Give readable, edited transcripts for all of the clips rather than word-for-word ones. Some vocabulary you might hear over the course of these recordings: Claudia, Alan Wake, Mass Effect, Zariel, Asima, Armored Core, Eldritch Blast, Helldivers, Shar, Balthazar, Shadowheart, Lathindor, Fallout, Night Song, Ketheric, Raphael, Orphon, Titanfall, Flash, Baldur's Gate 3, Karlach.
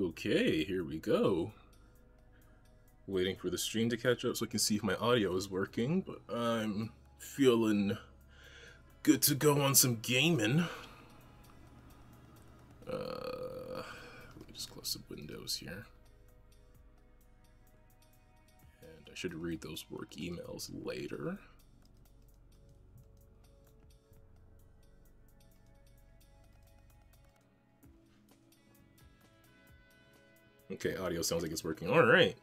Okay, here we go. Waiting for the stream to catch up so I can see if my audio is working, but I'm feeling good to go on some gaming. Let me just close the windows here. And I should read those work emails later. Okay, audio sounds like it's working. Alright.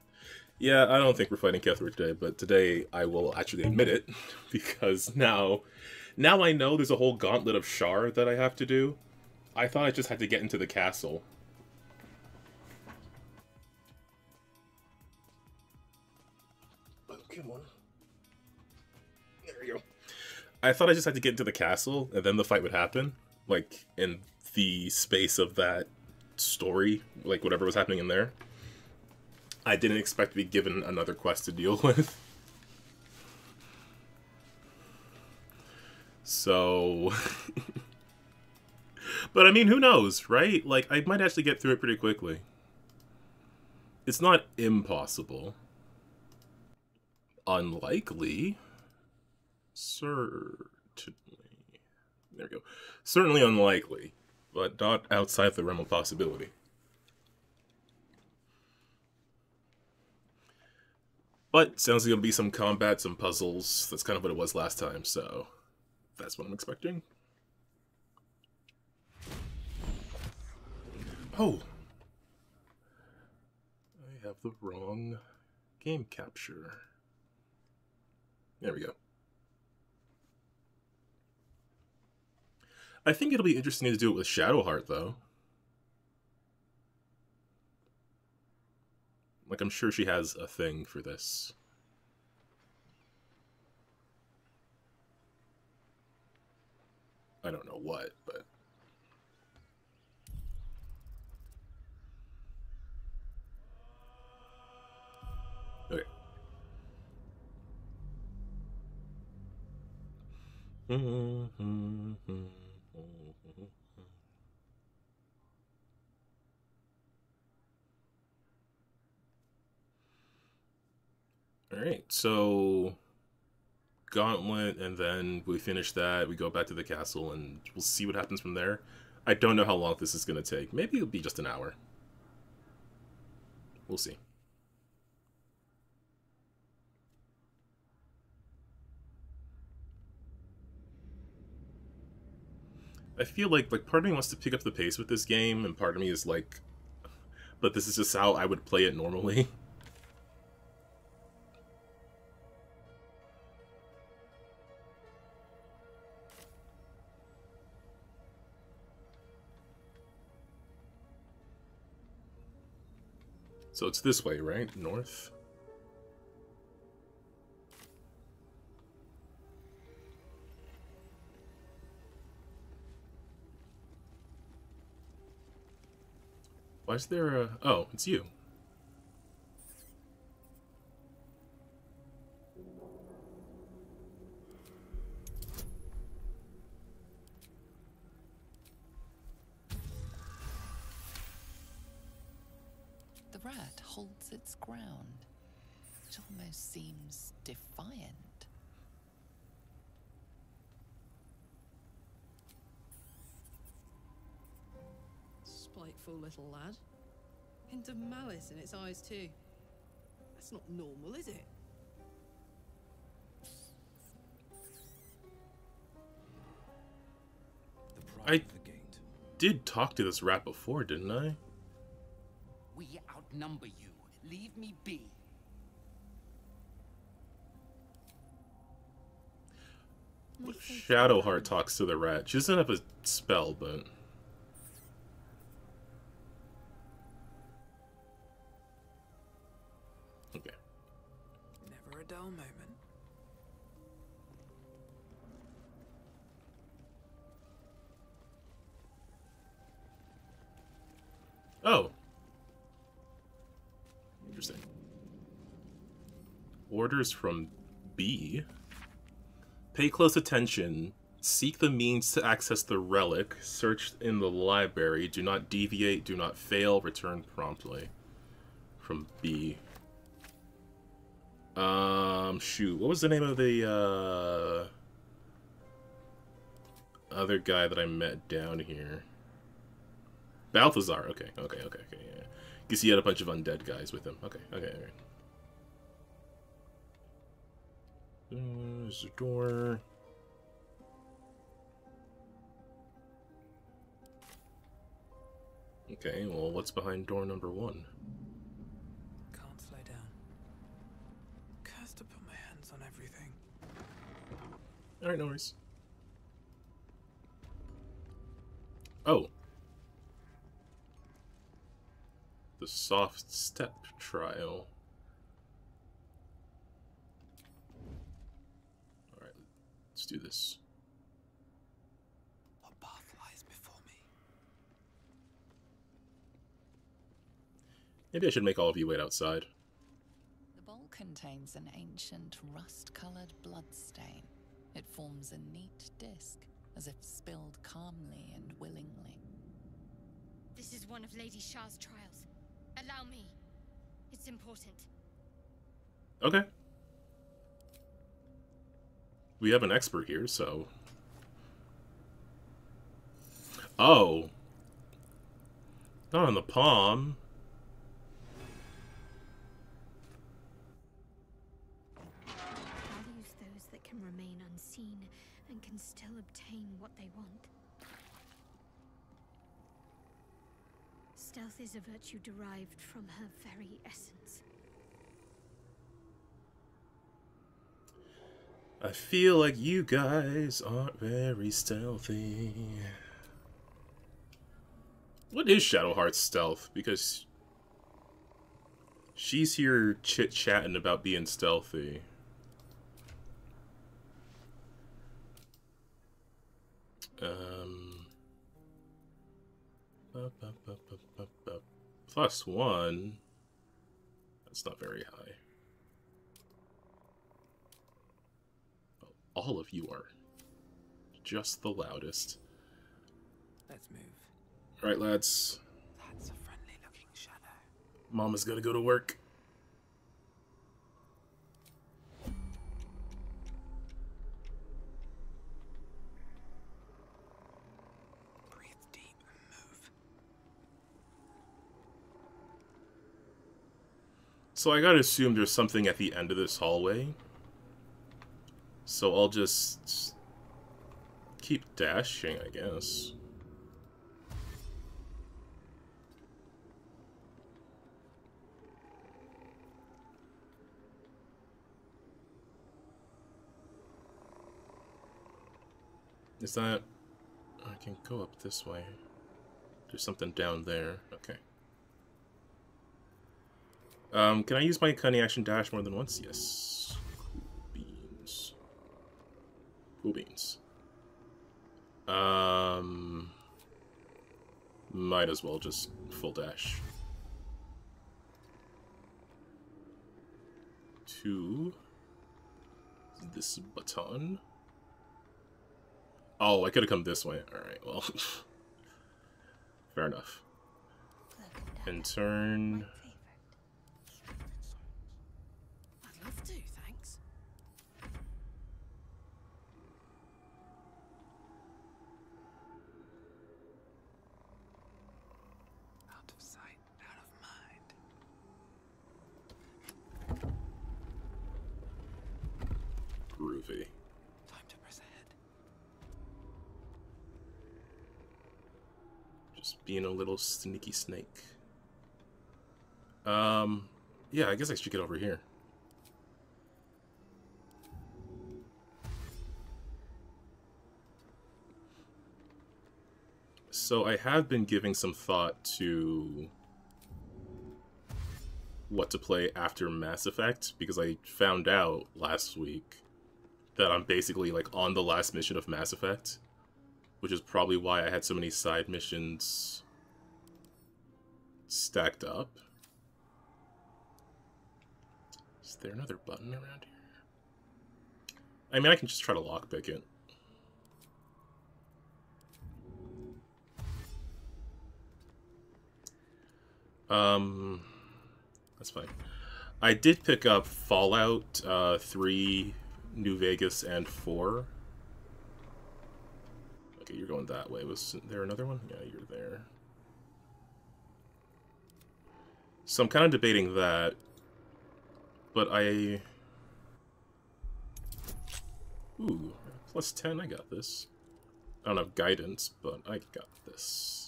Yeah, I don't think we're fighting Ketheric today, but today I will actually admit it, because now I know there's a whole gauntlet of Shar that I have to do. I thought I just had to get into the castle. Oh, come on. There we go. I thought I just had to get into the castle, and then the fight would happen. Like, in the space of that story, like whatever was happening in there. I didn't expect to be given another quest to deal with. So... But I mean, who knows, right? Like, I might actually get through it pretty quickly. It's not impossible. Unlikely. Certainly. There we go. Certainly unlikely, but not outside the realm of possibility. But sounds like it'll be some combat, some puzzles. That's kind of what it was last time, so that's what I'm expecting. Oh! I have the wrong game capture. There we go. I think it'll be interesting to do it with Shadowheart, though. Like, I'm sure she has a thing for this. I don't know what, but... Okay. Alright, so gauntlet, and then we finish that, we go back to the castle, and we'll see what happens from there. I don't know how long this is going to take. Maybe it'll be just an hour. We'll see. I feel like part of me wants to pick up the pace with this game, and part of me is like, but this is just how I would play it normally. So it's this way, right? North? Why is there a... Oh, it's you. Holds its ground. It almost seems defiant. Spiteful little lad. Hint of malice in its eyes too. That's not normal, is it? I did talk to this rat before, didn't I? We outnumber you. Leave me be. Shadowheart talks to the rat. She doesn't have a spell, but... Okay. Never a dull moment. Oh! Interesting. Orders from B. Pay close attention Seek the means to access the relic. Search in the library. Do not deviate. Do not fail. Return promptly. From B. Shoot. What was the name of the other guy that I met down here? Balthazar. Okay. Yeah. Because he had a bunch of undead guys with him. Okay. There's a door. Okay, well, what's behind door number one? Can't slow down. Cursed to put my hands on everything. Alright, no worries. Oh. The soft step trial. Alright, let's do this. What path lies before me? Maybe I should make all of you wait outside. The bowl contains an ancient rust-colored bloodstain. It forms a neat disc, as if spilled calmly and willingly. This is one of Lady Shar's trials. Allow me. It's important. Okay. We have an expert here, so... Oh. Not on the palm. Values those that can remain unseen and can still obtain what they want. Stealth is a virtue derived from her very essence. I feel like you guys aren't very stealthy. What is Shadowheart's stealth? Because she's here chit-chatting about being stealthy. Plus one. That's not very high. Oh, all of you are just the loudest. Let's move. All right, lads. That's a friendly-looking shadow. Mama's gotta go to work. So I gotta assume there's something at the end of this hallway. So I'll just keep dashing, I guess. Is that... I can go up this way. There's something down there. Okay. Can I use my cunning action dash more than once? Yes. Cool beans. Might as well just full dash. 2. This button. Oh, I could have come this way. Alright, well. Fair enough. And turn... Groovy. Time to press ahead. Just being a little sneaky snake. Yeah, I guess I should get over here. So I have been giving some thought to what to play after Mass Effect, because I found out last week that I'm basically like on the last mission of Mass Effect, which is probably why I had so many side missions stacked up. Is there another button around here? I mean, I can just try to lockpick it. That's fine. I did pick up Fallout 3, New Vegas, and 4. Okay, you're going that way. Was there another one? Yeah, you're there. So I'm kind of debating that, but I... Ooh, plus 10, I got this. I don't have guidance, but I got this.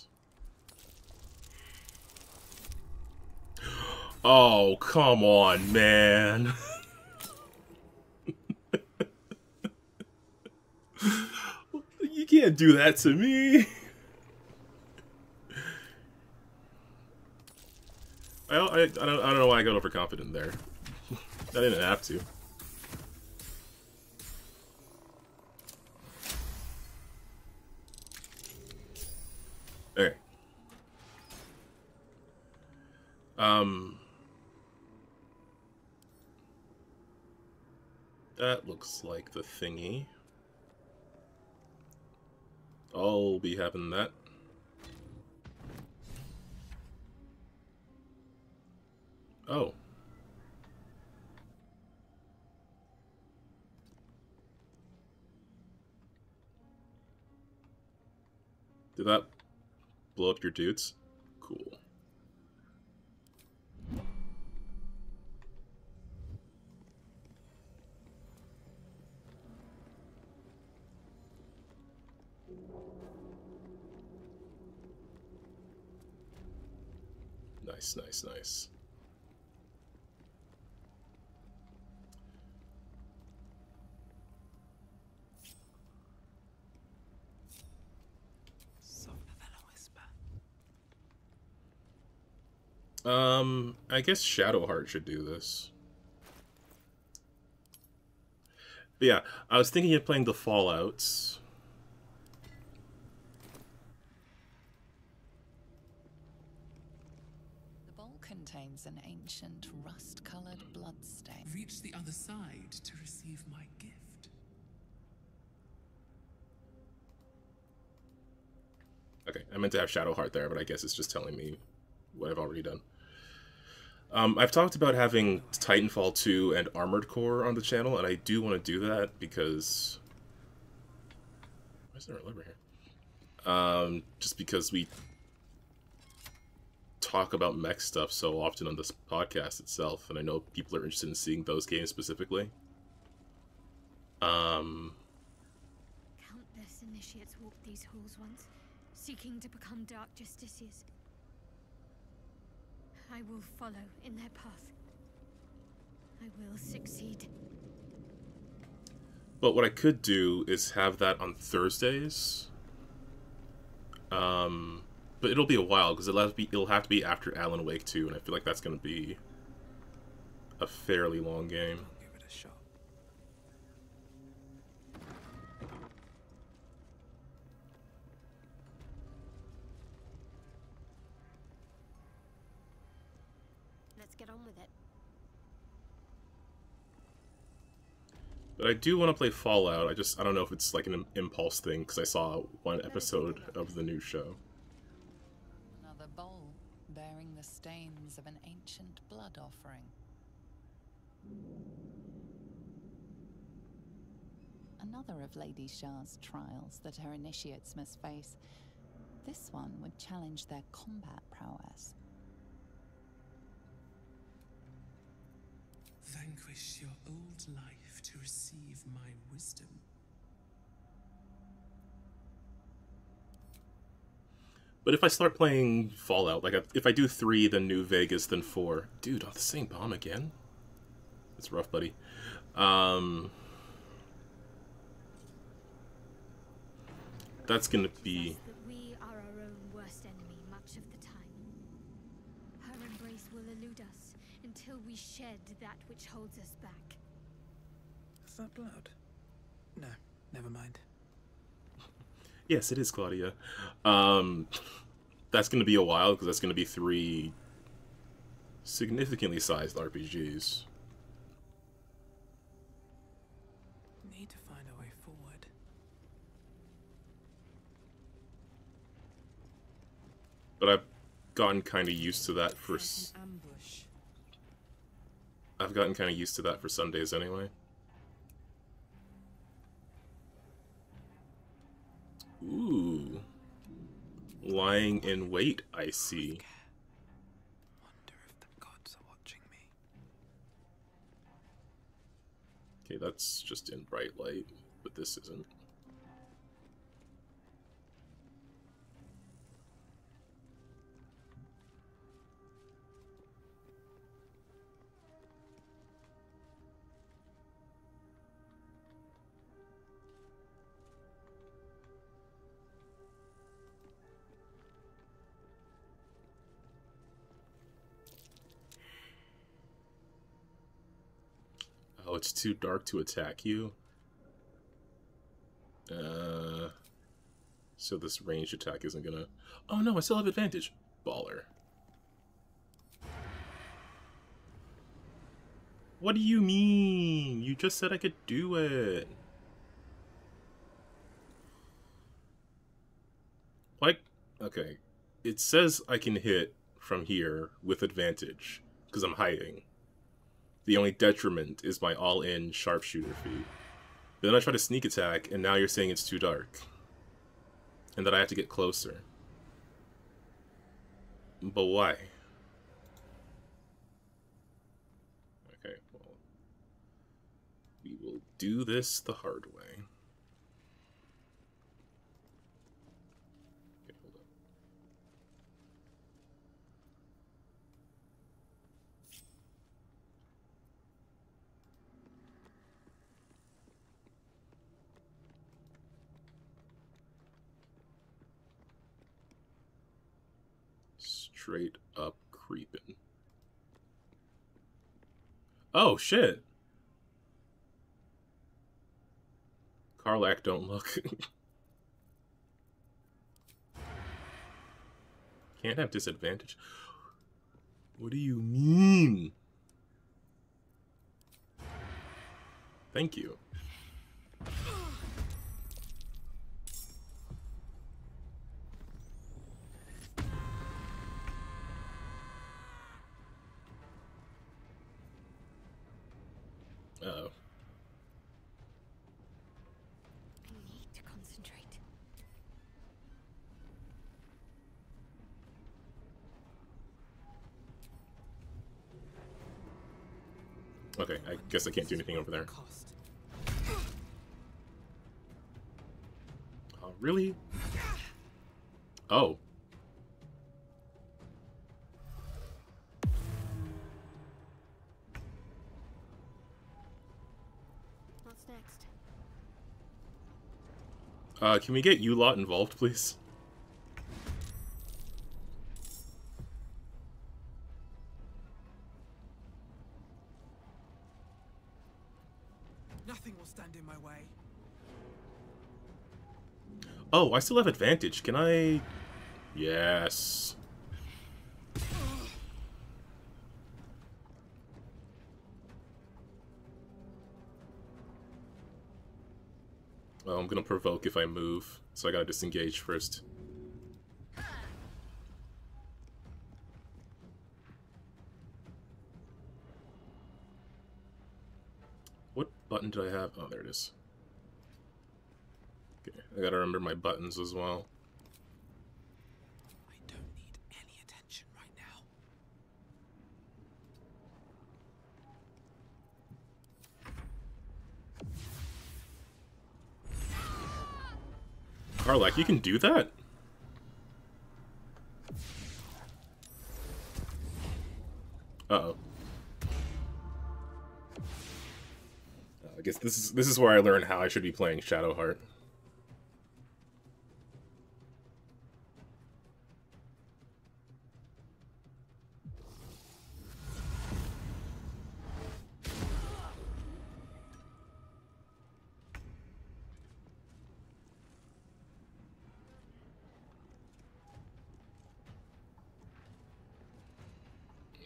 Oh, come on, man. You can't do that to me. I don't know why I got overconfident there. I didn't have to. Okay. That looks like the thingy. I'll be having that. Oh. Did that blow up your dudes? Cool. Nice, nice, nice. I guess Shadowheart should do this. But yeah, I was thinking of playing the Fallouts. The bowl contains an ancient rust-colored bloodstain. Reach the other side to receive my gift. Okay, I meant to have Shadowheart there, but I guess it's just telling me what I've already done. I've talked about having Titanfall 2 and Armored Core on the channel, and I do want to do that because... Why is there a lever here? Just because we talk about mech stuff so often on this podcast itself, and I know people are interested in seeing those games specifically. Countless initiates walked these halls once, seeking to become dark justiciars. I will follow in their path. I will succeed. But what I could do is have that on Thursdays. But it'll be a while, because it'll have to be after Alan Wake 2, and I feel like that's going to be a fairly long game. I'll give it a shot. Get on with it. But I do want to play Fallout. I don't know if it's like an impulse thing, because I saw one episode of the new show. Another bowl bearing the stains of an ancient blood offering. Another of Lady Shar's trials that her initiates must face. This one would challenge their combat prowess. Vanquish your old life to receive my wisdom. But if I start playing Fallout, like if I do 3, then New Vegas, then 4. Dude, on the same bomb again? That's rough, buddy. That's gonna be... We are our own worst enemy much of the time. Her embrace will elude us until we shed that which holds us back. Is that blood? No, never mind. Yes, it is, Claudia. That's going to be a while, because that's going to be 3 significantly sized RPGs. Need to find a way forward. But I I've gotten kind of used to that for Sundays anyway. Ooh. Lying in wait, I see. Wonder if the gods are watching me. Okay, that's just in bright light, but this isn't. It's too dark to attack you. So this ranged attack isn't gonna... Oh no, I still have advantage. Baller. What do you mean? You just said I could do it. Like, okay. It says I can hit from here with advantage, because I'm hiding. The only detriment is my all-in sharpshooter feat. Then I try to sneak attack, and now you're saying it's too dark. And that I have to get closer. But why? Okay, well... we will do this the hard way. Straight up creeping. Oh shit! Karlach, don't look. Can't have disadvantage. What do you mean? Thank you. Okay, I guess I can't do anything over there. Oh, really? Oh. What's next? Can we get you lot involved, please? Oh, I still have advantage. Can I... Yes. Well, I'm gonna provoke if I move, so I gotta disengage first. What button did I have? Oh, there it is. I gotta remember my buttons as well. I don't need any attention right now. Karlach, you can do that? Uh-oh. I guess this is where I learn how I should be playing Shadowheart.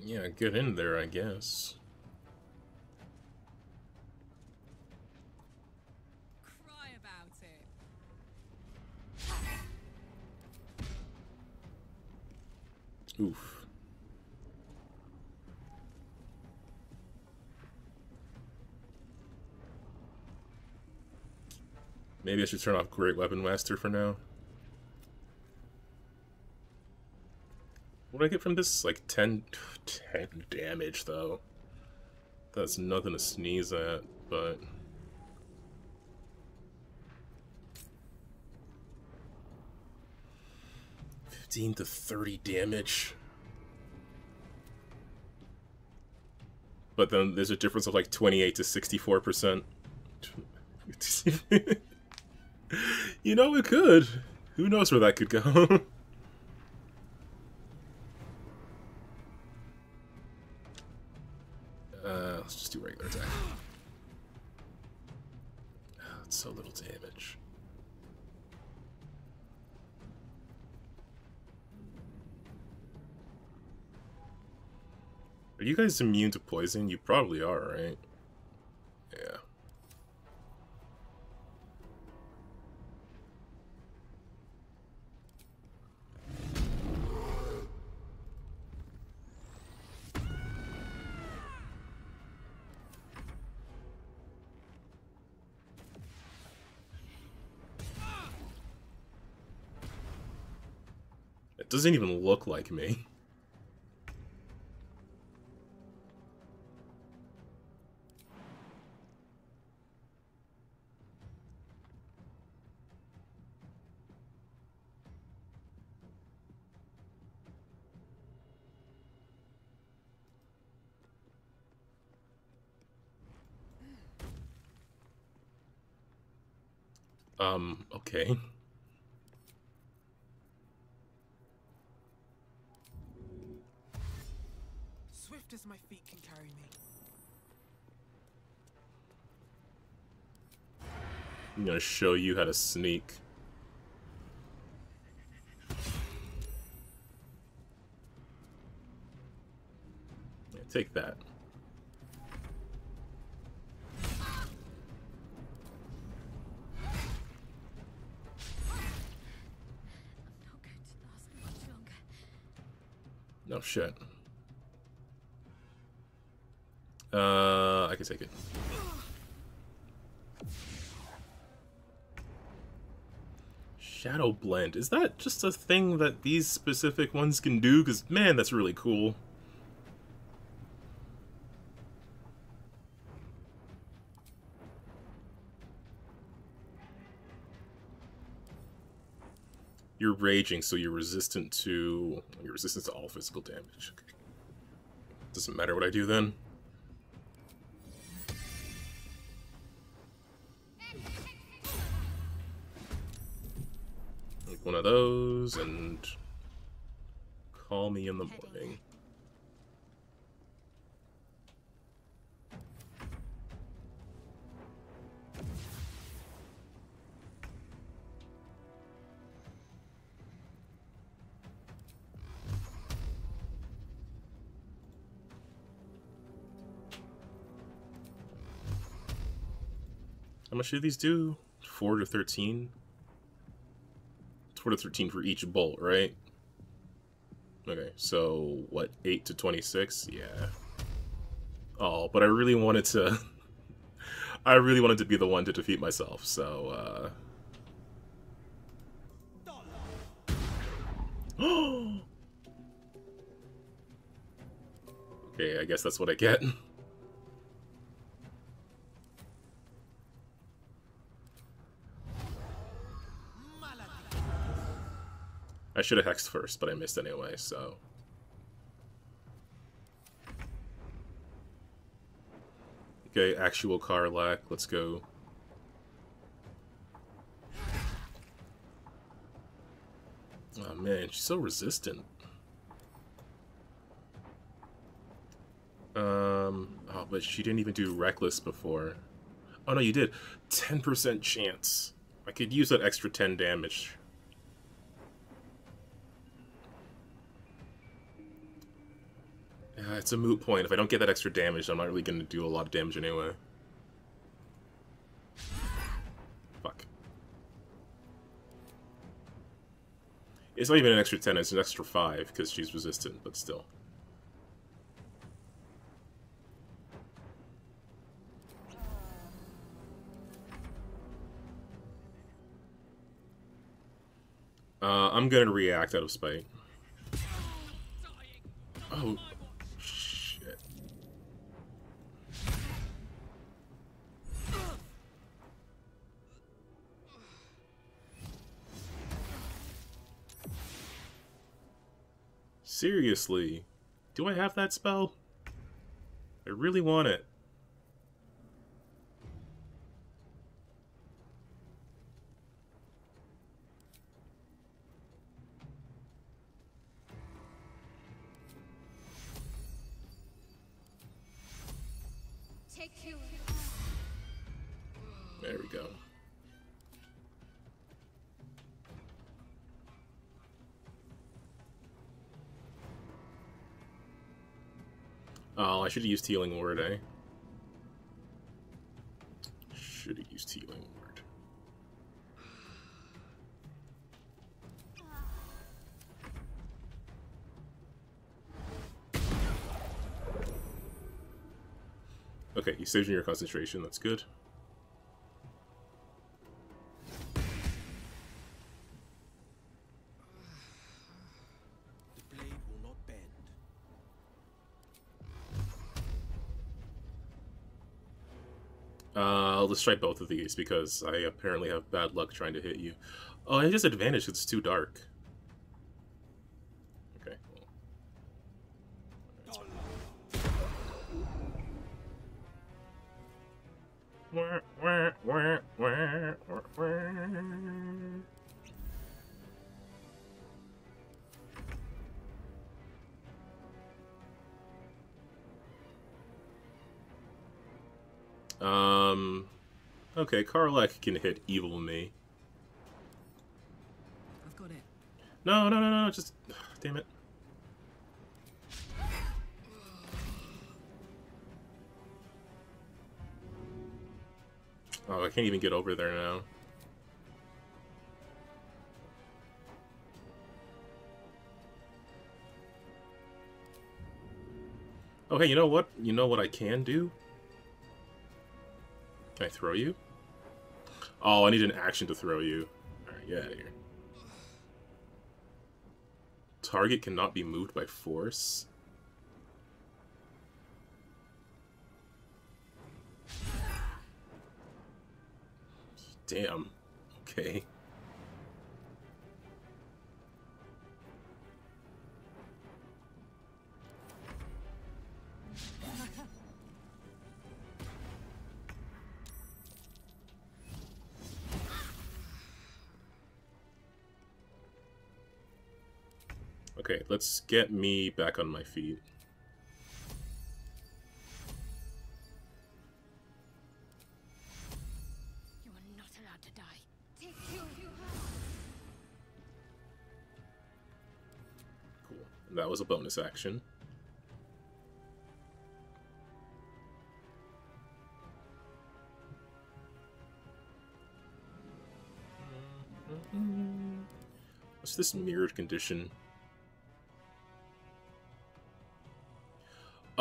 Yeah, get in there, I guess. Cry about it. Oof. Maybe I should turn off Great Weapon Master for now. What do I get from this? Like 10 damage, though. That's nothing to sneeze at, but... to 30 damage. But then there's a difference of like 28 to 64%. You know, it could. Who knows where that could go? Let's just do regular attack. Oh, it's so little damage. Are you guys immune to poison? You probably are, right? Yeah. It doesn't even look like me. Okay. Swift as my feet can carry me. I'm gonna show you how to sneak. Yeah, take that. Oh shit. I can take it. Shadow Blend. Is that just a thing that these specific ones can do? Because, man, that's really cool. You're raging, so you're resistant to all physical damage. Okay. Doesn't matter what I do then. Like one of those, and call me in the morning. How much do these do? 4 to 13? 4 to 13 for each bolt, right? Okay, so what, 8 to 26? Yeah. Oh, but I really wanted to... I really wanted to be the one to defeat myself, so... Okay, I guess that's what I get. I should have hexed first, but I missed anyway, so... Okay, actual Karlach, let's go. Oh man, she's so resistant. Oh, but she didn't even do Reckless before. Oh no, you did. 10% chance. I could use that extra 10 damage. It's a moot point. If I don't get that extra damage, I'm not really going to do a lot of damage anyway. Fuck. It's not even an extra 10, it's an extra 5, because she's resistant, but still. I'm gonna react out of spite. Oh, shit. Seriously, do I have that spell? I really want it. There we go. Oh, I should have used Healing Word, eh? Should have used Healing Word. Okay, you saved your concentration, that's good. The blade will not bend. Let's try both of these because I apparently have bad luck trying to hit you. Oh, I have disadvantage because it's too dark. Okay, Karlach can hit evil me. I've got it. No, no, no, no, just... Ugh, damn it. Oh, I can't even get over there now. Oh, hey, you know what? You know what I can do? Can I throw you? Oh, I need an action to throw you. Alright, get out of here. Target cannot be moved by force. Damn. Okay. Okay, let's get me back on my feet. You are not allowed to die. Take you. Cool. And that was a bonus action. What's this mirrored condition?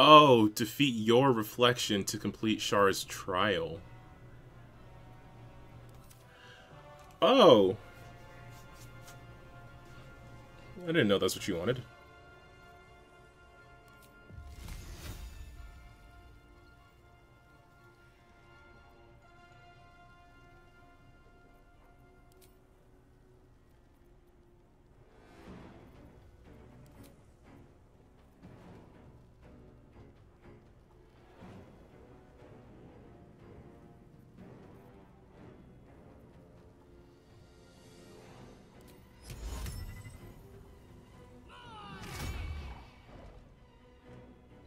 Oh, defeat your reflection to complete Shar's trial. Oh! I didn't know that's what you wanted.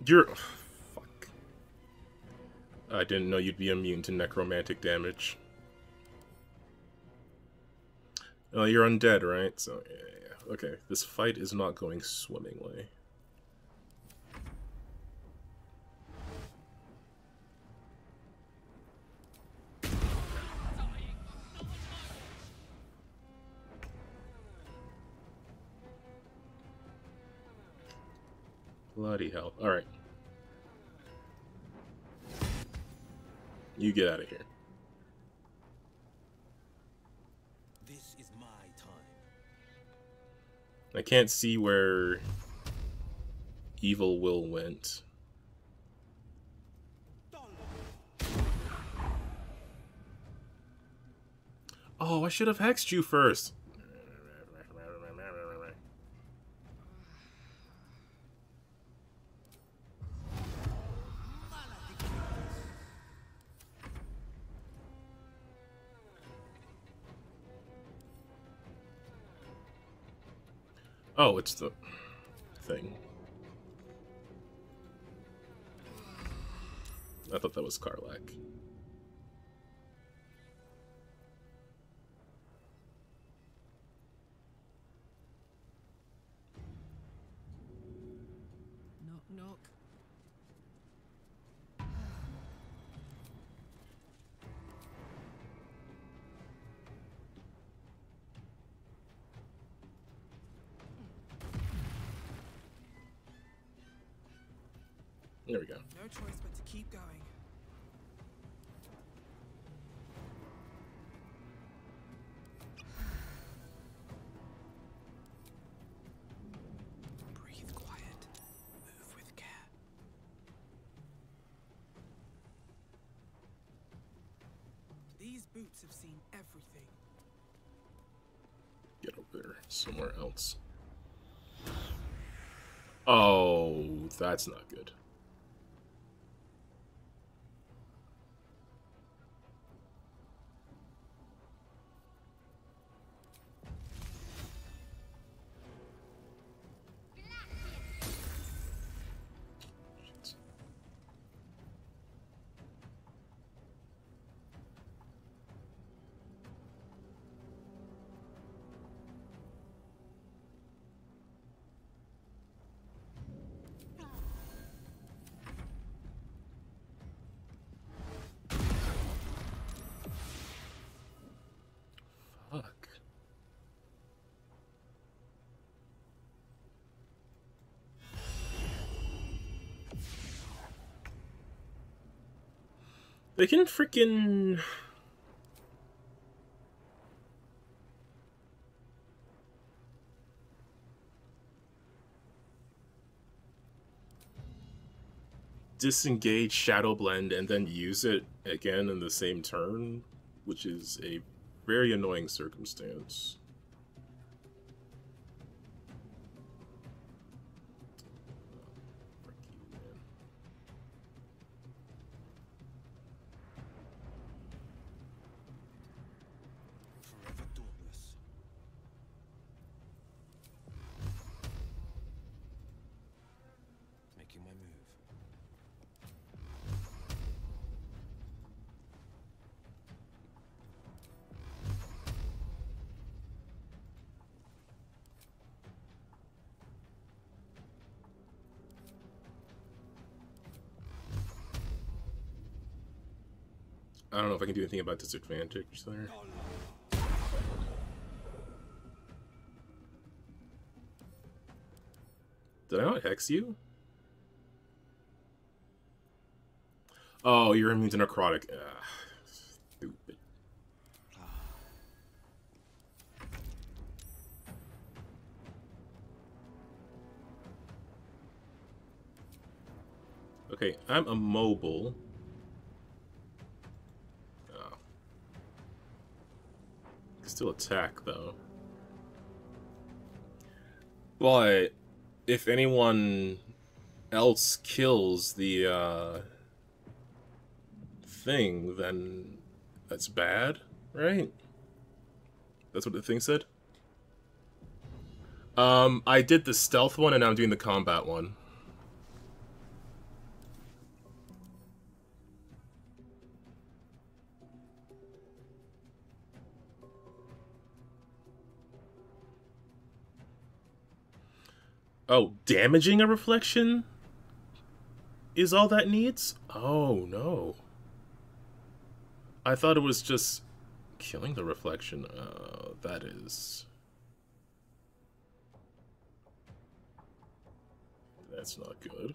You're... Oh, fuck. I didn't know you'd be immune to necromantic damage. Oh, you're undead, right? So, yeah. Okay, this fight is not going swimmingly. Bloody hell. Alright. You get out of here. This is my time. I can't see where Evil Will went. Oh, I should have hexed you first. Oh, it's the thing. I thought that was Karlach. There we go. No choice but to keep going. Breathe quiet. Move with care. These boots have seen everything. Get over there somewhere else. Oh, that's not good. They can freaking... disengage Shadow Blend and then use it again in the same turn, which is a very annoying circumstance. I don't know if I can do anything about disadvantage there. Did I not hex you? Oh, you're immune to necrotic. Stupid. Okay, I'm immobile. Still attack though. But if anyone else kills the thing, then that's bad, right? That's what the thing said. I did the stealth one, and now I'm doing the combat one. Oh, damaging a reflection is all that needs? Oh, no. I thought it was just killing the reflection. That is... That's not good.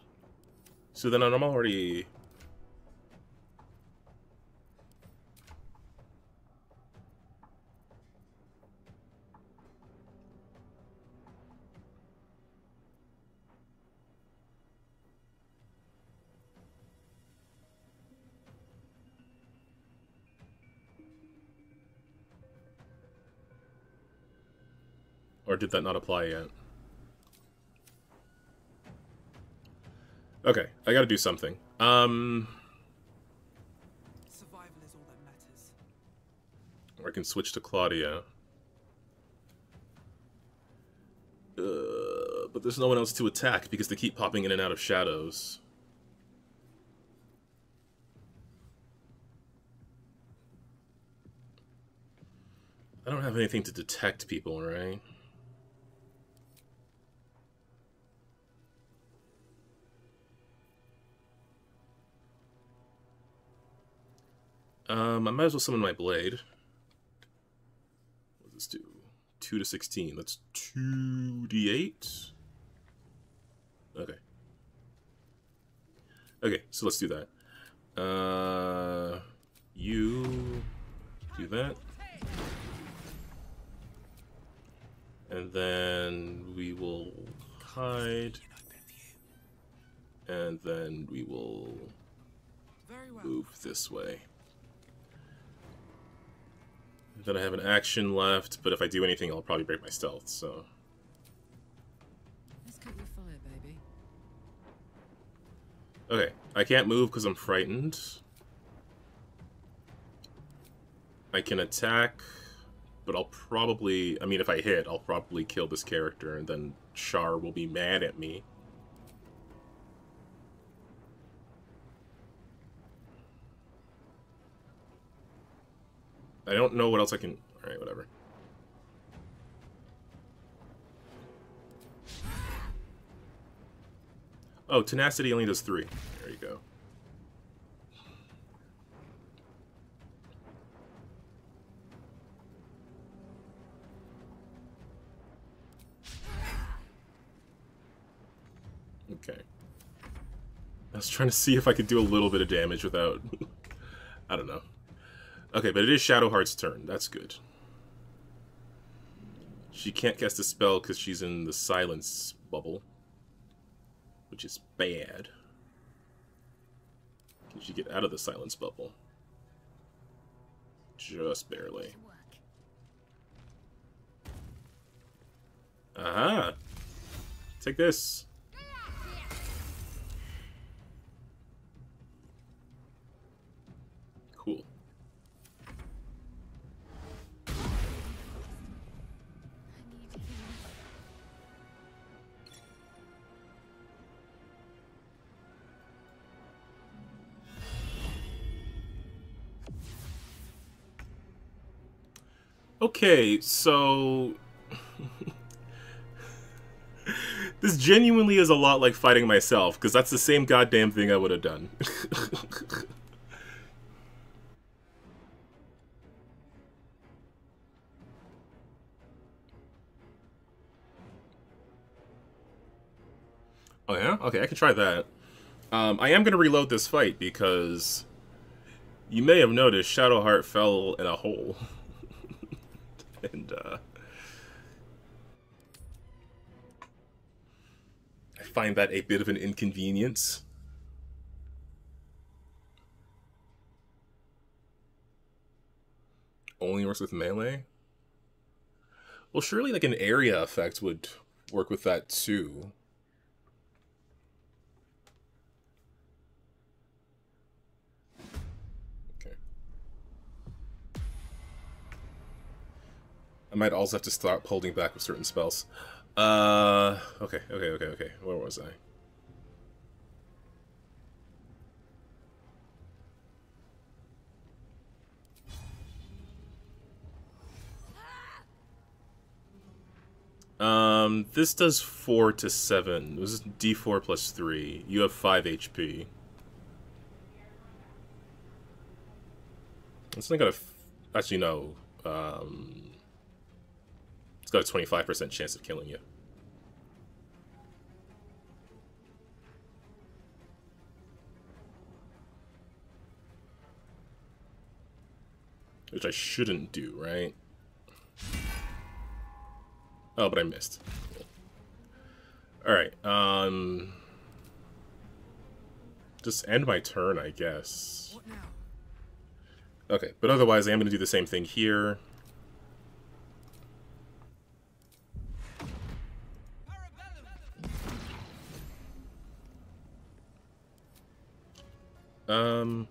So then I'm already... Or did that not apply yet? Okay, I gotta do something. Survival is all that matters. Or I can switch to Claudia. But there's no one else to attack because they keep popping in and out of shadows. I don't have anything to detect people, right? I might as well summon my blade. What does this do? 2 to 16. That's 2d8. Okay. Okay, so let's do that. You do that. And then we will hide. And then we will move this way. Then I have an action left, but if I do anything, I'll probably break my stealth, so... Let's cut your fire, baby. Okay, I can't move because I'm frightened. I can attack, but I'll probably... I mean, if I hit, I'll probably kill this character, and then Shar will be mad at me. I don't know what else I can... Alright, whatever. Oh, tenacity only does 3. There you go. Okay. I was trying to see if I could do a little bit of damage without... I don't know. Okay, but it is Shadowheart's turn. That's good. She can't cast a spell because she's in the silence bubble. Which is bad. Can she get out of the silence bubble? Just barely. Aha! Take this! Cool. Okay, so... this genuinely is a lot like fighting myself, because that's the same goddamn thing I would have done. Oh yeah? Okay, I can try that. I am going to reload this fight, because... You may have noticed Shadowheart fell in a hole. And, I find that a bit of an inconvenience. Only works with melee? Well, surely, like, an area effect would work with that, too. I might also have to stop holding back with certain spells. Okay. Where was I? This does 4 to 7. This is D4 plus 3. You have 5 HP. It's not gonna... Actually, no. It's got a 25% chance of killing you. Which I shouldn't do, right? Oh, but I missed. Alright, just end my turn, I guess. Okay, but otherwise I am going to do the same thing here.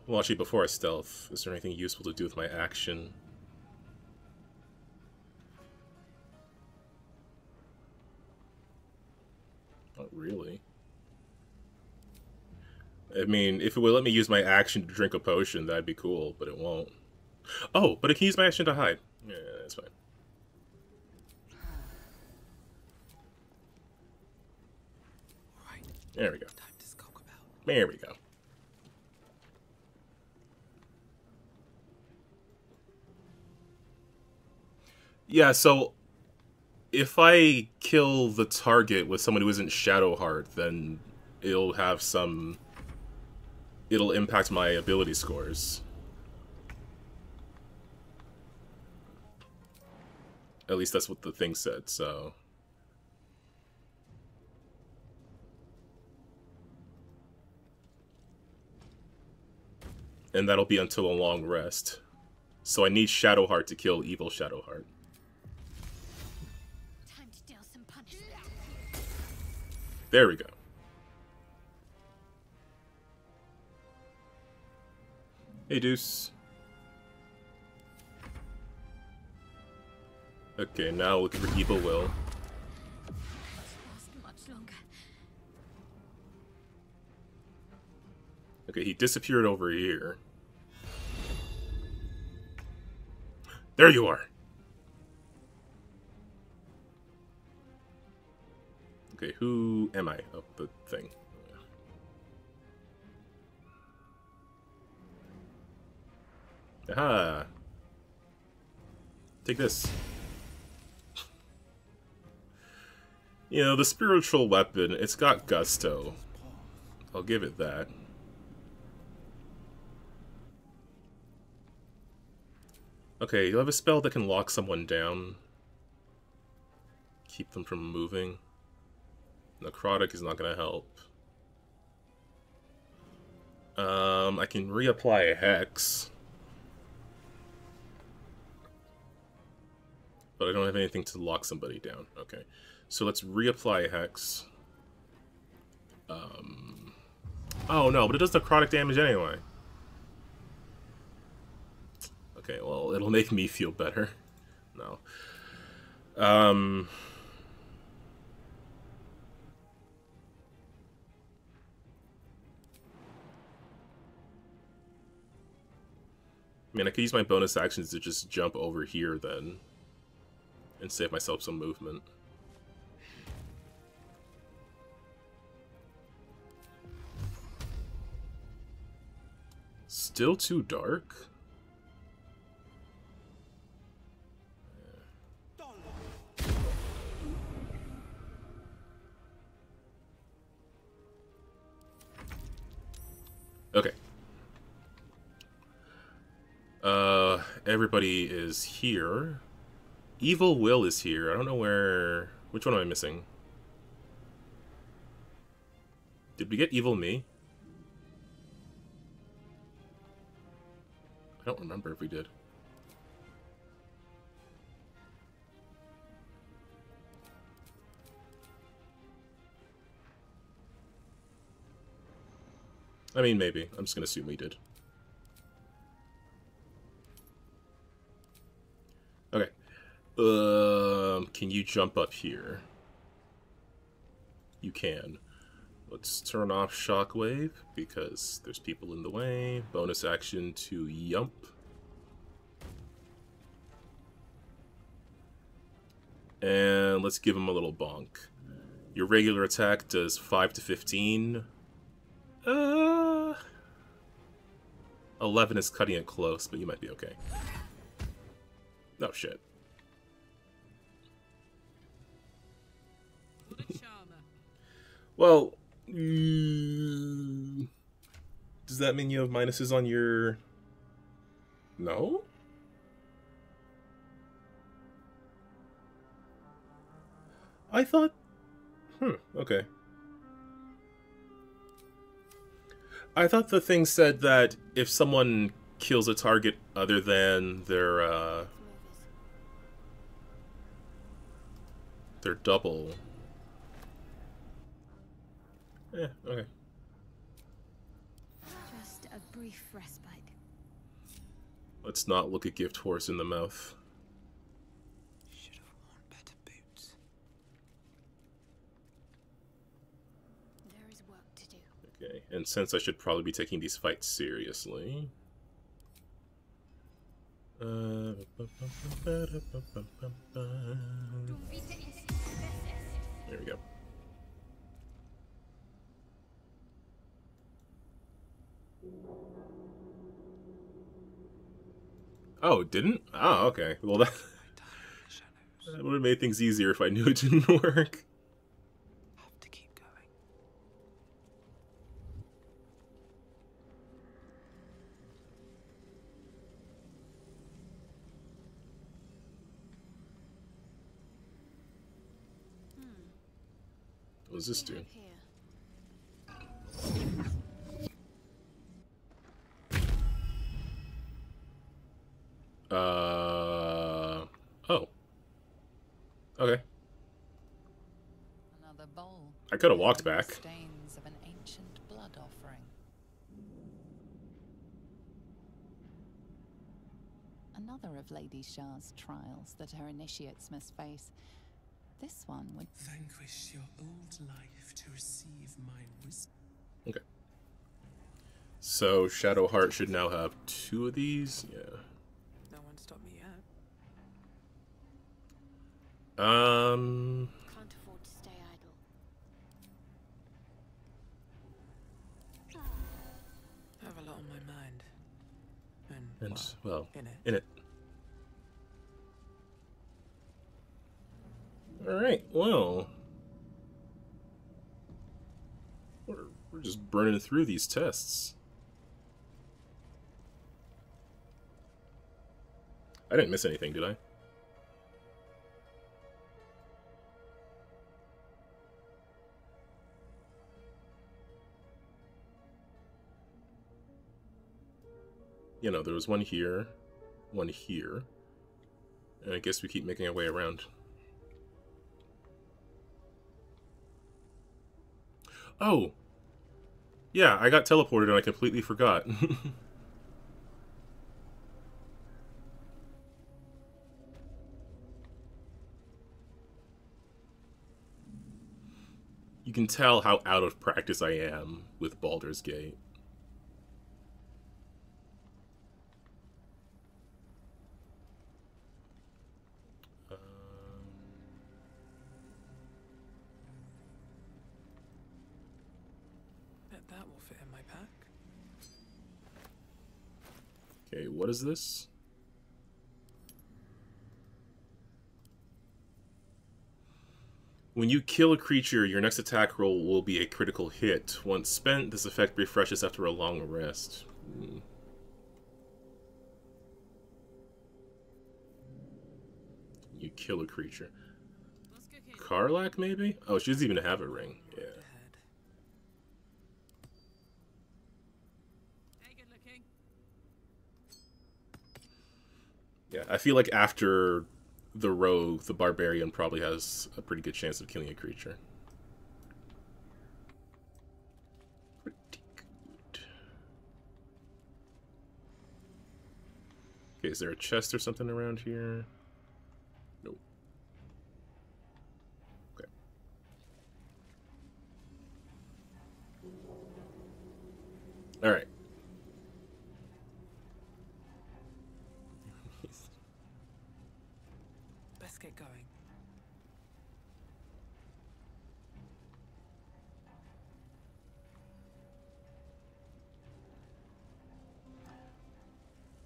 Well, actually, before I stealth, is there anything useful to do with my action? Not really. I mean, if it would let me use my action to drink a potion, that'd be cool, but it won't. Oh, but it can use my action to hide. Yeah, that's fine. There we go. There we go. Yeah, so if I kill the target with someone who isn't Shadowheart, then it'll have some... it'll impact my ability scores. At least that's what the thing said, so... And that'll be until a long rest. So I need Shadowheart to kill evil Shadowheart. There we go. Hey, Deuce. Okay, now looking for evil will. Okay, he disappeared over here. There you are! Okay, who am I? Oh, the thing. Aha! Take this. You know, the spiritual weapon, it's got gusto. I'll give it that. Okay, you'll have a spell that can lock someone down. Keep them from moving. Necrotic is not going to help. I can reapply a hex. But I don't have anything to lock somebody down. Okay. So let's reapply a hex. Oh no, but it does necrotic damage anyway. Okay, well, it'll make me feel better. No. I mean, I could use my bonus actions to just jump over here, then. And save myself some movement. Still too dark? Okay. Everybody is here. Evil Will is here. I don't know where... Which one am I missing? Did we get Evil Me? I don't remember if we did. I mean, maybe. I'm just gonna assume we did. Okay. Can you jump up here? You can. Let's turn off Shockwave, because there's people in the way. Bonus action to Yump. And let's give him a little bonk. Your regular attack does 5 to 15. 11 is cutting it close, but you might be okay. Oh, shit. Well, does that mean you have minuses on your... No? I thought... okay. I thought the thing said that if someone kills a target other than their double... Yeah, okay. Just a brief respite. Let's not look a gift horse in the mouth. Should have worn better boots. There is work to do. Okay, and since I should probably be taking these fights seriously. There we go. Oh, it didn't? Oh, okay. Well, that would have made things easier if I knew it didn't work. Have to keep going. What does this do? Oh. Okay. Another bowl. I could have walked back. Stains of an ancient blood offering. Another of Lady Shar's trials that her initiates must face. This one would vanquish your old life to receive my wisdom. Okay. So Shadowheart should now have 2 of these. Yeah. Stop me yet. Can't afford to stay idle. I have a lot on my mind. And well, in it. Alright, well. We're just burning through these tests. I didn't miss anything, did I? You know, there was one here, and I guess we keep making our way around. Oh! Yeah, I got teleported and I completely forgot. You can tell how out of practice I am with Baldur's Gate. Bet that will fit in my pack. Okay, what is this? When you kill a creature, your next attack roll will be a critical hit. Once spent, this effect refreshes after a long rest. You kill a creature. Karlach, maybe? Oh, she doesn't even have a ring. Yeah. Yeah, I feel like after... the rogue, the barbarian, probably has a pretty good chance of killing a creature. Pretty good. Okay, is there a chest or something around here? Nope. Okay. Alright. Get going.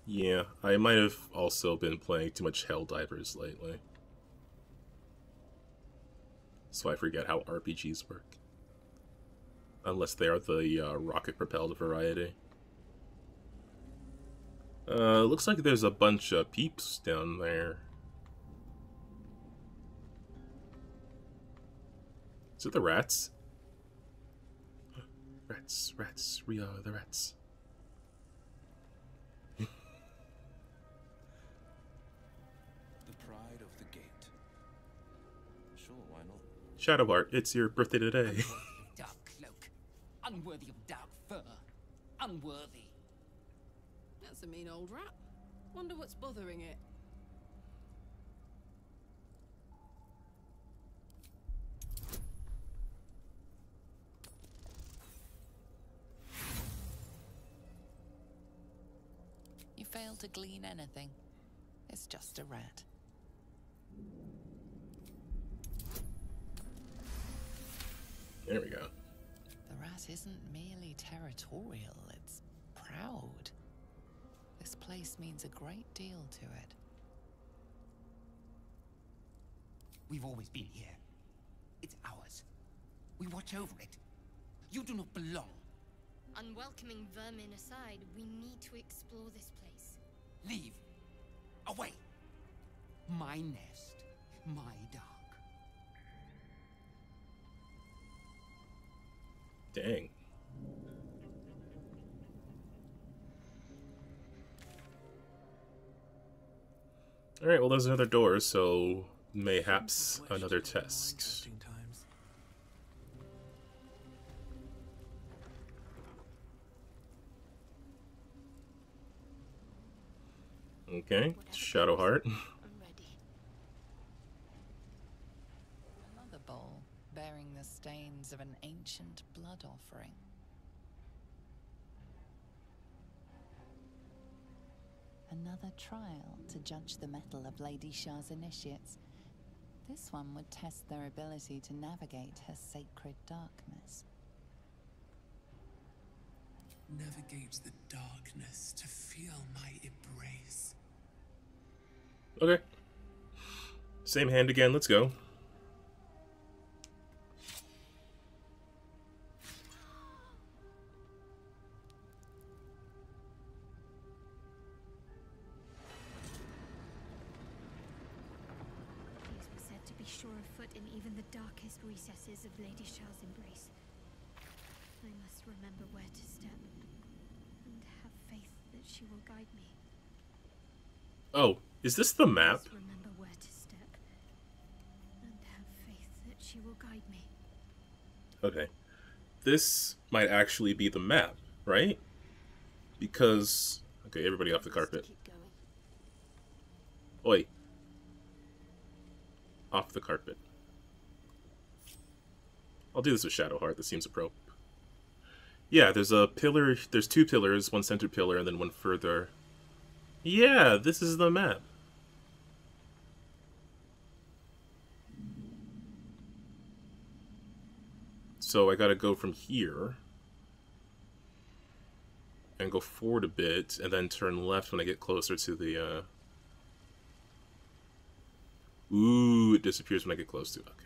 Yeah, I might have also been playing too much Helldivers lately. So I forget how RPGs work. Unless they are the rocket-propelled variety. Looks like there's a bunch of peeps down there. Is it the rats? Rats, rats, we are the rats. The pride of the gate. Sure, why not? Shadowheart, it's your birthday today. Unworthy of dark cloak. Unworthy of dark fur. Unworthy. That's a mean old rat. Wonder what's bothering it. You fail to glean anything. It's just a rat. There we go. The rat isn't merely territorial, it's proud. This place means a great deal to it. We've always been here. It's ours. We watch over it. You do not belong. Unwelcoming vermin aside, we need to explore this place. Leave. Away. My nest. My dark. Dang. Alright, well there's another door, so mayhaps another test. Okay, Shadowheart. Another bowl bearing the stains of an ancient blood offering. Another trial to judge the mettle of Lady Shar's initiates. This one would test their ability to navigate her sacred darkness. Navigate the darkness to feel my embrace. Okay. Same hand again, let's go. Recesses of Lady Shar's embrace. I must remember where to step and have faith that she will guide me. Oh, is this the map? I must remember where to step and have faith that she will guide me. Okay. This might actually be the map, right? Because okay, everybody off the carpet. Oi. Off the carpet. I'll do this with Shadowheart, that seems appropriate. Yeah, there's a pillar, there's two pillars, one center pillar and then one further. Yeah, this is the map. So I gotta go from here and go forward a bit and then turn left when I get closer to the Ooh, it disappears when I get close to it. Okay.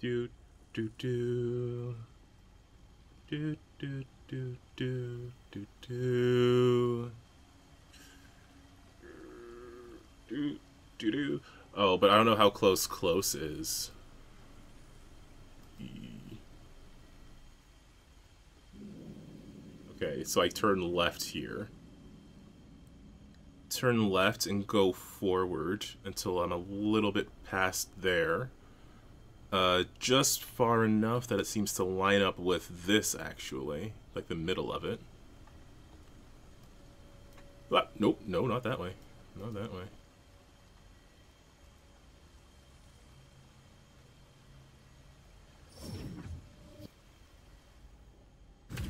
Do do do do do do do do do do do do. Oh, but I don't know how close is. Okay, so I turn left here. Turn left and go forward until I'm a little bit past there. Just far enough that it seems to line up with this, actually. Like, the middle of it. Ah, nope, no, not that way. Not that way.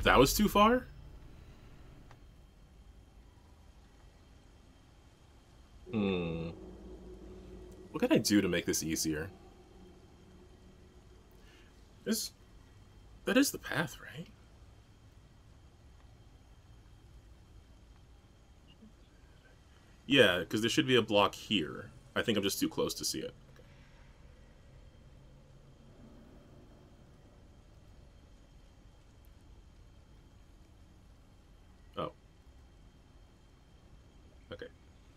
That was too far? What can I do to make this easier? That is the path, right? Yeah, because there should be a block here. I think I'm just too close to see it. Okay. Oh. Okay.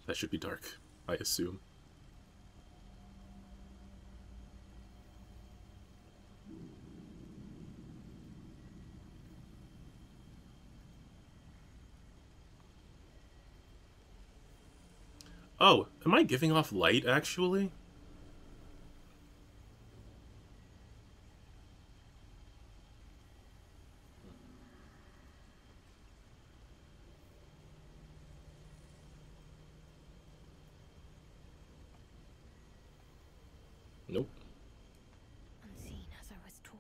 That should be dark. I assume. Oh, am I giving off light, actually? Nope. Unseen as I was taught.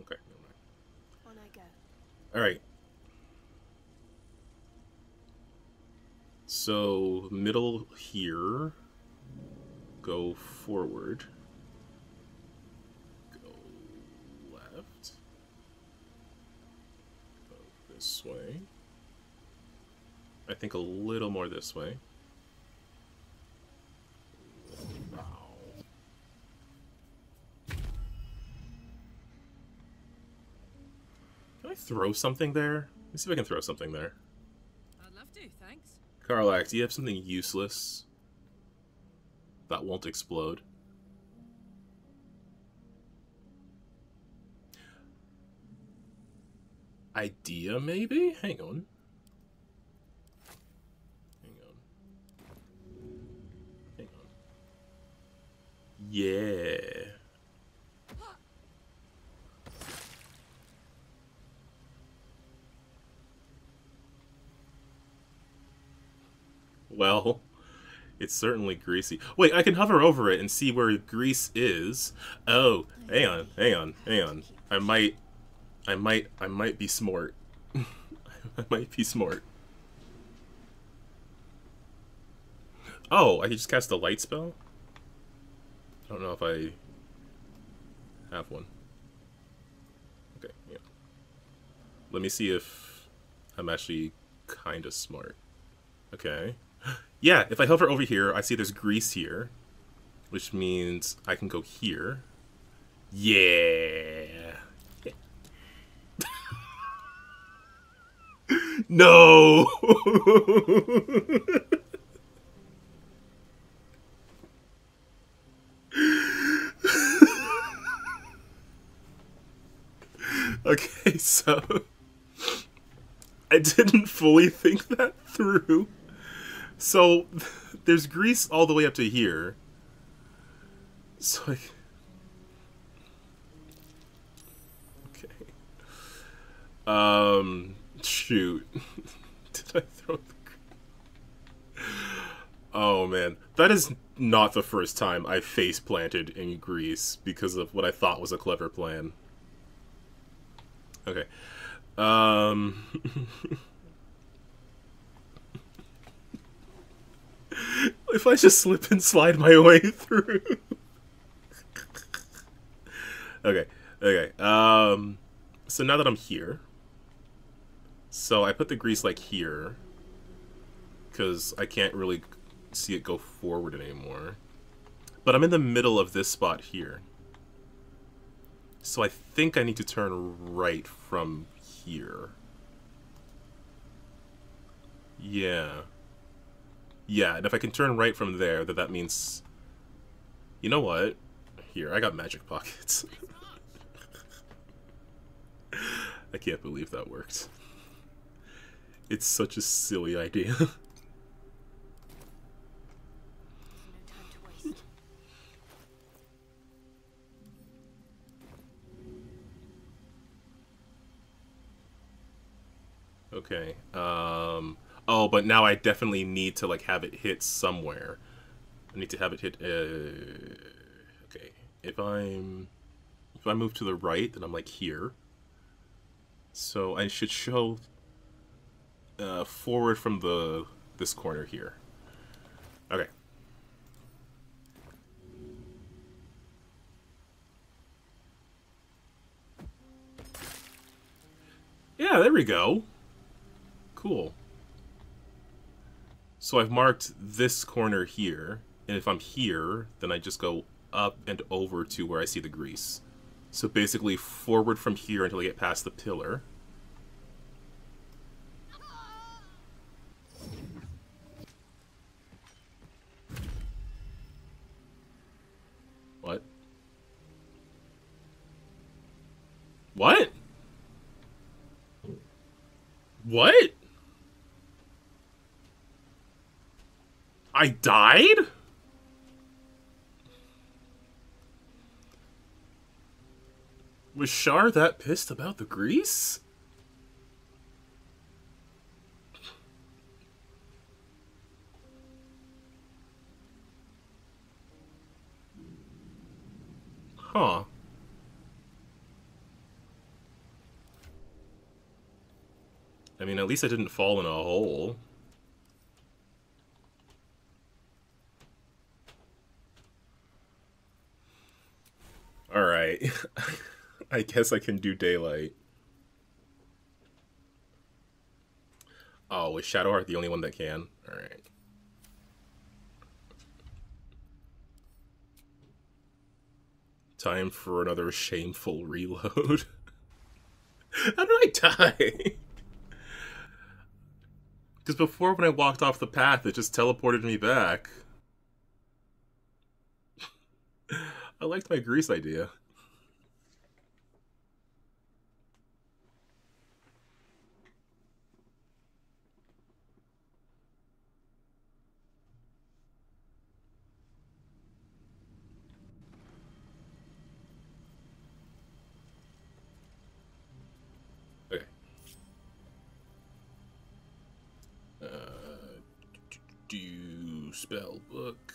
Okay, never mind. On I go. Alright. So, middle here, go forward, go left, go this way, I think a little more this way. Wow. Can I throw something there? Let me see if I can throw something there. I'd love to, thanks. Karlach, do you have something useless that won't explode? Idea, maybe? Hang on. Hang on. Hang on. Yeah. Well, it's certainly greasy. Wait, I can hover over it and see where grease is. Oh, hang on, hang on, hang on. I might be smart. I might be smart. Oh, I can just cast a light spell? I don't know if I have one. Okay, yeah. Let me see if I'm actually kind of smart. Okay. Yeah, if I hover over here, I see there's grease here, which means I can go here. Yeah. No! Okay, so... I didn't fully think that through. So, there's grease all the way up to here. So, okay. Shoot. Did I throw the grease? Oh, man. That is not the first time I face-planted in grease because of what I thought was a clever plan. Okay. If I just slip and slide my way through. Okay, okay. So now that I'm here, so I put the grease like here, because I can't really see it go forward anymore. But I'm in the middle of this spot here. So I think I need to turn right from here. Yeah. Yeah, and if I can turn right from there, that means... You know what? Here, I got magic pockets. I can't believe that worked. It's such a silly idea. Okay, oh, but now I definitely need to, like, have it hit somewhere. I need to have it hit, okay. If I move to the right, then I'm, like, here. So I should show, forward from this corner here. Okay. Yeah, there we go. Cool. So I've marked this corner here, and if I'm here, then I just go up and over to where I see the grease. So basically forward from here until I get past the pillar. What? What? I died? Was Shar that pissed about the grease? Huh. I mean, at least I didn't fall in a hole. All right. I guess I can do daylight. Oh, is Shadowheart the only one that can? All right. Time for another shameful reload. How did I die? Because before, when I walked off the path, it just teleported me back. I liked my grease idea. Spell book.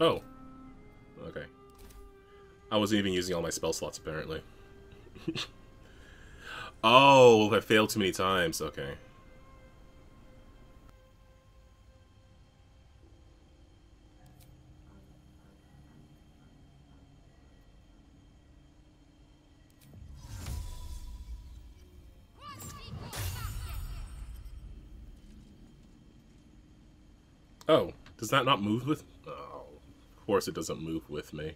Oh. Okay. I wasn't even using all my spell slots, apparently. Oh, I failed too many times. Okay. Oh, does that not move with... Oh, of course it doesn't move with me.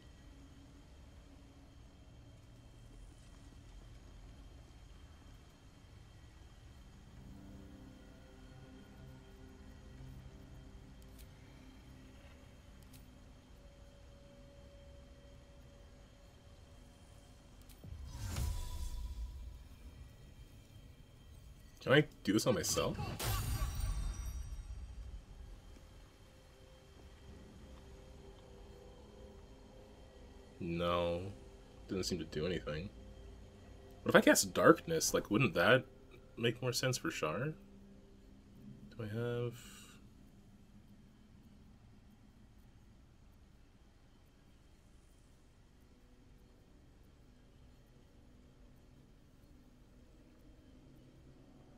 Can I do this on myself? No, didn't seem to do anything. But if I cast darkness, like, wouldn't that make more sense for Shar? Do I have...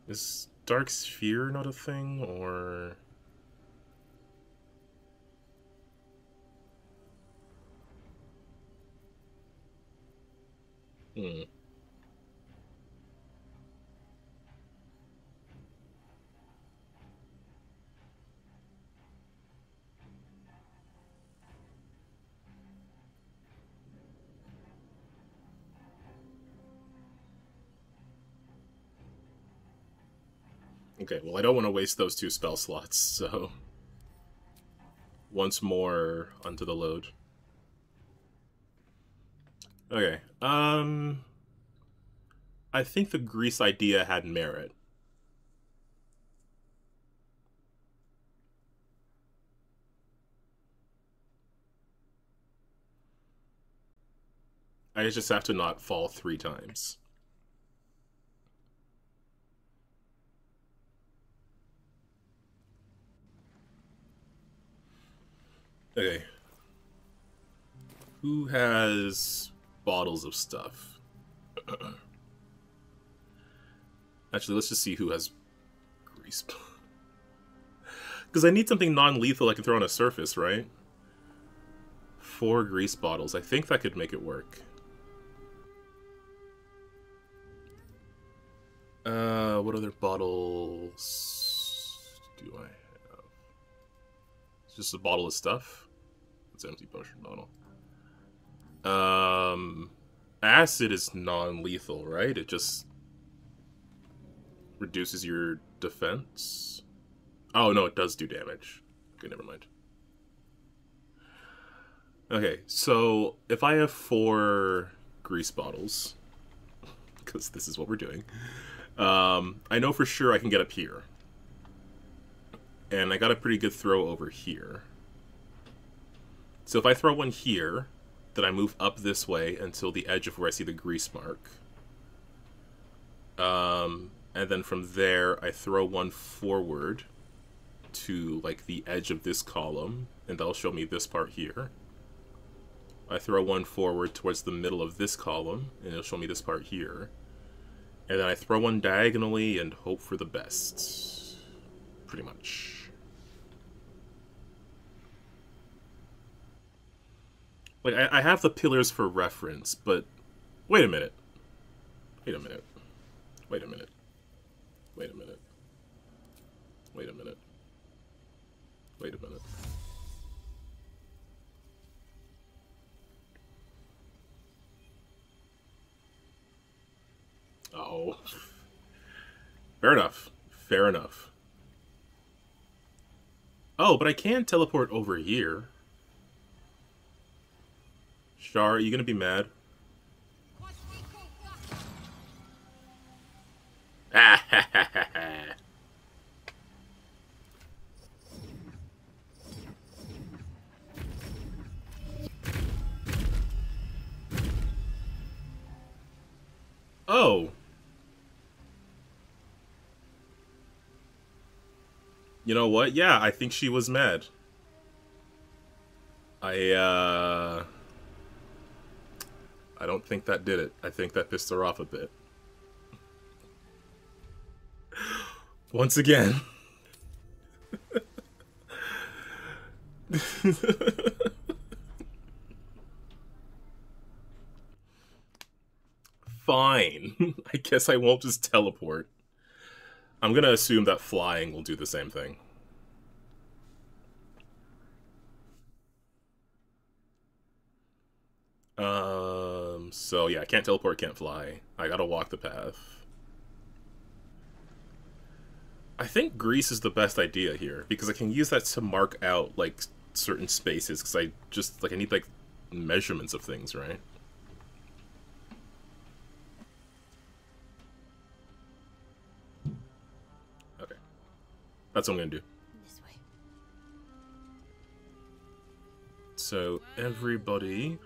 Is Dark Sphere not a thing, or... Hmm. Okay, well, I don't want to waste those two spell slots, so... Once more, onto the load. Okay, I think the grease idea had merit. I just have to not fall 3 times. Okay. Who has... bottles of stuff. Actually, let's just see who has grease. Because I need something non-lethal I can throw on a surface, right? 4 grease bottles. I think that could make it work. What other bottles do I have? It's just a bottle of stuff. It's an empty potion bottle. Acid is non-lethal, right? It just reduces your defense. Oh, no, it does do damage. Okay, never mind. Okay, so if I have 4 grease bottles, because this is what we're doing, I know for sure I can get up here. And I got a pretty good throw over here. So if I throw one here, then I move up this way until the edge of where I see the grease mark. And then from there, I throw one forward to, like, the edge of this column, and that'll show me this part here. I throw one forward towards the middle of this column, and it'll show me this part here. And then I throw one diagonally and hope for the best. Pretty much. Like, I have the pillars for reference, but... Wait a minute. Wait a minute. Wait a minute. Wait a minute. Wait a minute. Wait a minute. Oh. Fair enough. Fair enough. Oh, but I can teleport over here. Shar, are you gonna be mad? Oh. You know what? Yeah, I think she was mad. I don't think that did it. I think that pissed her off a bit. Once again. Fine. I guess I won't just teleport. I'm gonna assume that flying will do the same thing. So yeah, I can't teleport, can't fly. I gotta walk the path. I think grease is the best idea here, because I can use that to mark out, like, certain spaces, because I just, like, I need, like, measurements of things, right? Okay. That's what I'm gonna do. This way. So, everybody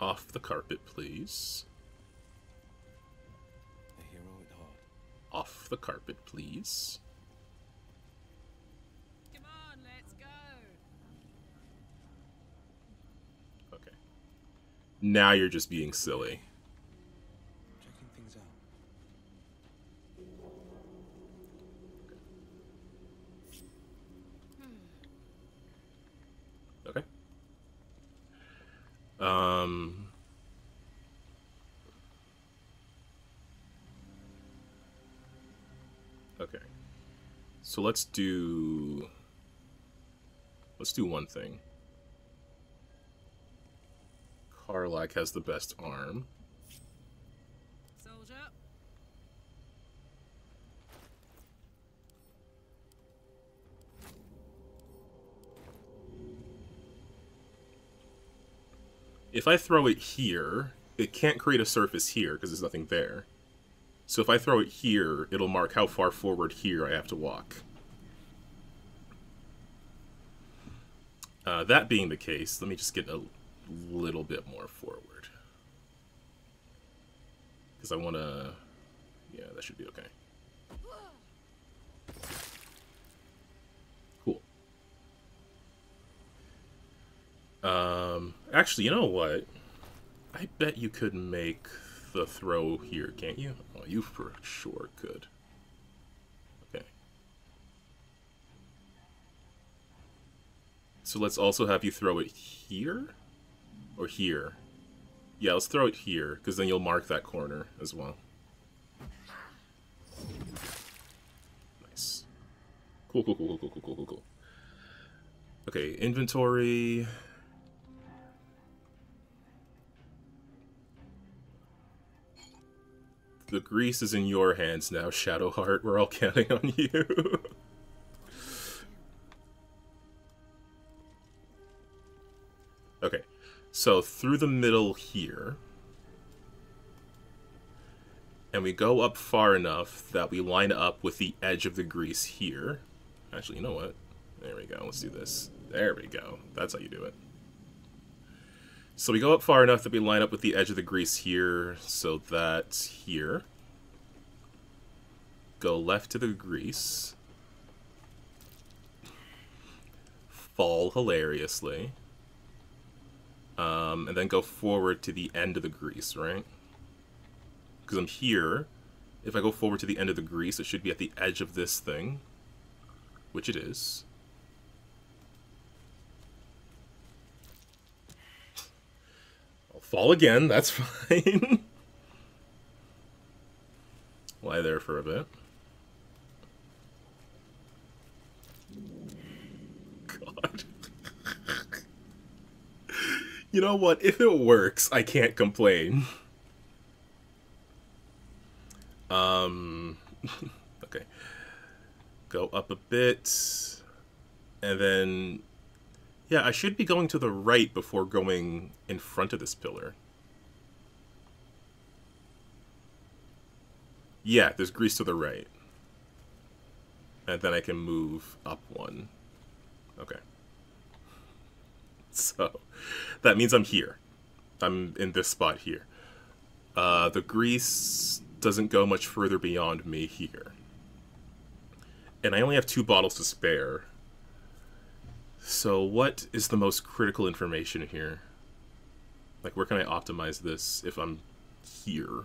off the carpet, please. Off the carpet, please. Now you're just being silly. Checking things out. Okay. Okay. So let's do one thing. Karlach has the best arm. Soldier. If I throw it here, it can't create a surface here because there's nothing there. So if I throw it here, it'll mark how far forward here I have to walk. That being the case, let me just get a little bit more forward, because I want to, yeah, that should be okay. Cool. Actually, you know what? I bet you could make the throw here, can't you? Oh, you for sure could. Okay. So let's also have you throw it here? Or here. Yeah, let's throw it here, because then you'll mark that corner as well. Nice. Cool, cool, cool, cool, cool, cool, cool, cool. Okay, inventory. The grease is in your hands now, Shadowheart. We're all counting on you. Okay. So through the middle here. And we go up far enough that we line up with the edge of the grease here. Actually, you know what? There we go. Let's do this. There we go. That's how you do it. So we go up far enough that we line up with the edge of the grease here, so that's here. Go left to the grease. Fall hilariously. And then go forward to the end of the grease, right? Because I'm here. If I go forward to the end of the grease, it should be at the edge of this thing. Which it is. I'll fall again, that's fine. Lie there for a bit. God. You know what? If it works, I can't complain. Okay. Go up a bit. And then... yeah, I should be going to the right before going in front of this pillar. Yeah, there's grease to the right. And then I can move up one. Okay. So, that means I'm here. I'm in this spot here. The grease doesn't go much further beyond me here. And I only have 2 bottles to spare. So what is the most critical information here? Like, where can I optimize this if I'm here?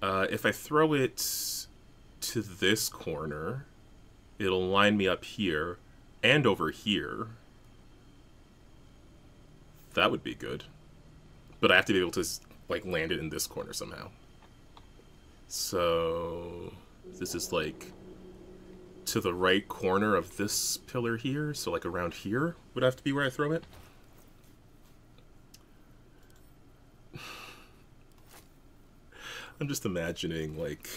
If I throw it to this corner, it'll line me up here and over here. That would be good. But I have to be able to, like, land it in this corner somehow. So... this is, like, to the right corner of this pillar here, so, like, around here would have to be where I throw it. I'm just imagining, like,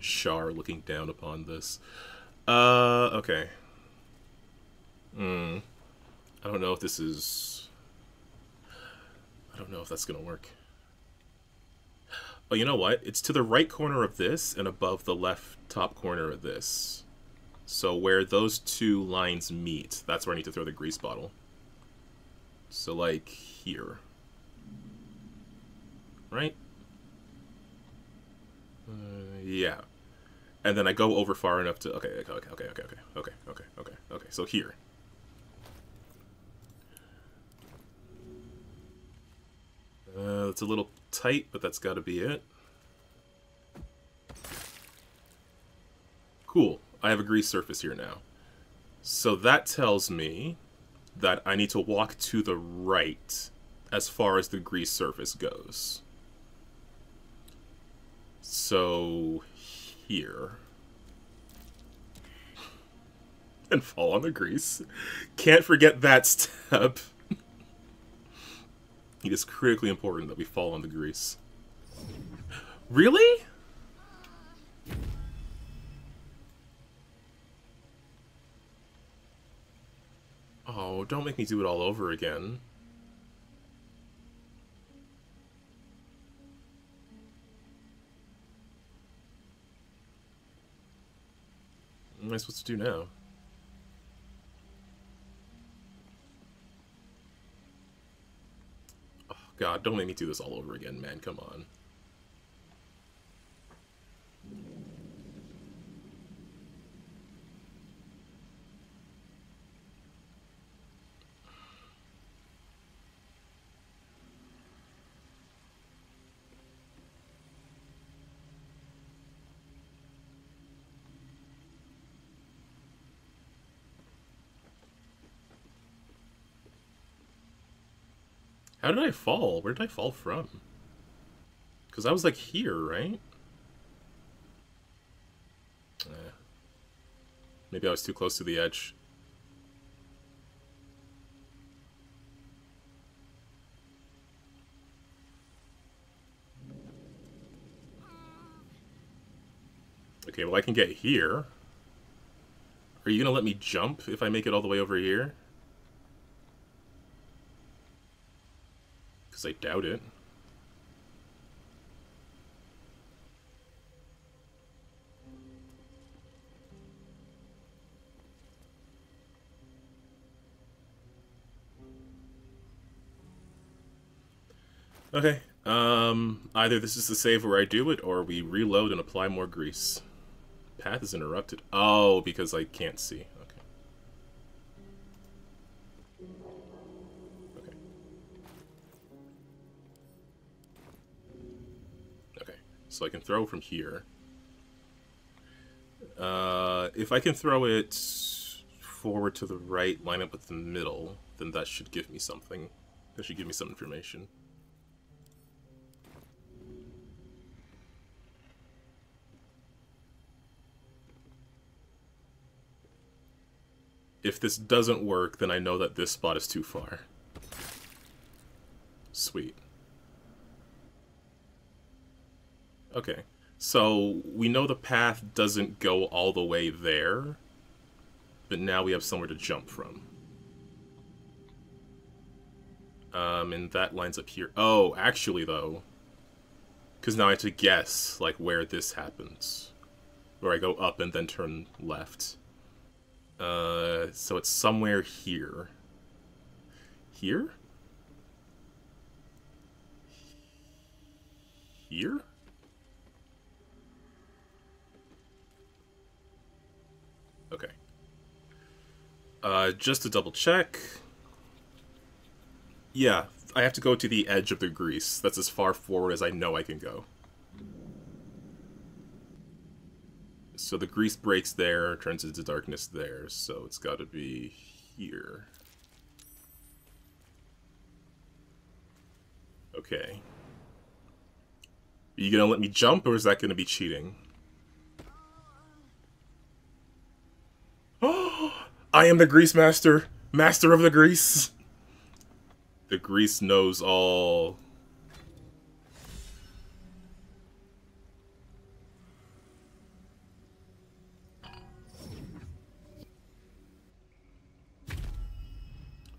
Shar looking down upon this. Okay. I don't know if this is... I don't know if that's gonna work. Oh, you know what? It's to the right corner of this and above the left top corner of this. So where those 2 lines meet, that's where I need to throw the grease bottle. So, like, here. Right? Yeah. And then I go over far enough to... Okay, so here. It's a little tight, but that's gotta be it. Cool. I have a grease surface here now. So that tells me that I need to walk to the right as far as the grease surface goes. So... here. And fall on the grease. Can't forget that step. It is critically important that we fall on the grease. Really? Oh, don't make me do it all over again. What am I supposed to do now? Oh, God, don't make me do this all over again, man. Come on. How did I fall? Where did I fall from? Because I was, like, here, right? Maybe I was too close to the edge. Okay, well, I can get here. Are you gonna let me jump if I make it all the way over here? I doubt it. Okay, either this is the save where I do it, or we reload and apply more grease. Path is interrupted. Oh, because I can't see. Okay. Okay. Okay, so I can throw from here. If I can throw it forward to the right, line up with the middle, then that should give me something. That should give me some information. If this doesn't work, then I know that this spot is too far. Sweet. Okay, so we know the path doesn't go all the way there, but now we have somewhere to jump from. And that lines up here. Oh, actually though, because now I have to guess like where this happens, where I go up and then turn left. So it's somewhere here. Here? Here? Okay. Just to double check. Yeah, I have to go to the edge of the grease. That's as far forward as I know I can go. So the grease breaks there, turns into darkness there, so it's got to be here. Okay. Are you going to let me jump, or is that going to be cheating? Oh! I am the Grease Master! Master of the Grease! The grease knows all...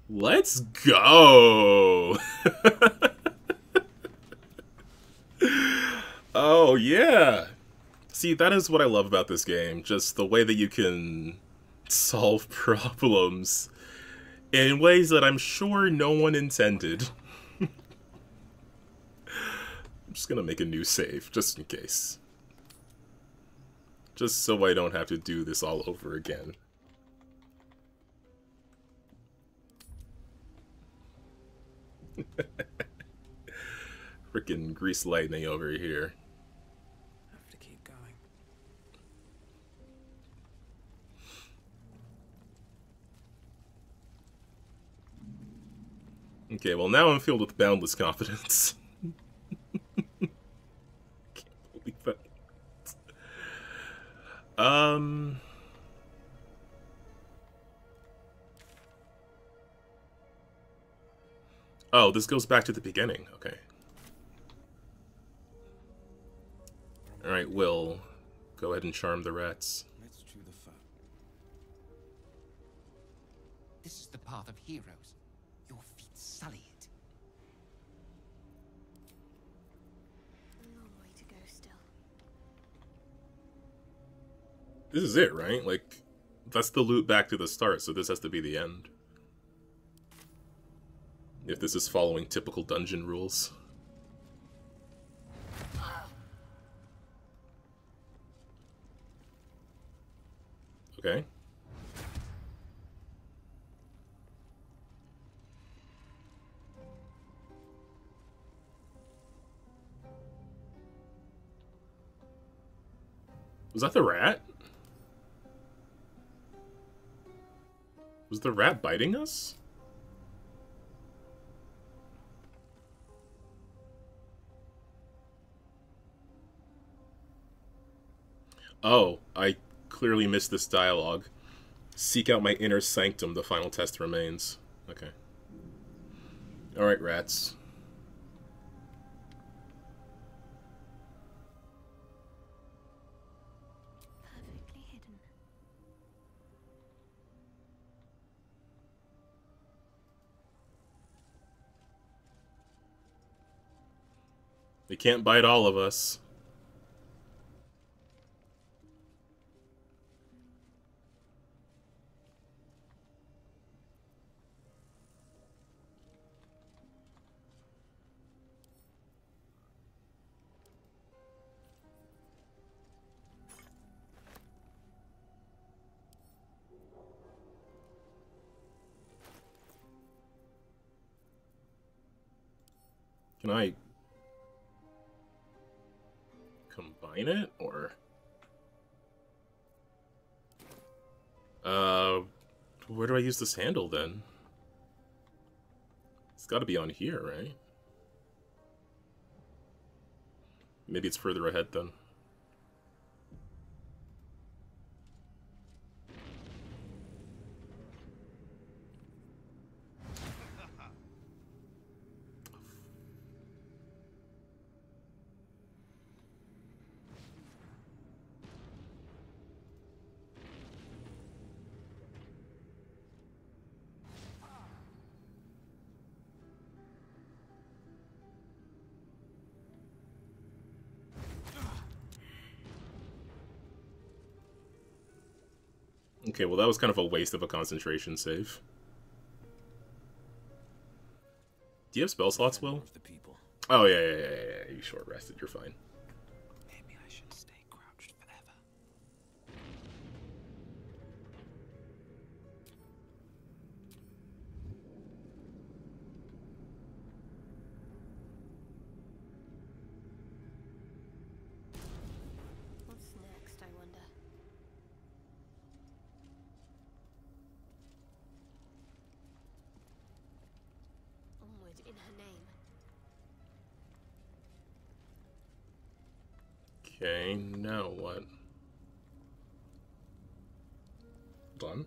Let's go! Oh, yeah! See, that is what I love about this game. Just the way that you can solve problems in ways that I'm sure no one intended. I'm just gonna make a new save, just in case. Just so I don't have to do this all over again. Frickin' grease lightning over here. Have to keep going. Okay, well now I'm filled with boundless confidence. Can't believe that. Oh, this goes back to the beginning. Okay. Alright, Will. Go ahead and charm the rats. Let's chew the fat. This is the path of heroes. Your feet sully it. A long way to go still. This is it, right? Like, that's the loop back to the start, so this has to be the end. If this is following typical dungeon rules. Okay. Was that the rat? Was the rat biting us? Oh, I clearly missed this dialogue. Seek out my inner sanctum, the final test remains. Okay. Alright, rats. Perfectly hidden. They can't bite all of us. Can I combine it, or? Where do I use this handle, then? It's gotta be on here, right? Maybe it's further ahead, then. Okay, well that was kind of a waste of a concentration save. Do you have spell slots, Will? Oh yeah. You short rested, you're fine. Maybe I should stay crouched forever. What's next, I wonder? In her name. Okay, now what? Done.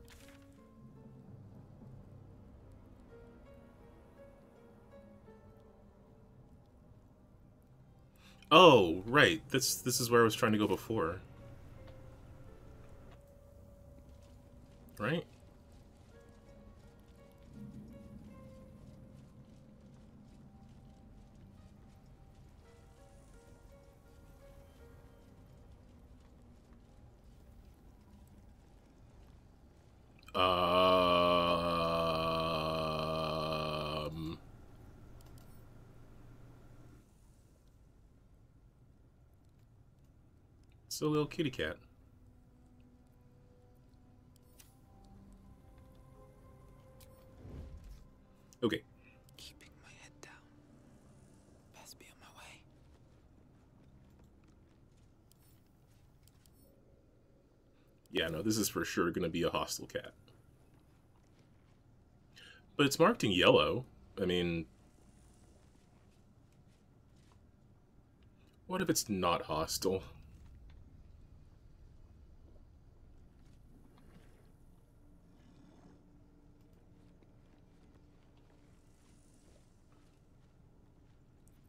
Oh, right. This is where I was trying to go before. Right? It's a little kitty cat. Okay. Keeping my head down. Best be on my way. Yeah, no, this is for sure gonna be a hostile cat. But it's marked in yellow. I mean, what if it's not hostile?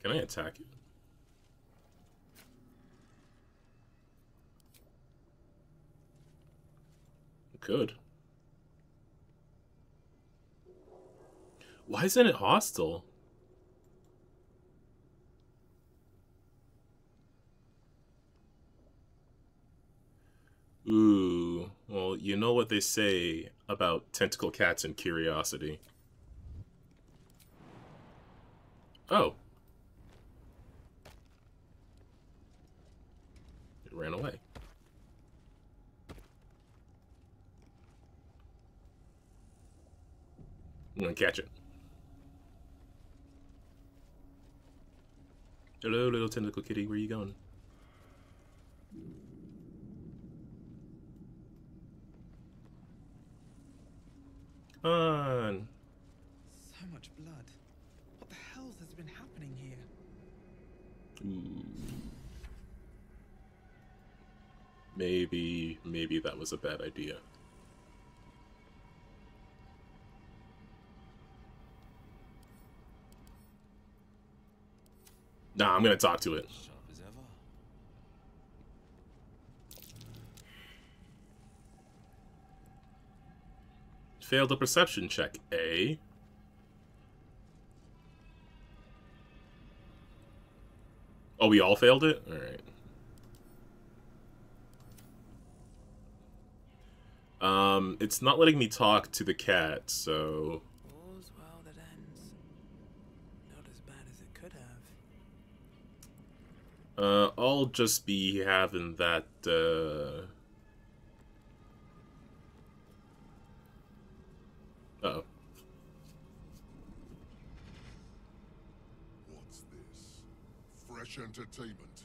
Can I attack it? Good. Why isn't it hostile? Ooh, well, you know what they say about tentacle cats and curiosity. Oh. It ran away. I'm gonna catch it. Hello, little tentacle kitty, where are you going? Come on. So much blood. What the hell has been happening here? Ooh. Maybe that was a bad idea. Nah, I'm gonna talk to it. Sharp as ever. Failed a perception check, eh? Oh, we all failed it? Alright. It's not letting me talk to the cat, so... All's well that ends. Not as bad as it could have. I'll just be having that, Uh-oh. What's this? Fresh entertainment.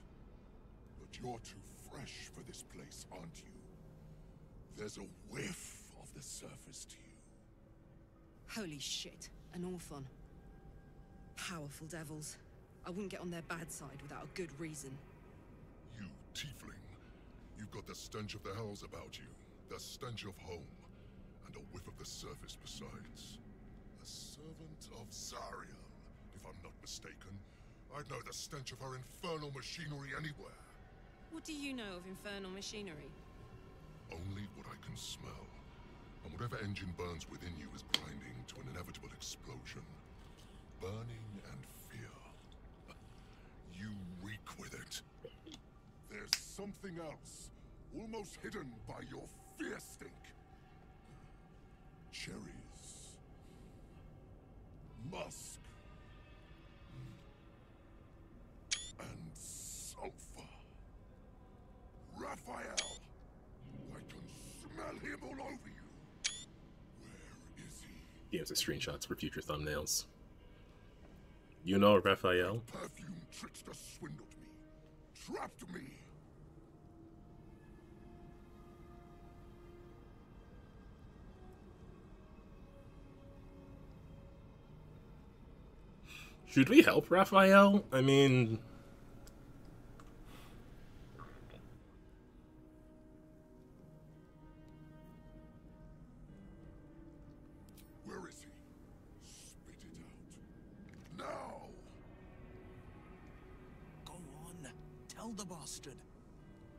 But you're too fresh for this place, aren't you? There's a whiff of the surface to you. Holy shit. An Orphon. Powerful devils. I wouldn't get on their bad side without a good reason. You, tiefling. You've got the stench of the hells about you. The stench of home. And a whiff of the surface besides. A servant of Zariel, if I'm not mistaken. I'd know the stench of her infernal machinery anywhere. What do you know of infernal machinery? Only what I can smell, and whatever engine burns within you is grinding to an inevitable explosion. Burning and fear. You reek with it. There's something else, almost hidden by your fear stink. Cherries. Musk. And sulfur. Raphael. Him all over you. Where is he? Gives us screenshots for future thumbnails. You know Raphael? The perfume trickster swindled me, trapped me. Should we help Raphael? I mean.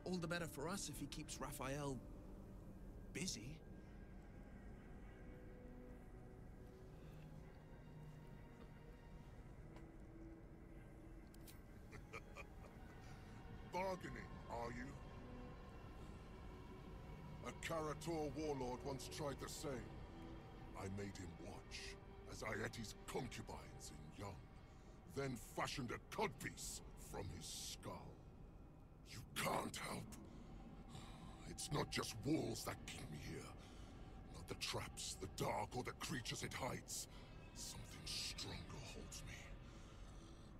All the better for us if he keeps Raphael busy. Bargaining, are you? A Karator warlord once tried the same. I made him watch as I ate his concubines in young, then fashioned a codpiece from his skull. You can't help. It's not just walls that keep me here. Not the traps, the dark, or the creatures it hides. Something stronger holds me.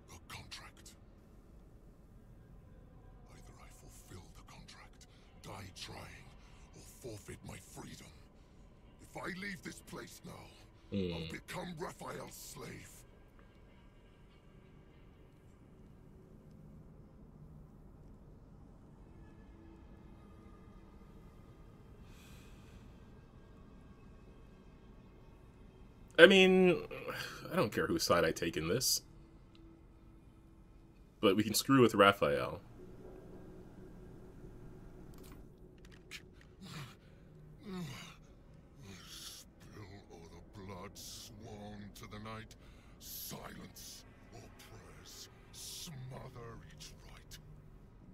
A contract. Either I fulfill the contract, die trying, or forfeit my freedom. If I leave this place now, I'll become Raphael's slave. I mean, I don't care whose side I take in this. But we can screw with Raphael. Spill all the blood sworn to the night. Silence or prayers smother each rite.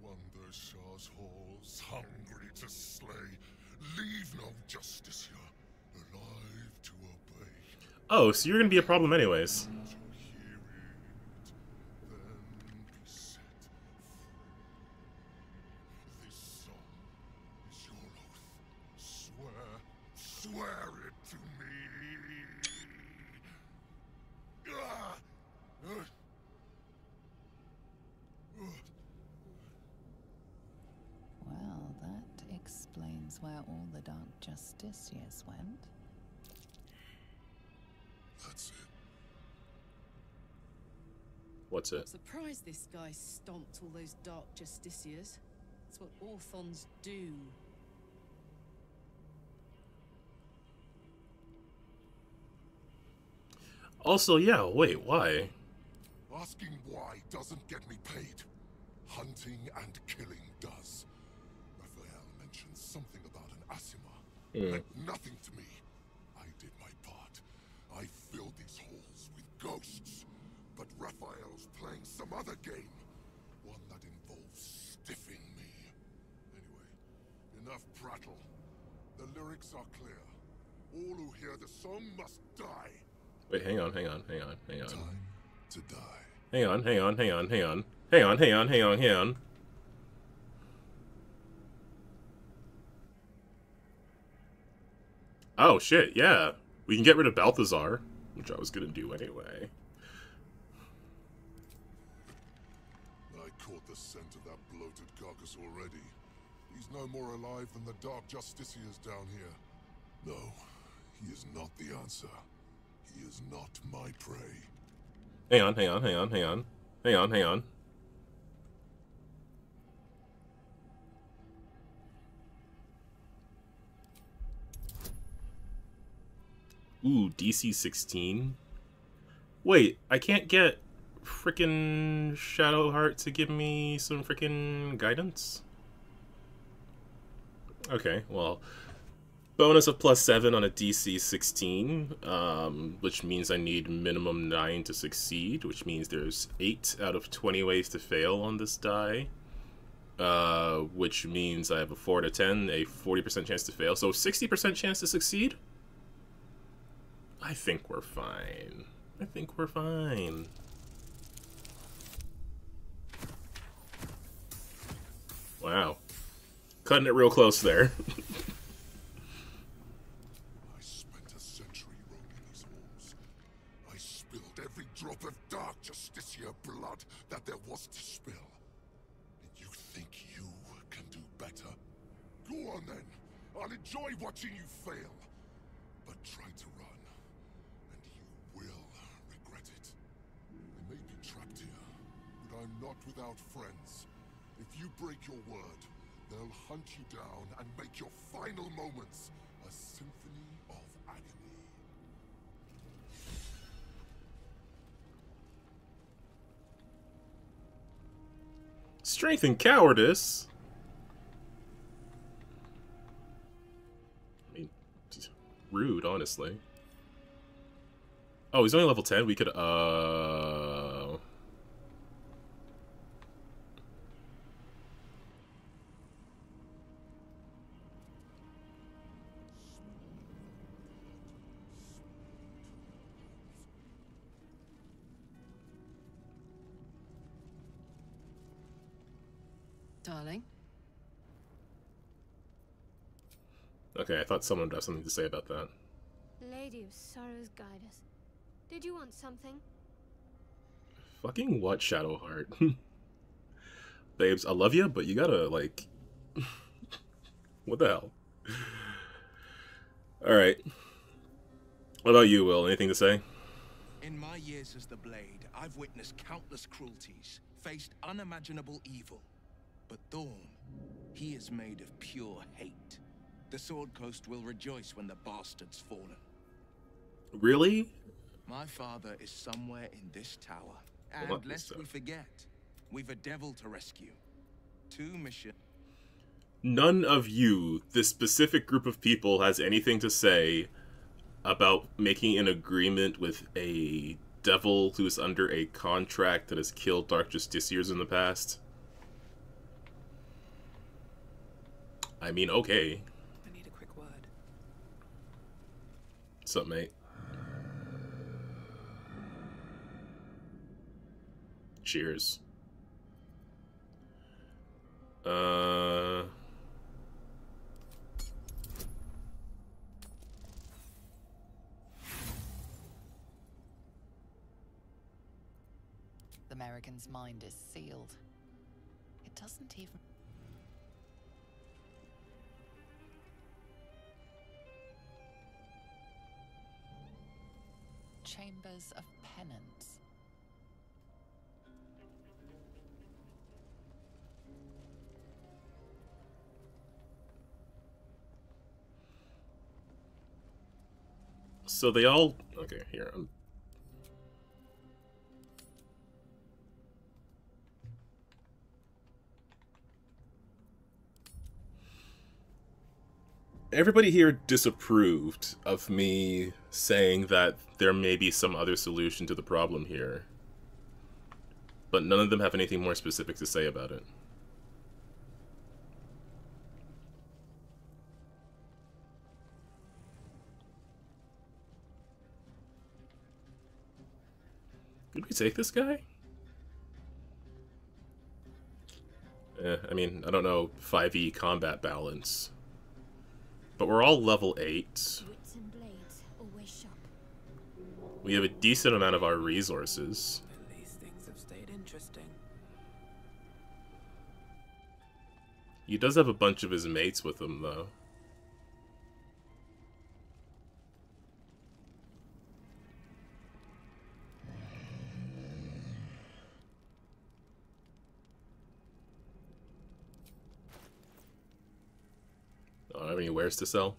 Wander Shar's halls, hungry to slay. Leave no justice here, alive to obey. Oh, so you're gonna be a problem anyways. This song is your oath. Swear it to me. Well, that explains where all the dark justicias went. That's it. What's it? I'm surprised this guy stomped all those dark justicias. That's what Orphons do. Also, yeah, wait, why? Asking why doesn't get me paid. Hunting and killing does. Raphael mentioned something about an Asima. Meant nothing to me. I did my part. I filled these halls with ghosts, but Raphael's playing some other game. One battle. The lyrics are clear. All who hear the song must die. Wait, hang on. Time to die. Hang on. Oh shit, yeah. We can get rid of Balthazar, which I was gonna do anyway. I caught the scent of that bloated carcass already. He's no more alive than the dark justiciars down here. No, he is not the answer. He is not my prey. Hang on. Ooh, DC 16. Wait, I can't get frickin' Shadowheart to give me some frickin' guidance? Okay, well, bonus of +7 on a DC 16, which means I need minimum 9 to succeed, which means there's 8 out of 20 ways to fail on this die, which means I have a 4 to 10, a 40% chance to fail, so 60% chance to succeed? I think we're fine. Wow. Cutting it real close there. I spent a century roaming these walls. I spilled every drop of dark justiciar blood that there was to spill. And you think you can do better? Go on then. I'll enjoy watching you fail. But try to run. I'm not without friends. If you break your word, they'll hunt you down and make your final moments a symphony of agony. Strength and cowardice? I mean, just rude, honestly. Oh, he's only level 10. We could, Okay, I thought someone would have something to say about that. Lady of Sorrows, guide us. Did you want something? Fucking what, Shadowheart? Babes, I love you, but you gotta, like... what the hell? Alright. What about you, Will? Anything to say? In my years as the Blade, I've witnessed countless cruelties, faced unimaginable evil. But Thorn, he is made of pure hate. The Sword Coast will rejoice when the bastard's fallen. Really? My father is somewhere in this tower. And lest we forget, we've a devil to rescue. 2 missions. None of you, this specific group of people, has anything to say about making an agreement with a devil who is under a contract that has killed Dark Justiciars in the past. I mean, okay. I need a quick word. What's up, mate? Cheers. The American's mind is sealed. It doesn't even... Chambers of penance. So they all... Okay, here. Everybody here disapproved of me saying that there may be some other solution to the problem here. But none of them have anything more specific to say about it. Did we take this guy? I mean, I don't know 5e combat balance. But we're all level 8. We have a decent amount of our resources. And these things have stayed interesting. He does have a bunch of his mates with him, though. I don't have any wares to sell.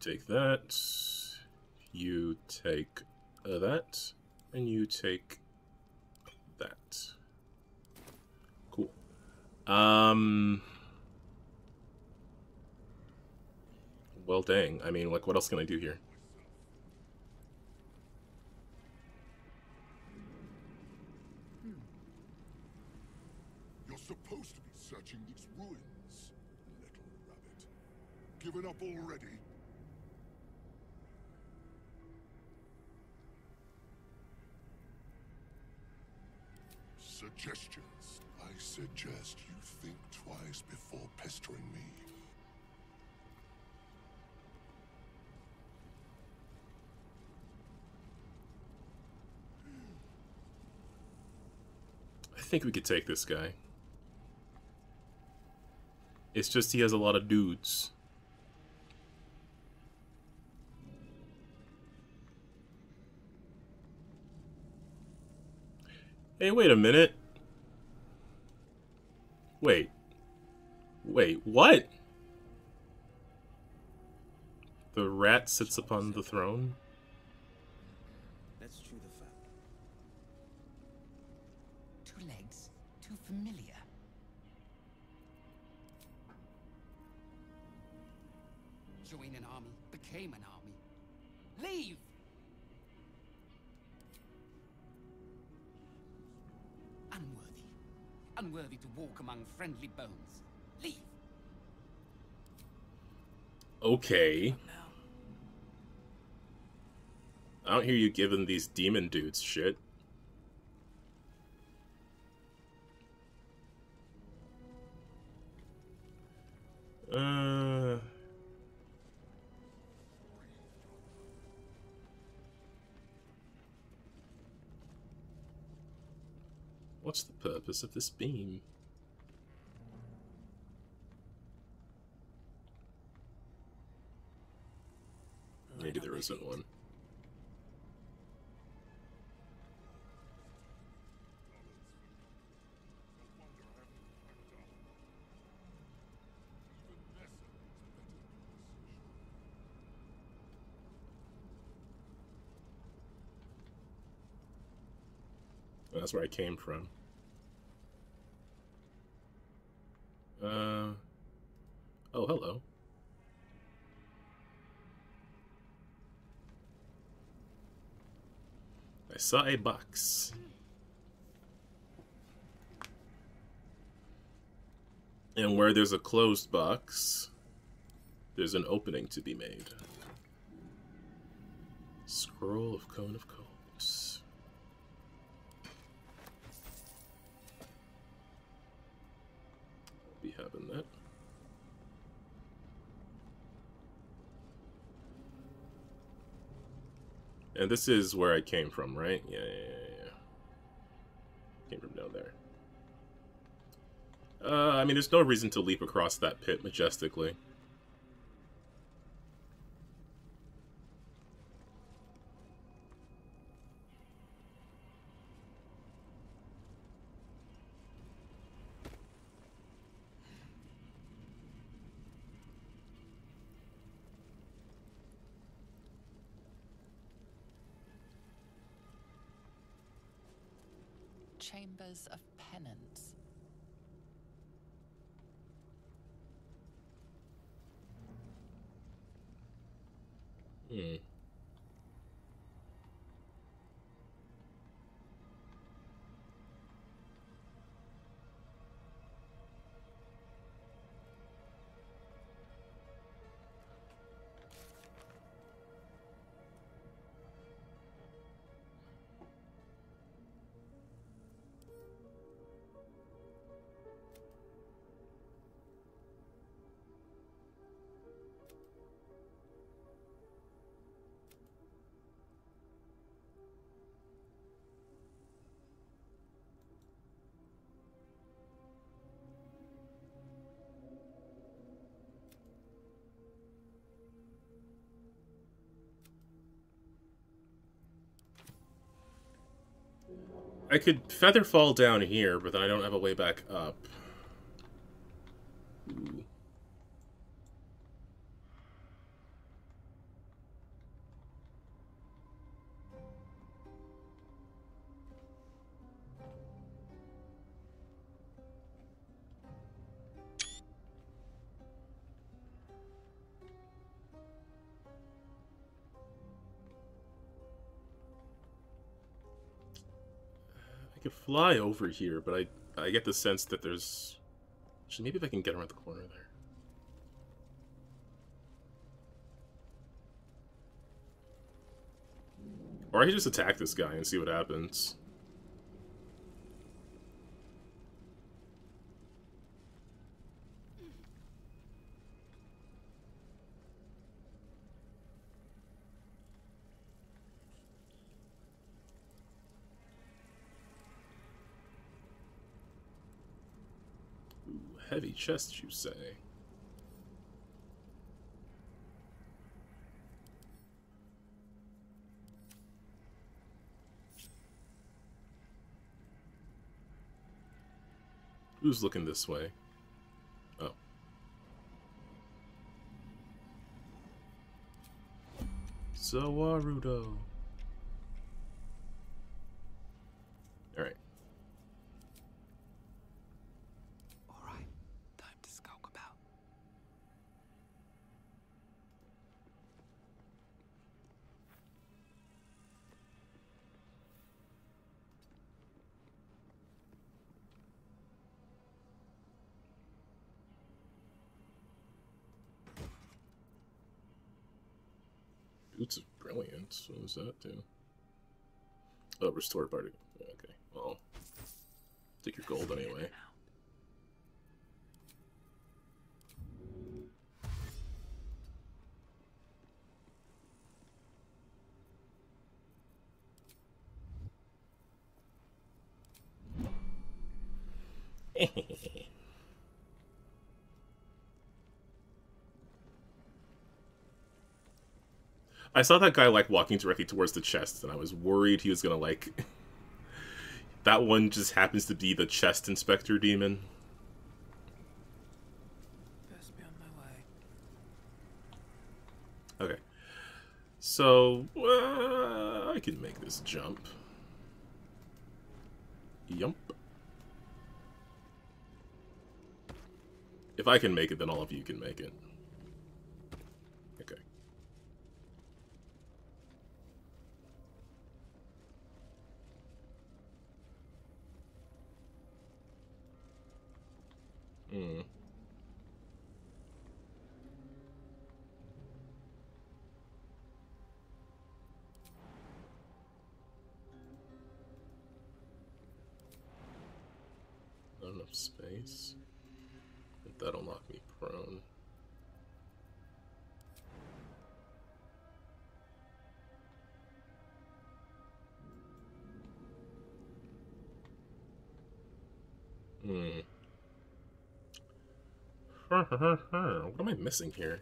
Take that, you take that, and you take that. Cool. Well, dang. I mean, like, what else can I do here? You're supposed to be searching these ruins, little rabbit. Given up already? Suggestions. I suggest you think twice before pestering me. I think we could take this guy. It's just he has a lot of dudes. Hey, wait a minute. Wait. Wait, what? The rat sits upon the throne? Let's chew the fat. Two legs, too familiar. Joined an army, became an army. Leave! Unworthy to walk among friendly bones. Leave. Okay. I don't hear you giving these demon dudes shit. What's the purpose of this beam? Maybe there isn't one. That's where I came from. Oh, hello. I saw a box. And where there's a closed box, there's an opening to be made. Scroll of Cone of Coals. Having that. And this is where I came from, right? Yeah. Came from down there. I mean, there's no reason to leap across that pit majestically. Chambers of penance. I could feather fall down here, but then I don't have a way back up. Ooh. Fly over here, but I get the sense that there's... Actually, maybe if I can get around the corner there. Or I could just attack this guy and see what happens. Heavy chest, you say? Who's looking this way? Oh. Zawarudo. Alright. Boots of Brilliance. What was that do? Oh, restore party. Okay. Well, take your gold anyway. I saw that guy, like, walking directly towards the chest, and I was worried he was gonna, like... That one just happens to be the chest inspector demon. Best be on my way. Okay. So, I can make this jump. Yump. If I can make it, then all of you can make it. Not enough space. But that'll knock me prone. What am I missing here?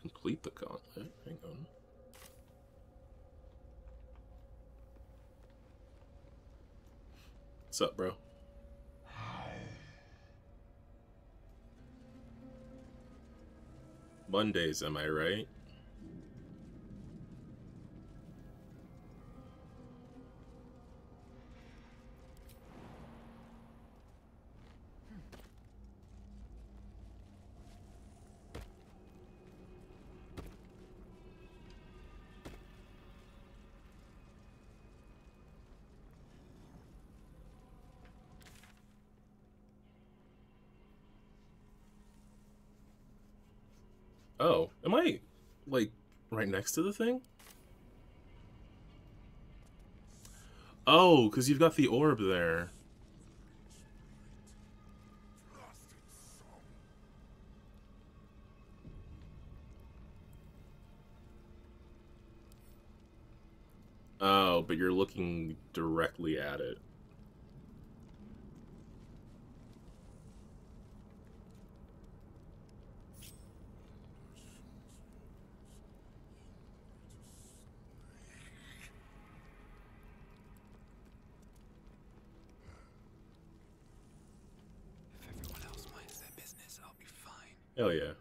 Complete the gauntlet. Hang on. What's up, bro? Mondays, am I right? Oh, am I, like, right next to the thing? Oh, because you've got the orb there. Oh, but you're looking directly at it. Hell yeah. More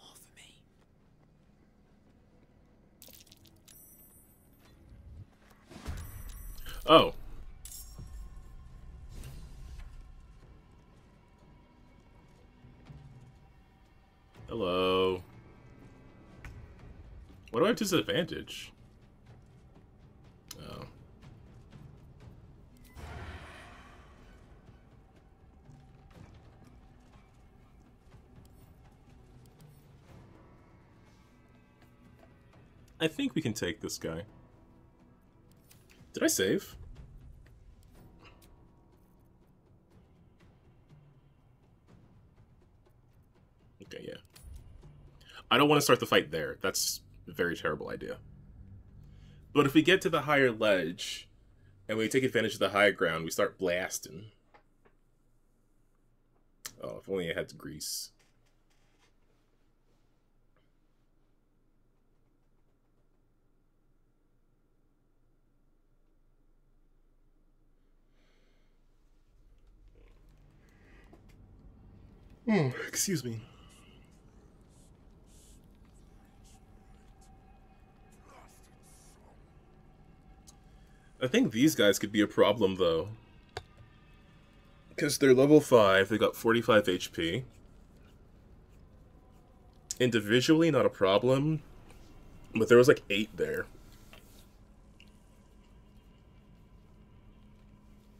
for me. Oh. Hello. What do I have disadvantage? Oh. I think we can take this guy. Did I save? Okay, yeah. I don't want to start the fight there. That's a very terrible idea. But if we get to the higher ledge, and we take advantage of the high ground, we start blasting. Oh, if only I had grease. Excuse me. I think these guys could be a problem, though. Because they're level 5, they got 45 HP. Individually, not a problem. But there was like 8 there.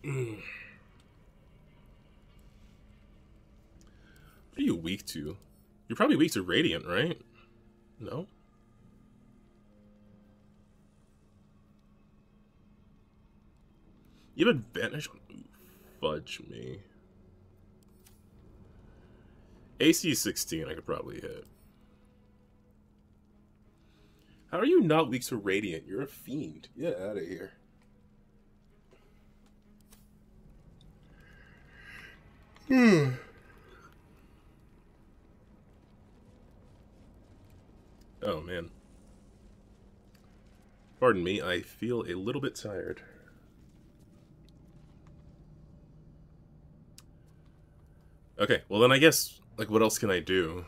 What are you weak to? You're probably weak to Radiant, right? No? You have advantage on... Fudge me. AC 16 I could probably hit. How are you not weak to Radiant? You're a fiend. Get out of here. Oh, man. Pardon me, I feel a little bit tired. Okay, well then I guess, like, what else can I do?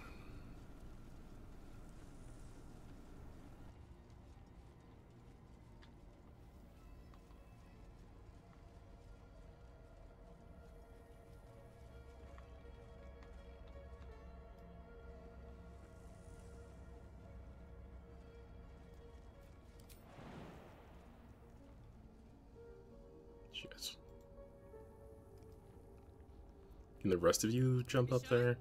Can the rest of you jump up there?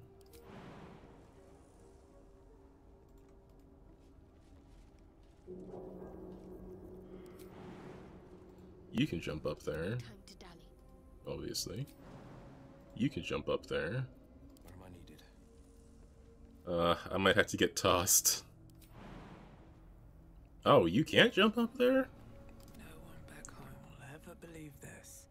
You can jump up there. Obviously. You can jump up there. What am I needed? I might have to get tossed. Oh, you can't jump up there? No one back home will ever believe this.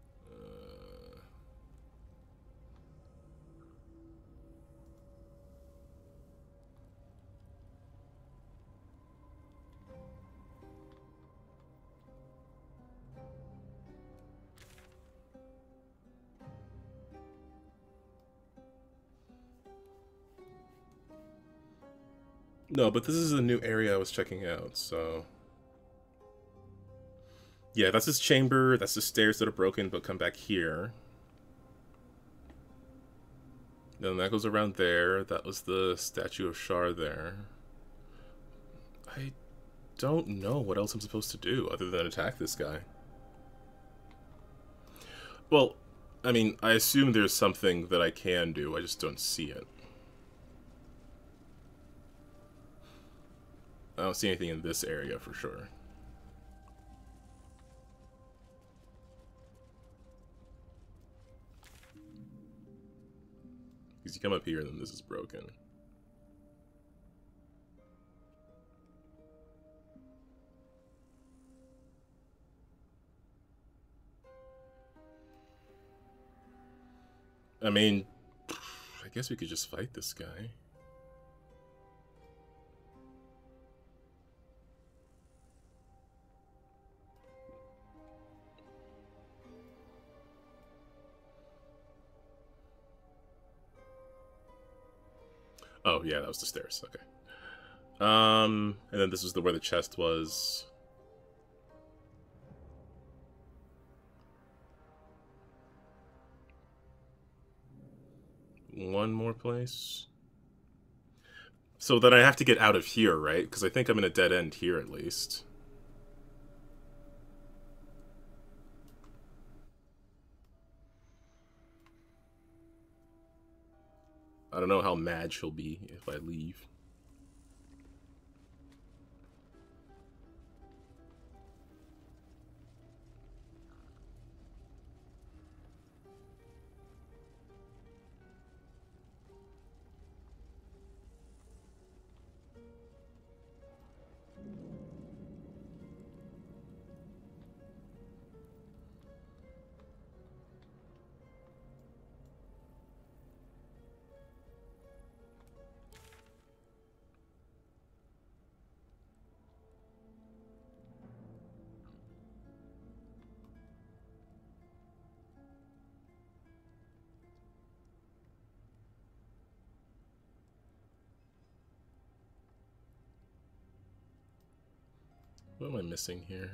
No, but this is a new area I was checking out, so... Yeah, that's his chamber, that's the stairs that are broken, but come back here. Then that goes around there, that was the statue of Shar there. I don't know what else I'm supposed to do other than attack this guy. Well, I mean, I assume there's something that I can do, I just don't see it. I don't see anything in this area for sure. Because you come up here and then this is broken. I mean, I guess we could just fight this guy. Oh, yeah, that was the stairs. Okay. And then this was where the chest was. One more place. So then I have to get out of here, right? Because I think I'm in a dead end here, at least. I don't know how mad she'll be if I leave. What am I missing here?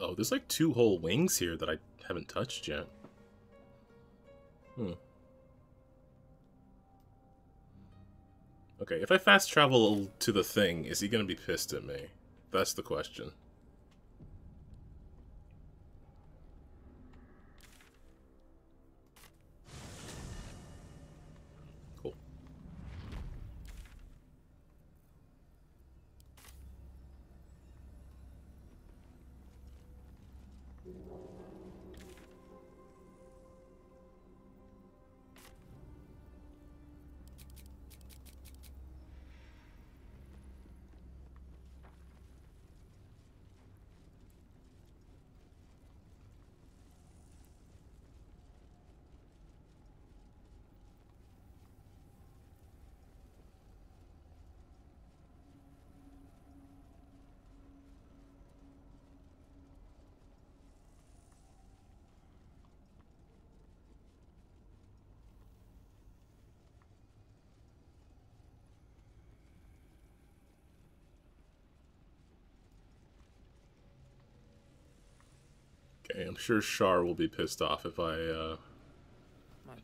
Oh, there's like two whole wings here that I haven't touched yet. Hmm. Okay, if I fast travel to the thing, is he gonna be pissed at me? That's the question. Cool. I'm sure Shar will be pissed off if I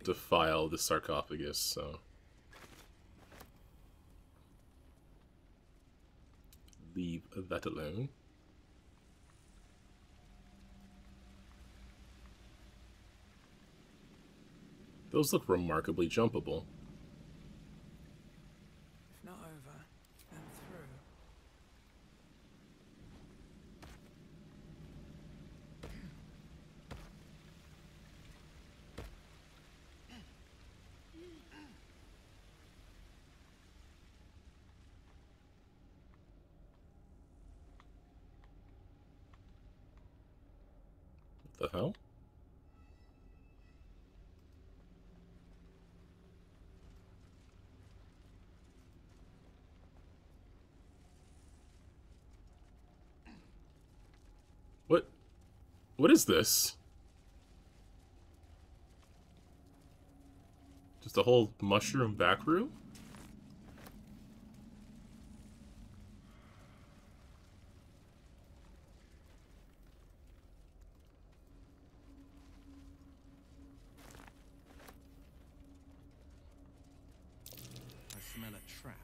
defile the sarcophagus, so... Leave that alone. Those look remarkably jumpable. If not over, then through. What the hell? What is this? Just a whole mushroom back room? I smell a trap.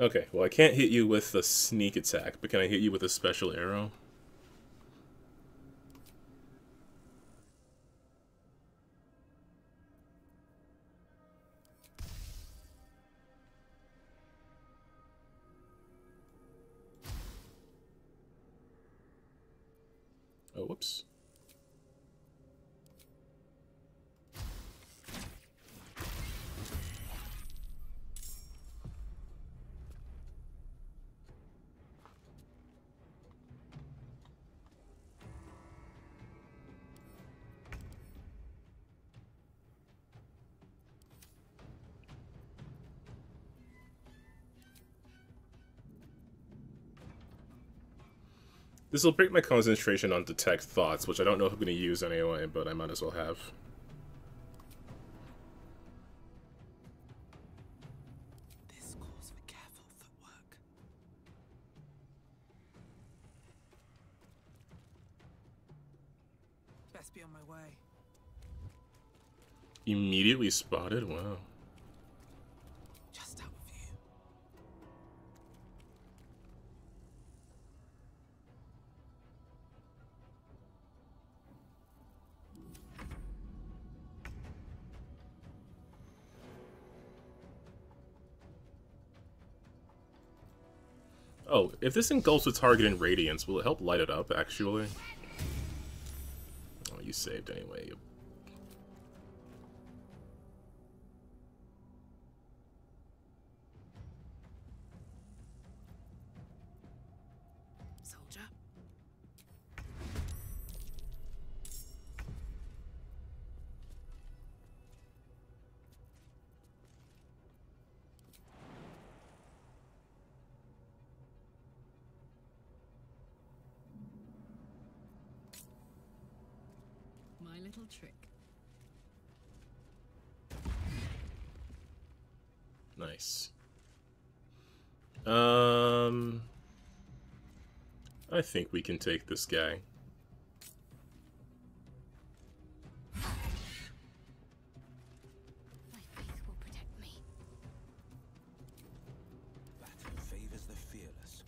Okay, well I can't hit you with a sneak attack, but can I hit you with a special arrow? Oh, whoops. This will break my concentration on detect thoughts, which I don't know if I'm going to use anyway, but I might as well have. This calls for careful footwork. Best be on my way. Immediately spotted? Wow. Oh, if this engulfs a target in radiance, will it help light it up, actually? Oh, you saved anyway. Soldier. Trick. Nice. I think we can take this guy. My faith will protect me. Battle favors the fearless.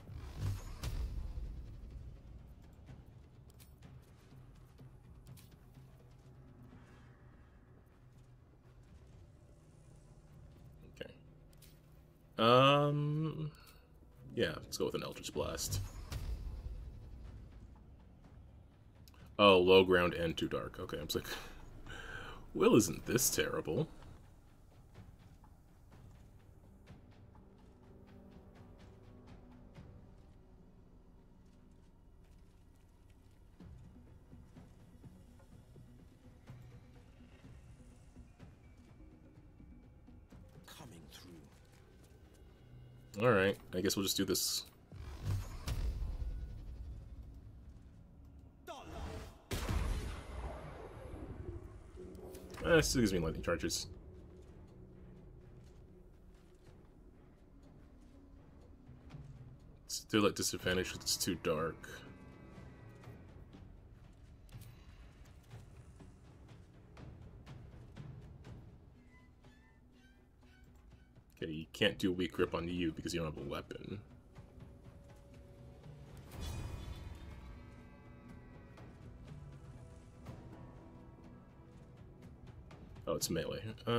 Yeah, let's go with an Eldritch Blast. Oh, low ground and too dark. Okay, I was like, well, isn't this terrible? Alright, I guess we'll just do this. Still gives me lightning charges. Still at disadvantage because it's too dark. Okay, you can't do weak grip on you because you don't have a weapon. Oh, it's melee. I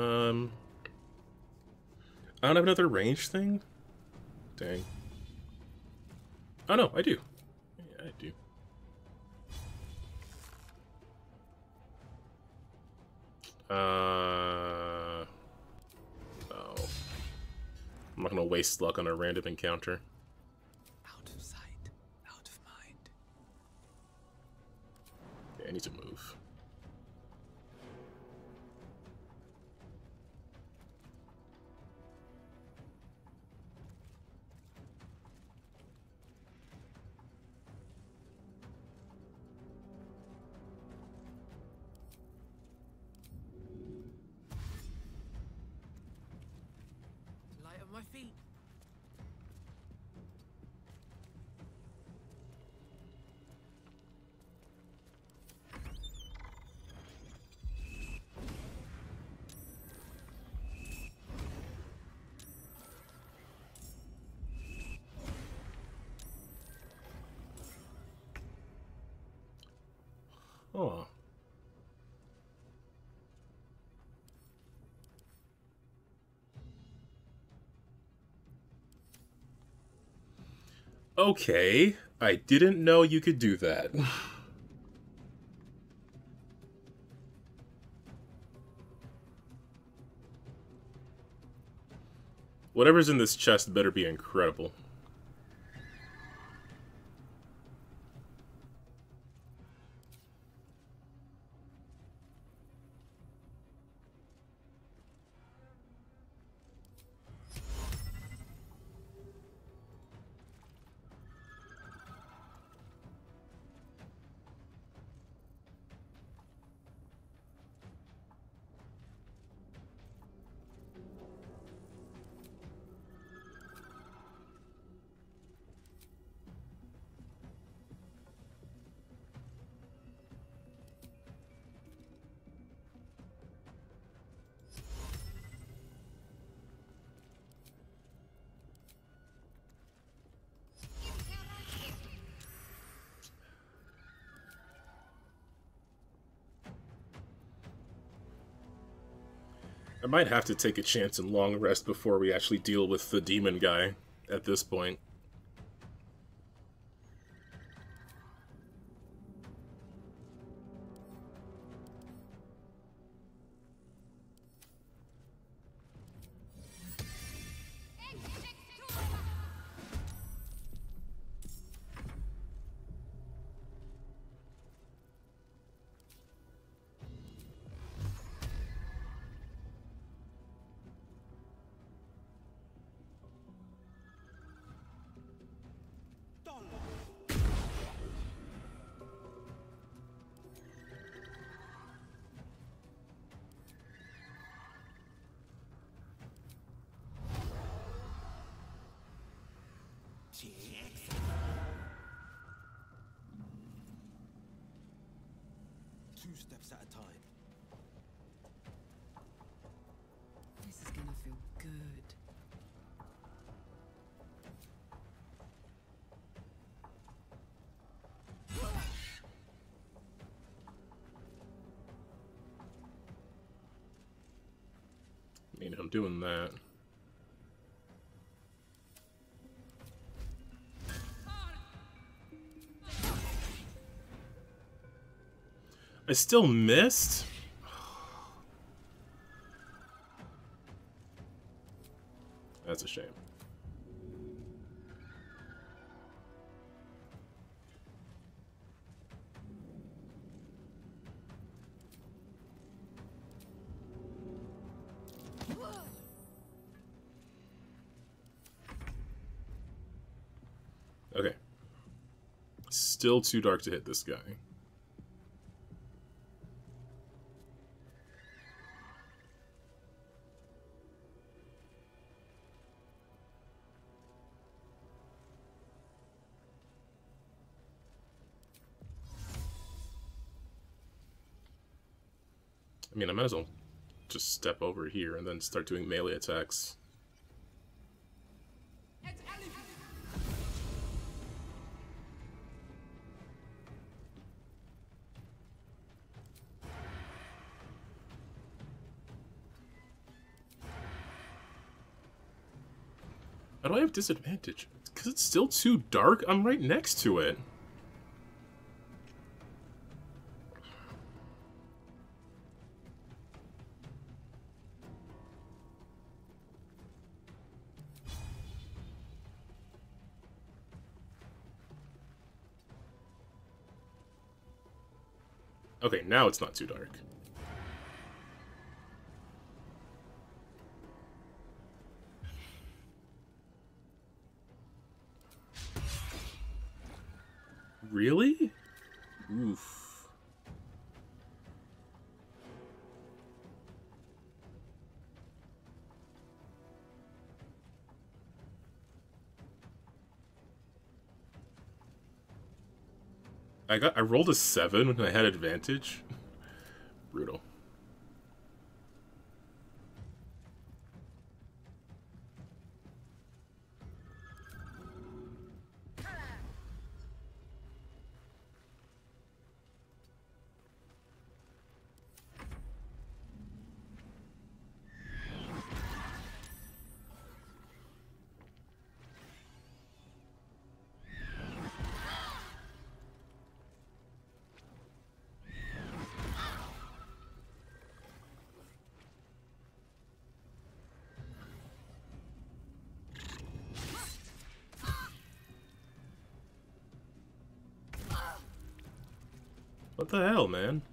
don't have another range thing? Dang. Oh no, I do. Yeah, I do. I'm not gonna waste luck on a random encounter. Out of sight, out of mind. Okay, I need to move. Oh. Okay, I didn't know you could do that. Whatever's in this chest better be incredible. I might have to take a chance and long rest before we actually deal with the demon guy at this point. Two steps at a time. This is gonna feel good. I mean, I'm doing that. I still missed? That's a shame. Okay. Still too dark to hit this guy. I mean, I might as well just step over here and then start doing melee attacks. How do I have disadvantage? Because it's still too dark? I'm right next to it. Okay, now it's not too dark. Really? Oof. I rolled a 7 when I had advantage. Brutal. What the hell, man?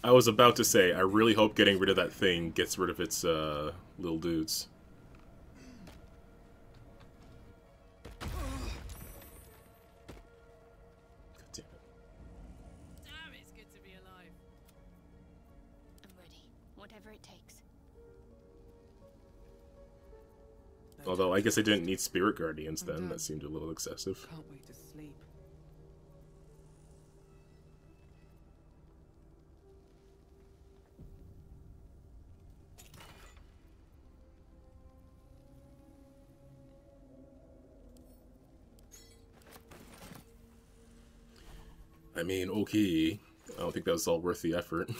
I was about to say, I really hope getting rid of that thing gets rid of its, little dudes. God damn it. Damn, it's good to be alive. I'm ready. Whatever it takes. Although, I guess I didn't need Spirit Guardians then. That seemed a little excessive. Can't wait to sleep. I mean, okay. I don't think that was all worth the effort.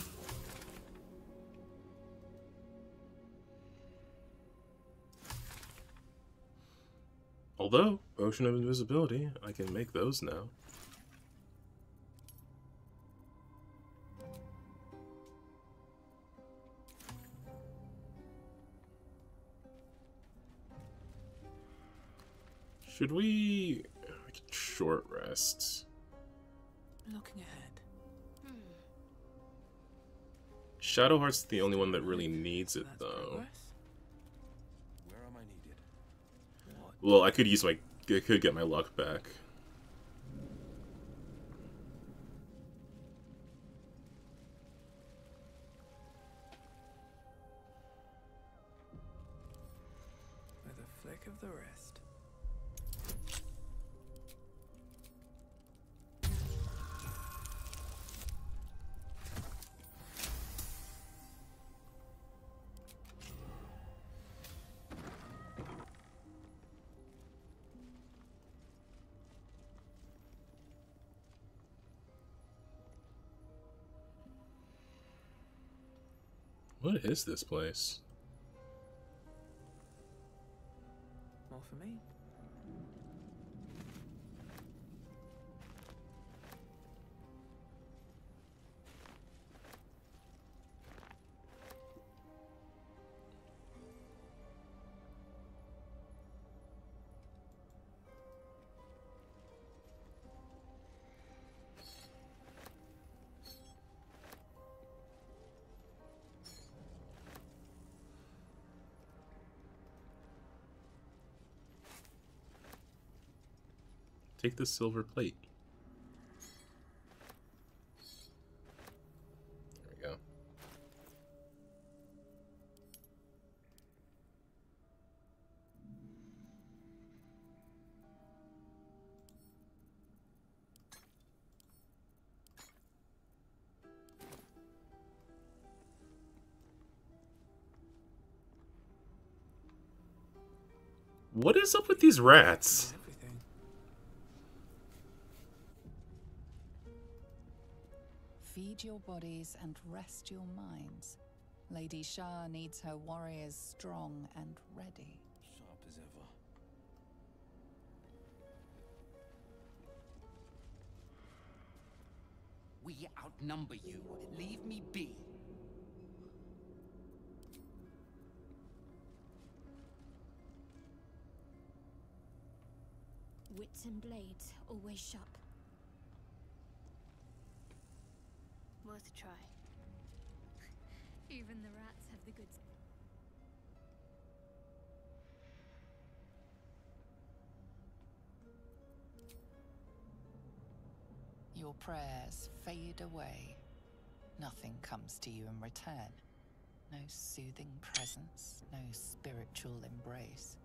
Although, Ocean of Invisibility, I can make those now. Should we... I could short rest. Looking ahead. Shadowheart's the only one that really needs it, though. Where am I needed? Well, I could use my... I could get my luck back. With a flick of the wrist. What is this place? More for me. Take the silver plate. There we go. What is up with these rats? Feed your bodies and rest your minds. Lady Shar needs her warriors strong and ready. Sharp as ever. We outnumber you. Leave me be. Wits and blades always sharp. Worth a try. Even the rats have the goods. Your prayers fade away. Nothing comes to you in return. No soothing presence, no spiritual embrace.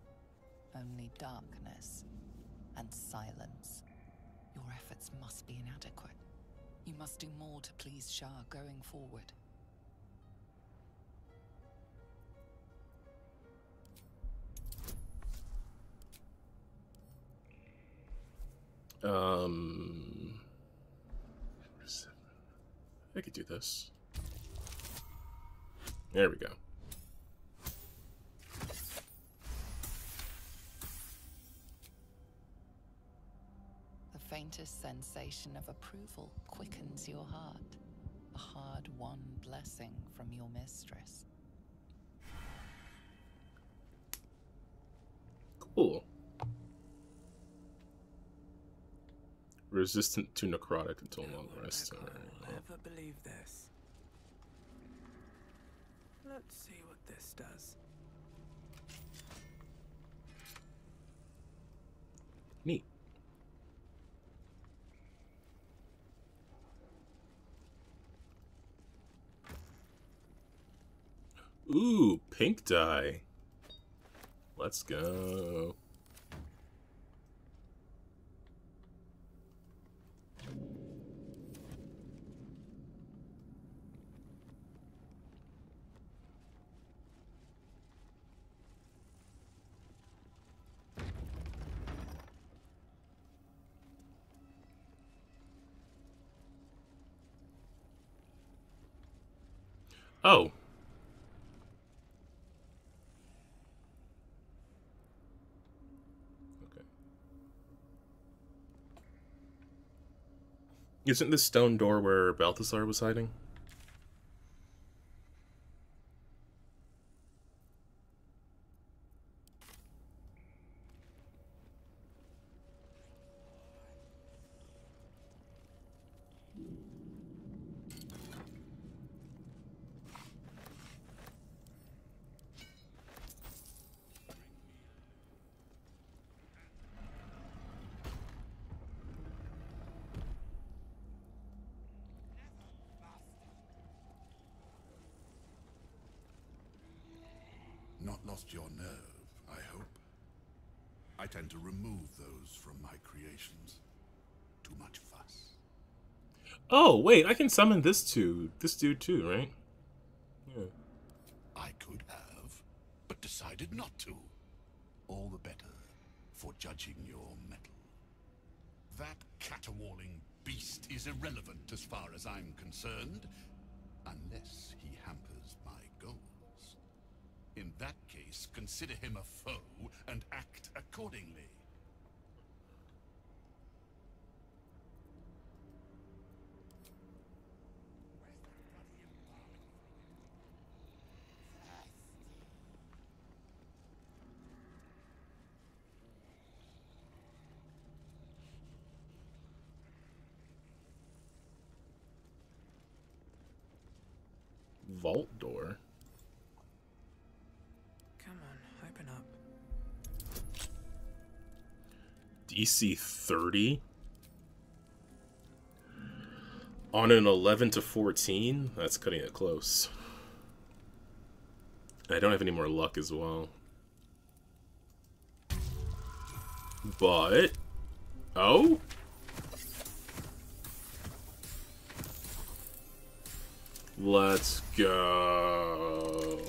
Only darkness and silence. Your efforts must be inadequate. You must do more to please Shar going forward. I could do this. There we go. The faintest sensation of approval quickens your heart, a hard-won blessing from your mistress. Cool. Resistant to necrotic until long rest. I'll never believe this. Let's see what this does. Neat. Ooh, pink dye. Let's go. Oh. Isn't this stone door where Balthazar was hiding? lost your nerve, I hope. I tend to remove those from my creations. Too much fuss. Oh, wait, I can summon this dude too, right? Yeah. I could have, but decided not to. All the better for judging your mettle. That caterwauling beast is irrelevant as far as I'm concerned, unless he hampers my goals. In that case, consider him a foe and act accordingly. Vault door. Come on, open up. DC 30 on an 11 to 14. That's cutting it close. I don't have any more luck as well. But oh. Let's go.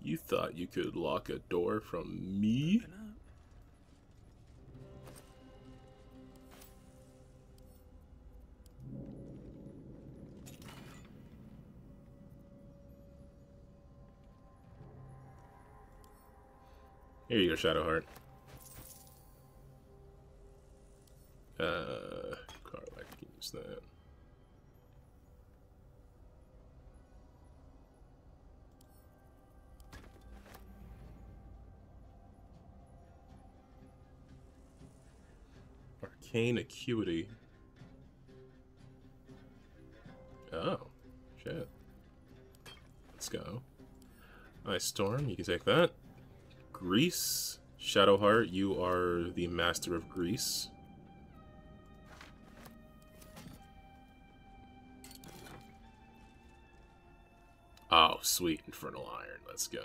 You thought you could lock a door from me? Here you go, Shadowheart. Karlach, I can use that. Arcane Acuity. Oh, shit. Let's go. Ice Storm, you can take that. Grease. Shadowheart, you are the master of grease. Oh, sweet. Infernal Iron. Let's go.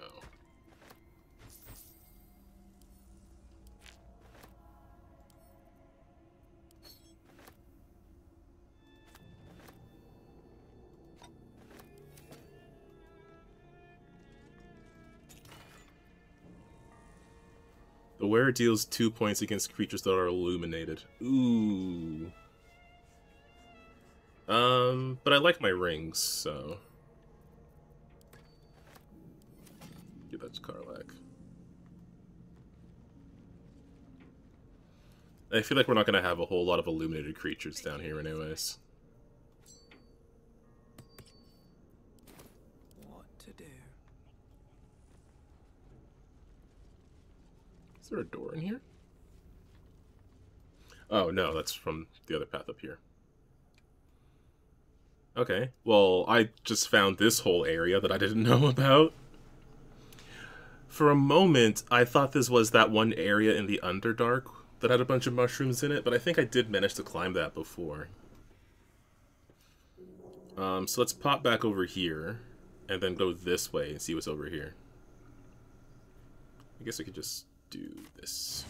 The wearer deals 2 points against creatures that are illuminated. Ooh. But I like my rings, so. Give that to Karlach. I feel like we're not going to have a whole lot of illuminated creatures down here anyways. Is there a door in here? Oh, no, that's from the other path up here. Okay, well, I just found this whole area that I didn't know about. For a moment, I thought this was that one area in the Underdark that had a bunch of mushrooms in it, but I think I did manage to climb that before. So let's pop back over here, and then go this way and see what's over here. I guess we could just do this.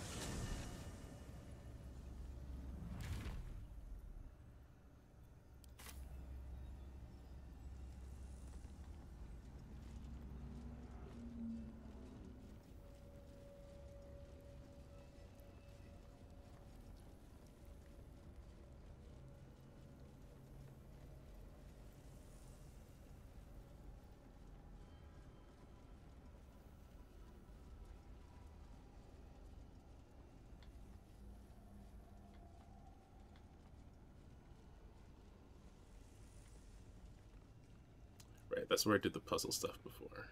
That's where I did the puzzle stuff before.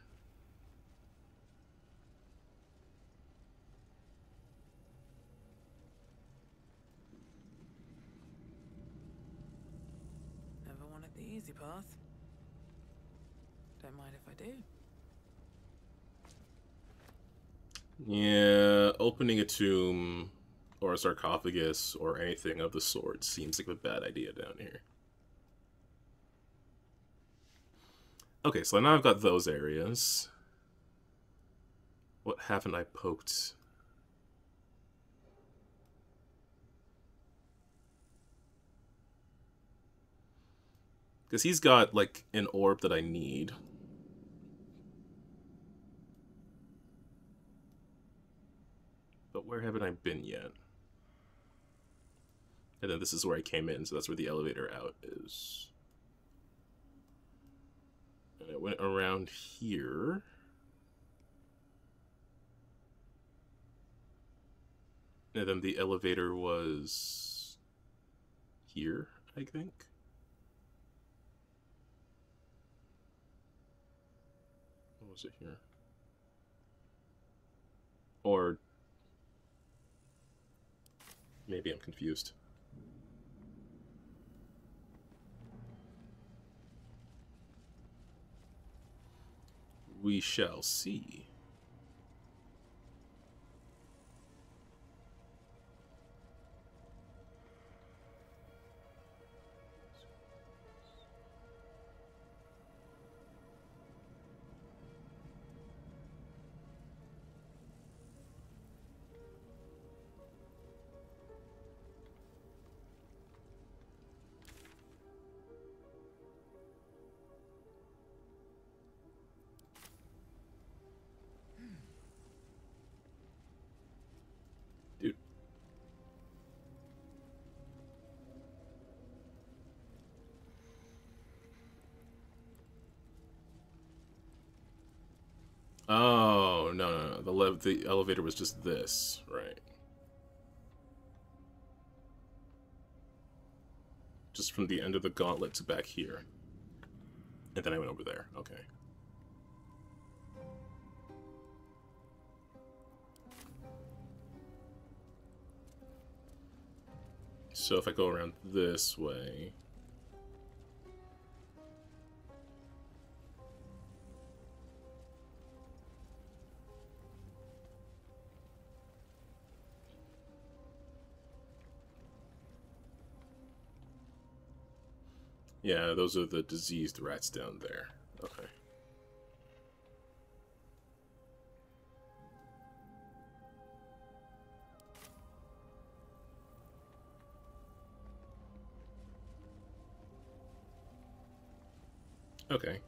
Never wanted the easy path. Don't mind if I do. Yeah, opening a tomb or a sarcophagus or anything of the sort seems like a bad idea down here. Okay, so now I've got those areas. What haven't I poked? Because he's got, like, an orb that I need. But where haven't I been yet? And then this is where I came in, so that's where the elevator out is. And it went around here. And then the elevator was here, I think. Was it here? Or maybe I'm confused. We shall see. Oh, no, no, no. The elevator was just this, right? Just from the end of the gauntlet to back here. And then I went over there. Okay. So if I go around this way... Yeah, those are the diseased rats down there. Okay. Okay.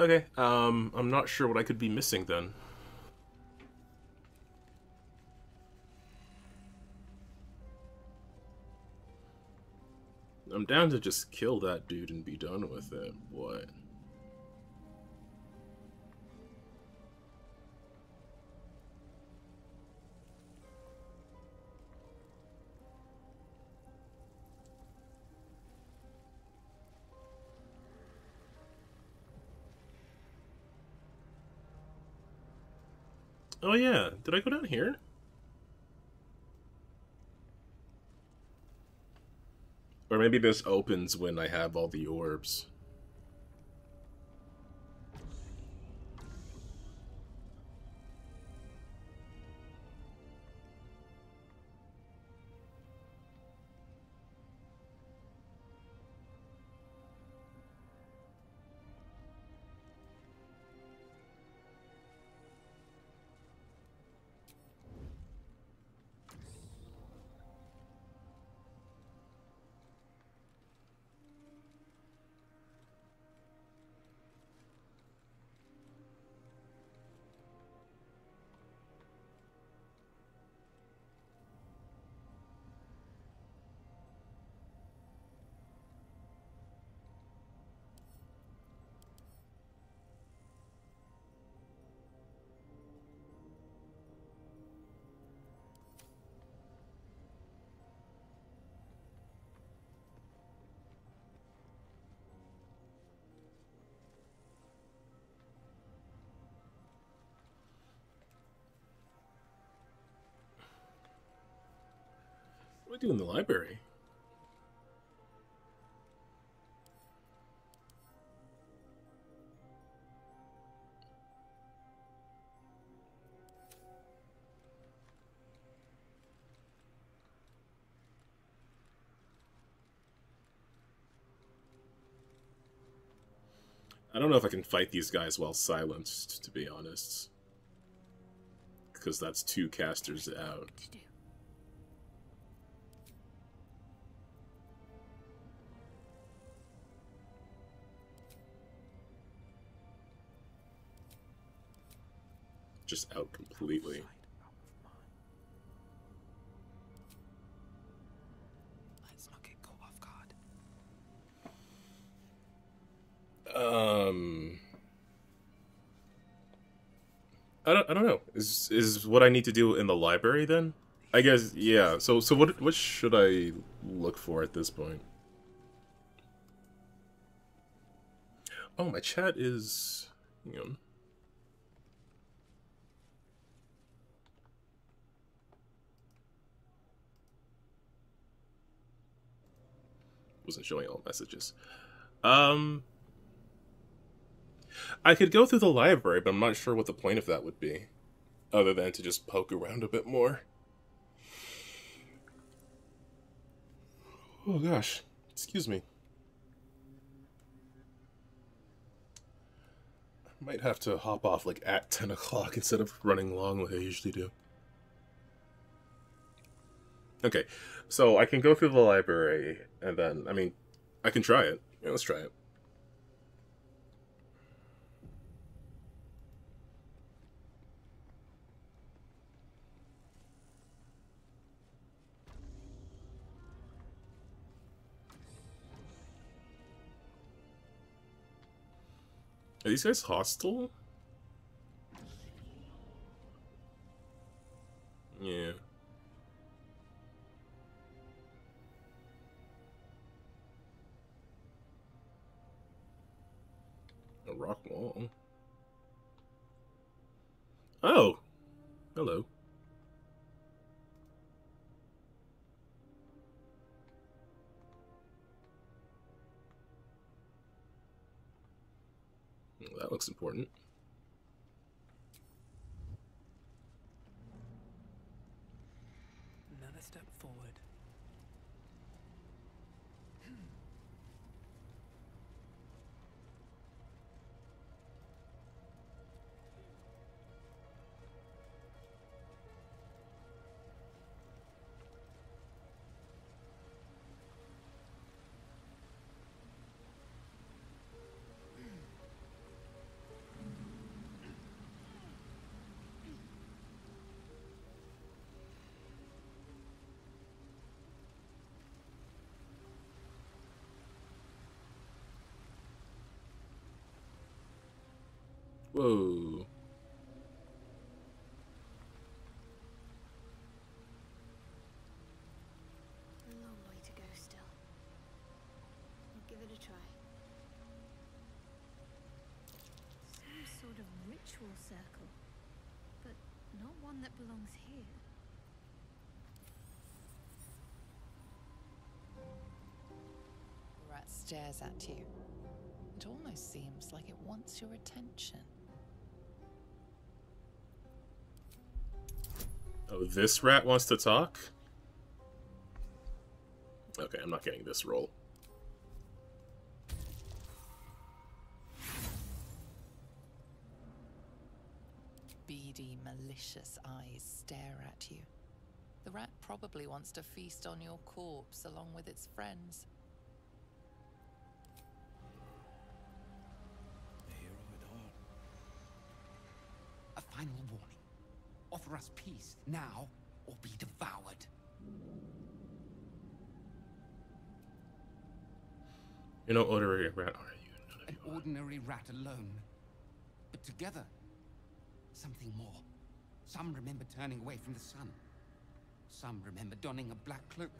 Okay, I'm not sure what I could be missing then. I'm down to just kill that dude and be done with it. What? Oh yeah, did I go down here? Or maybe this opens when I have all the orbs. do we do in the library? I don't know if I can fight these guys while silenced, to be honest. Because that's two casters out. Just out completely. I don't know. Is what I need to do in the library then? I guess, yeah. So what should I look for at this point? Oh, my chat is, you know. Wasn't showing all messages. I could go through the library, but I'm not sure what the point of that would be, other than to just poke around a bit more. Oh gosh, excuse me. I might have to hop off like at 10 o'clock instead of running long like I usually do. Okay, so I can go through the library, and then, I mean, I can try it. Yeah, let's try it. Are these guys hostile? Yeah. A rock wall. Oh! Hello. Well, that looks important. Another step forward. Whoa. A long way to go still. I'll give it a try. Some sort of ritual circle, but not one that belongs here. Rat stares at you. It almost seems like it wants your attention. Oh, this rat wants to talk? Okay, I'm not getting this roll. Beady, malicious eyes stare at you. The rat probably wants to feast on your corpse along with its friends. A final warning. Offer us peace now, or be devoured. You're no ordinary rat, are you? An ordinary rat alone. But together, something more. Some remember turning away from the sun. Some remember donning a black cloak.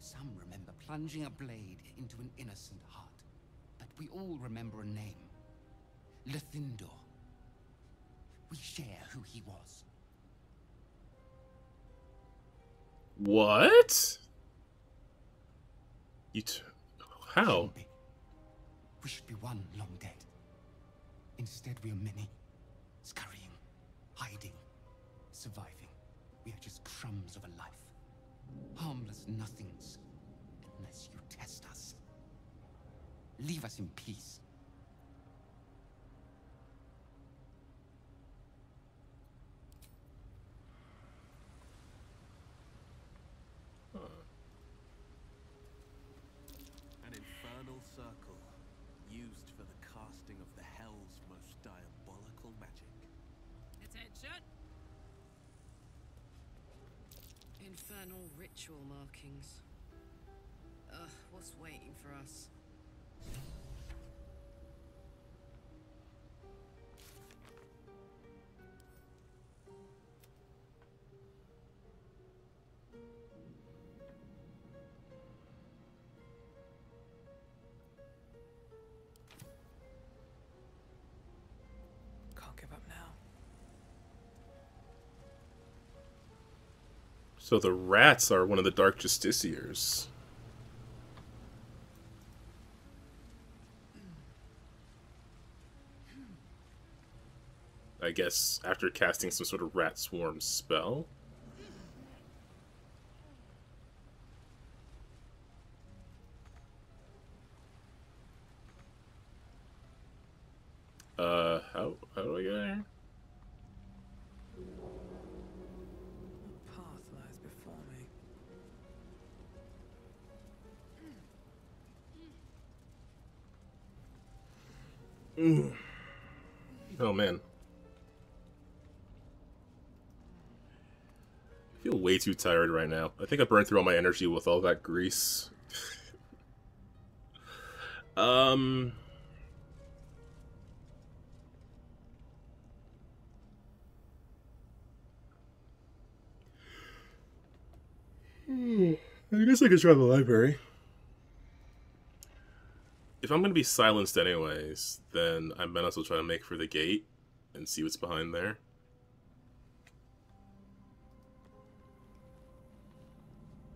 Some remember plunging a blade into an innocent heart. But we all remember a name. Lathindor. We share who he was. What? You how? We should be one long dead. Instead, we are many. Scurrying, hiding, surviving. We are just crumbs of a life. Harmless nothings, unless you test us. Leave us in peace. An infernal circle used for the casting of the Hell's most diabolical magic. Attention! Infernal ritual markings. Ugh, what's waiting for us? Can't give up now. So the rats are one of the Dark Justiciars. I guess after casting some sort of rat swarm spell. How do I get there? The path lies before me. Mm. Oh man. I feel way too tired right now. I think I burned through all my energy with all that grease. I guess I could try the library. If I'm going to be silenced anyways, then I might as well try to make for the gate and see what's behind there.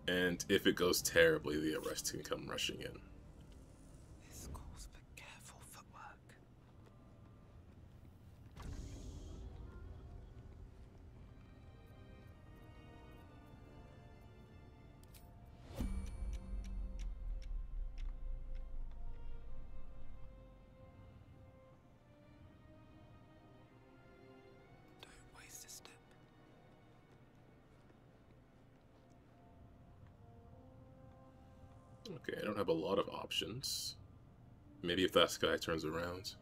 And if it goes terribly, the arrest can come rushing in. This calls for careful footwork. Don't waste a step. Okay, I don't have a lot of options. Maybe if that guy turns around.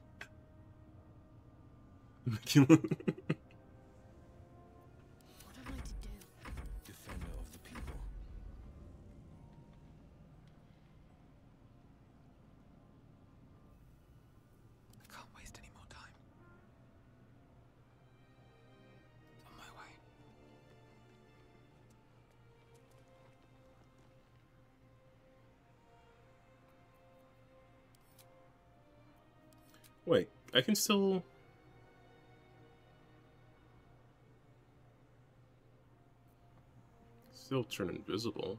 What am I to do? Defender of the people. I can't waste any more time. On my way. Wait, I can still... Still turn invisible.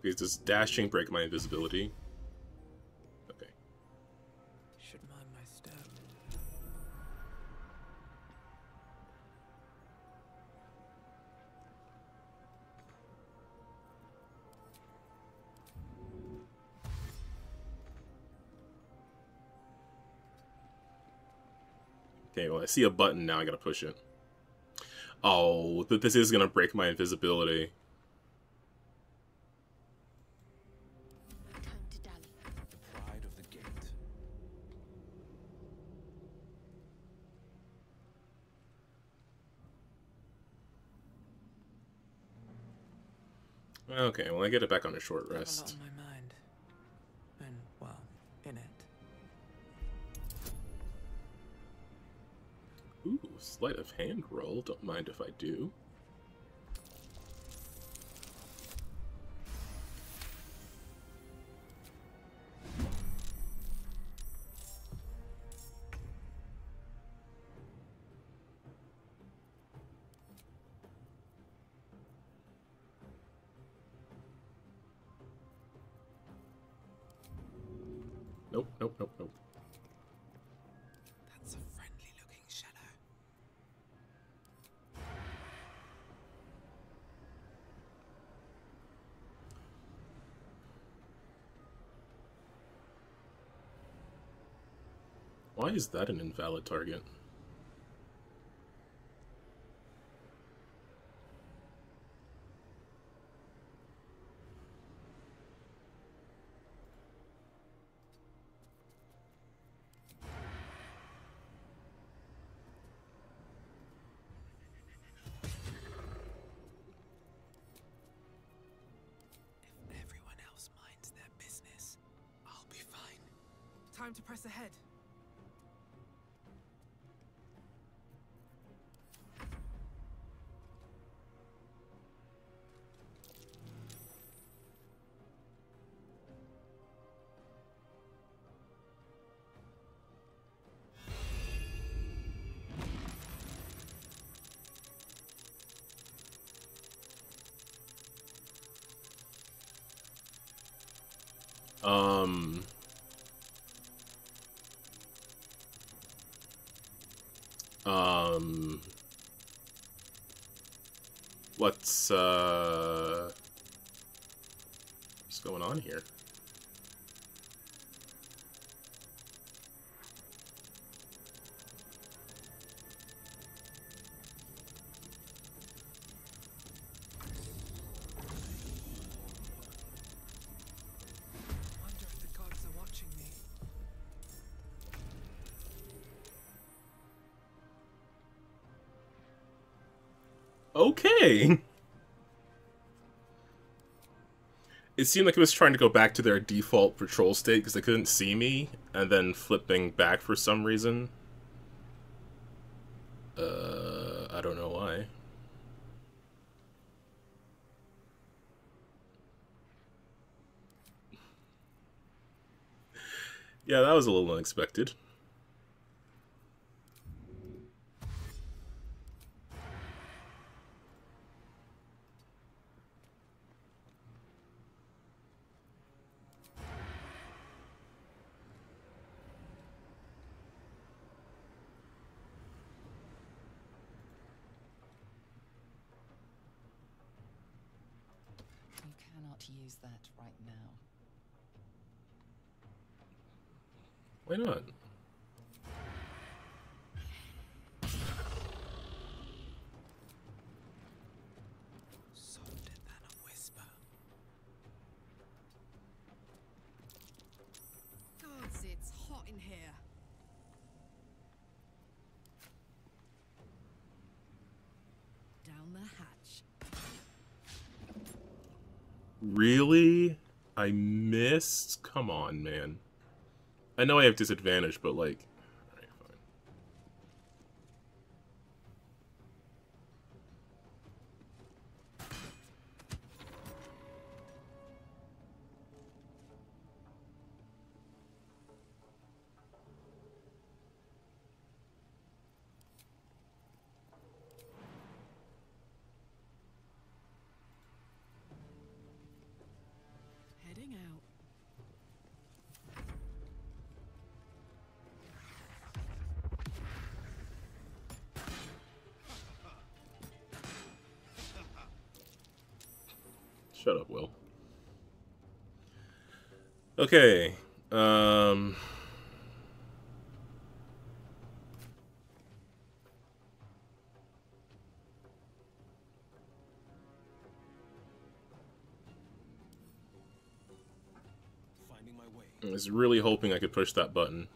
Okay, does dashing break my invisibility? Okay. Should mind my step. Okay, well I see a button now, I gotta push it. Oh, this is gonna break my invisibility. Okay, well, I get it back on a short rest. On my mind. And, well, in it. Ooh, sleight of hand roll. Don't mind if I do. Nope. That's a friendly looking shadow. Why is that an invalid target? To press ahead. What's going on here? Okay. It seemed like it was trying to go back to their default patrol state because they couldn't see me, and then flipping back for some reason. I don't know why. Yeah, that was a little unexpected. Use that right now. Why not? Softer than a whisper. Gods, it's hot in here. Down the hatch. Really? I missed? Come on, man. I know I have disadvantage, but like... Alright, fine. Shut up, Will. Okay. Finding my way. I was really hoping I could push that button.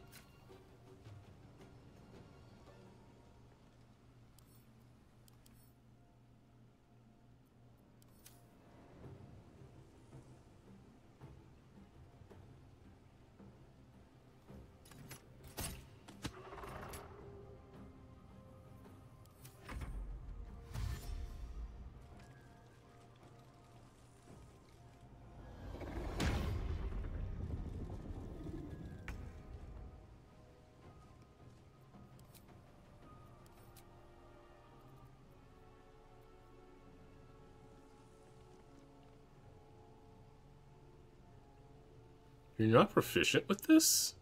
You're not proficient with this?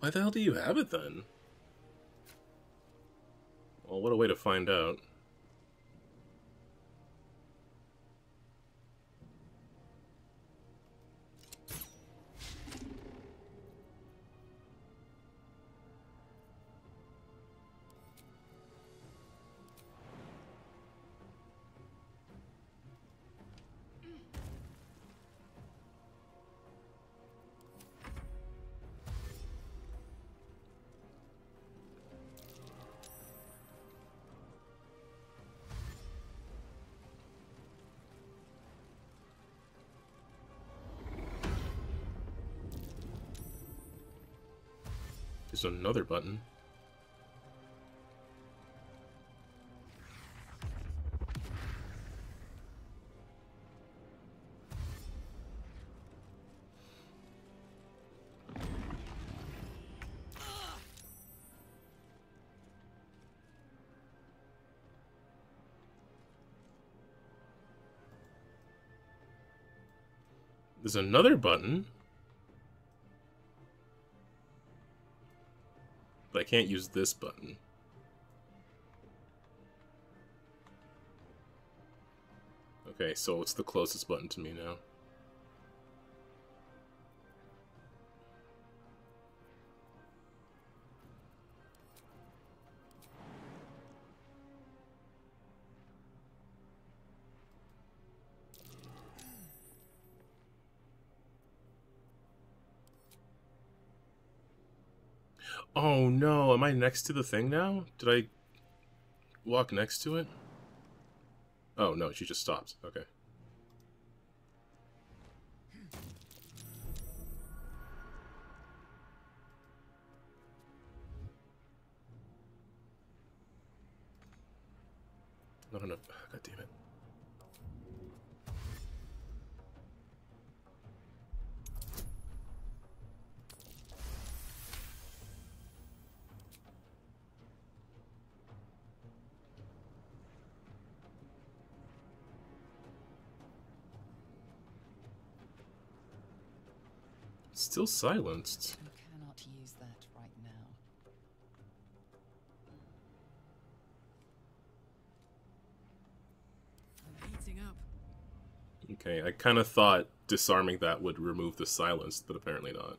Why the hell do you have it then? Well, what a way to find out. There's another button. There's another button. I can't use this button. Okay, so it's the closest button to me now. Oh no, am I next to the thing now? Did I walk next to it? Oh no, she just stopped. Okay. Not enough. God damn it. Still silenced. You cannot use that right now. I'm heating up. Okay, I kind of thought disarming that would remove the silence, but apparently not.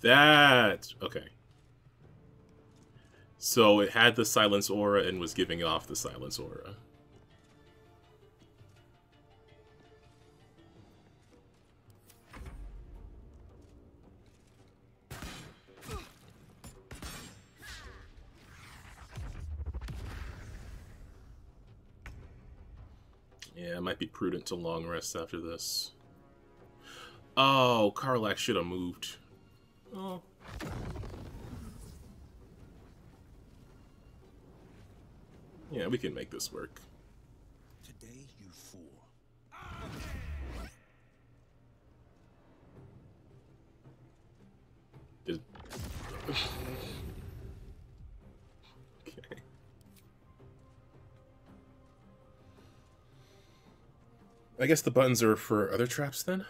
That okay. So it had the silence aura and was giving off the silence aura. Yeah, it might be prudent to long rest after this. Oh, Karlach should have moved. Oh. Yeah, we can make this work. Today, you fool. Okay. I guess the buttons are for other traps then?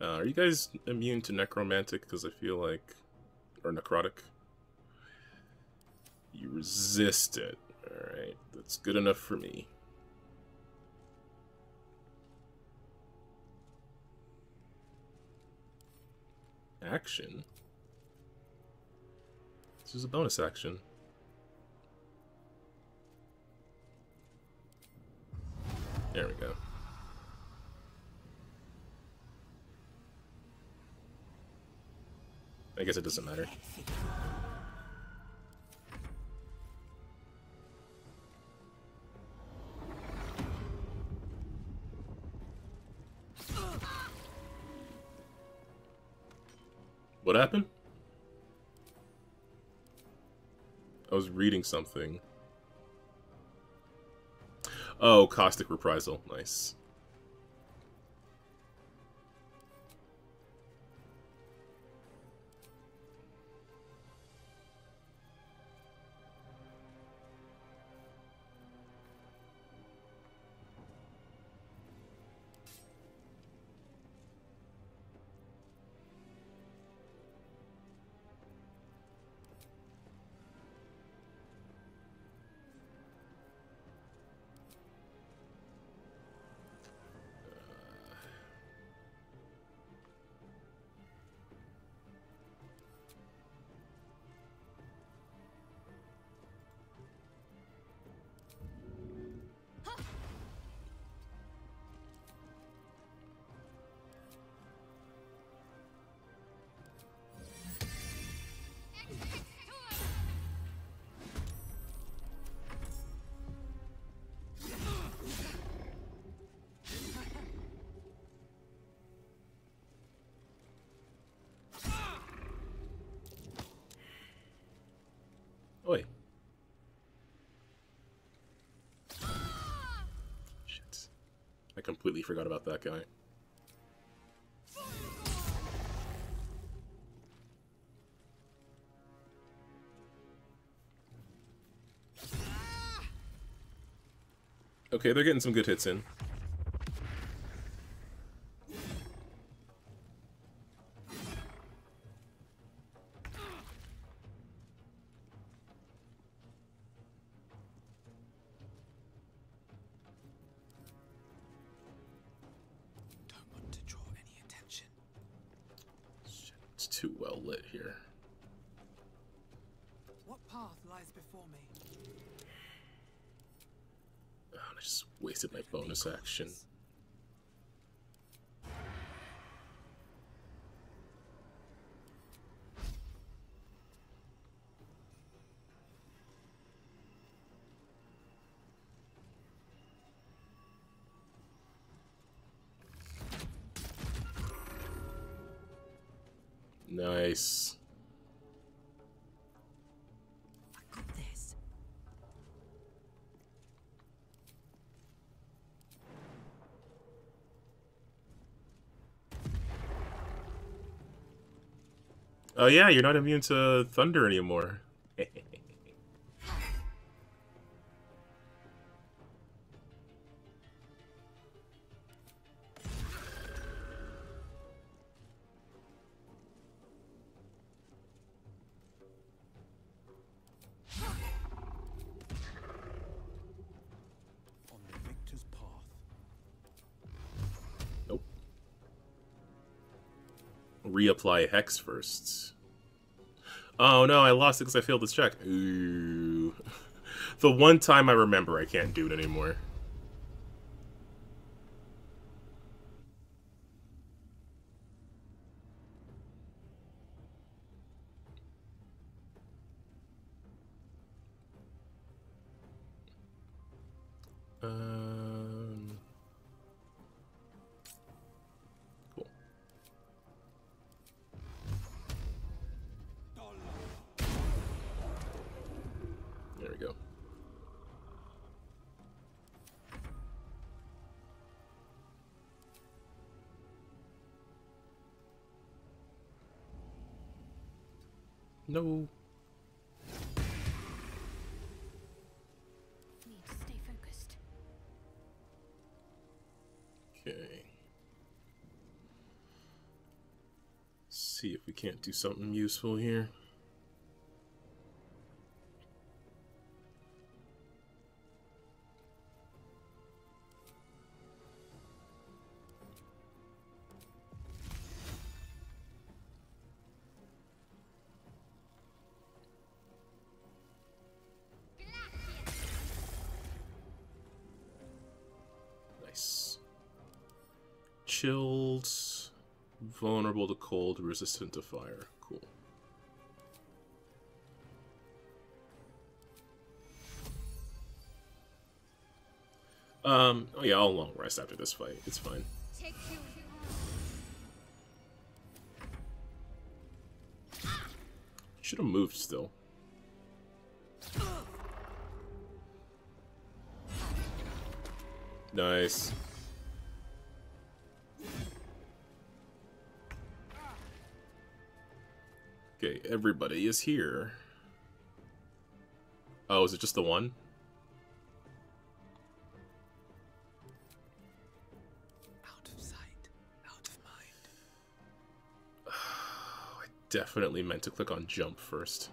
Are you guys immune to necromantic? Because I feel like... Or necrotic? You resist it. Alright, that's good enough for me. Action? This is a bonus action. There we go. I guess it doesn't matter. What happened? I was reading something. Oh, Caustic Reprisal. Nice. Completely forgot about that guy. Okay, they're getting some good hits in. Action. Nice. Oh yeah, you're not immune to thunder anymore. Nope. Reapply Hex first. Oh no, I lost it because I failed this check. Ooh. The one time I remember I can't do it anymore. No. Need to stay focused. Okay. See if we can't do something useful here. Chilled, vulnerable to cold, resistant to fire. Cool. Oh yeah, I'll long rest after this fight. It's fine. Should have moved still. Nice. Okay, everybody is here. Oh, is it just the one? Out of sight, out of mind. Oh, I definitely meant to click on jump first.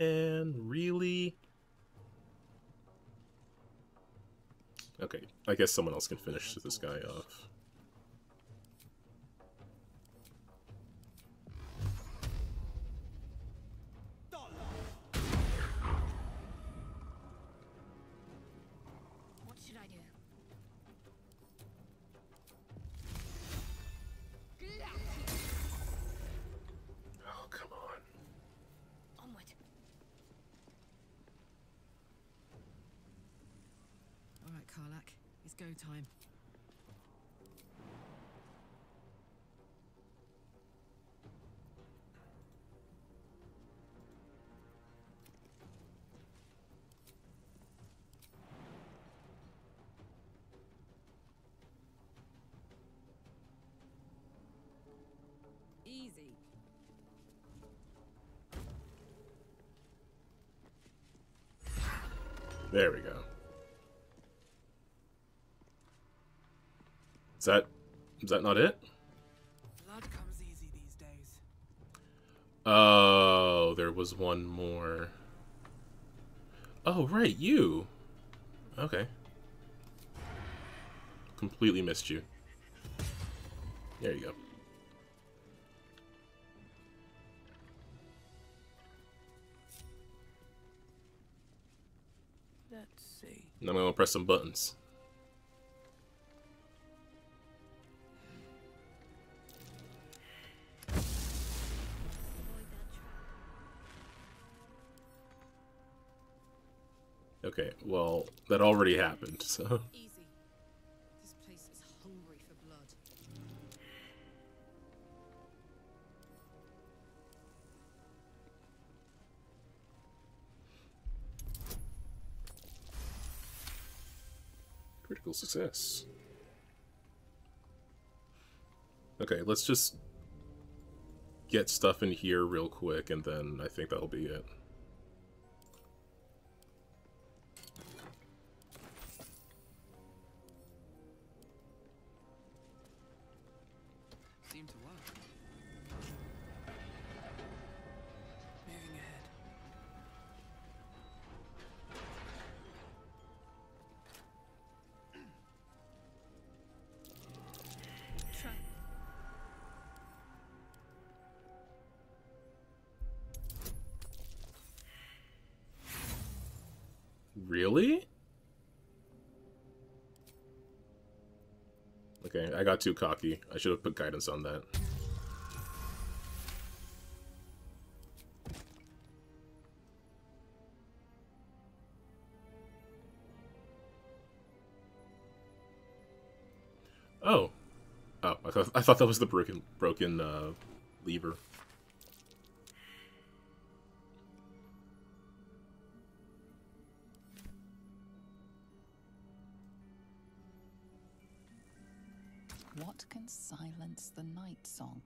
And really? Okay, I guess someone else can finish this guy off. Karlach, it's go time. Easy. There we go. Is that not it? Blood comes easy these days. Oh, there was one more. Oh, right, you. Okay. Completely missed you. There you go. Let's see. And I'm gonna press some buttons. Okay, well, that already happened, so. Easy. This place is hungry for blood. Critical success. Okay, let's just get stuff in here real quick, and then I think that'll be it. Really? Okay, I got too cocky. I should have put guidance on that. Oh. Oh, I thought that was the broken lever. What can silence the Night Song?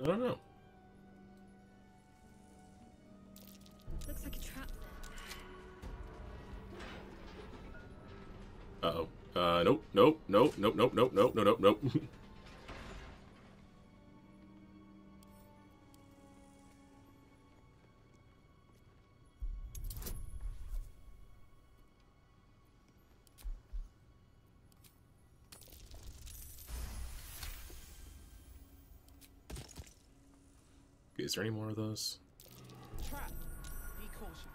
I don't know. Looks like a trap. Uh-oh. Nope, nope, nope, nope, nope, nope, nope, nope, nope, nope. Is there any more of those? Trap. Be cautious.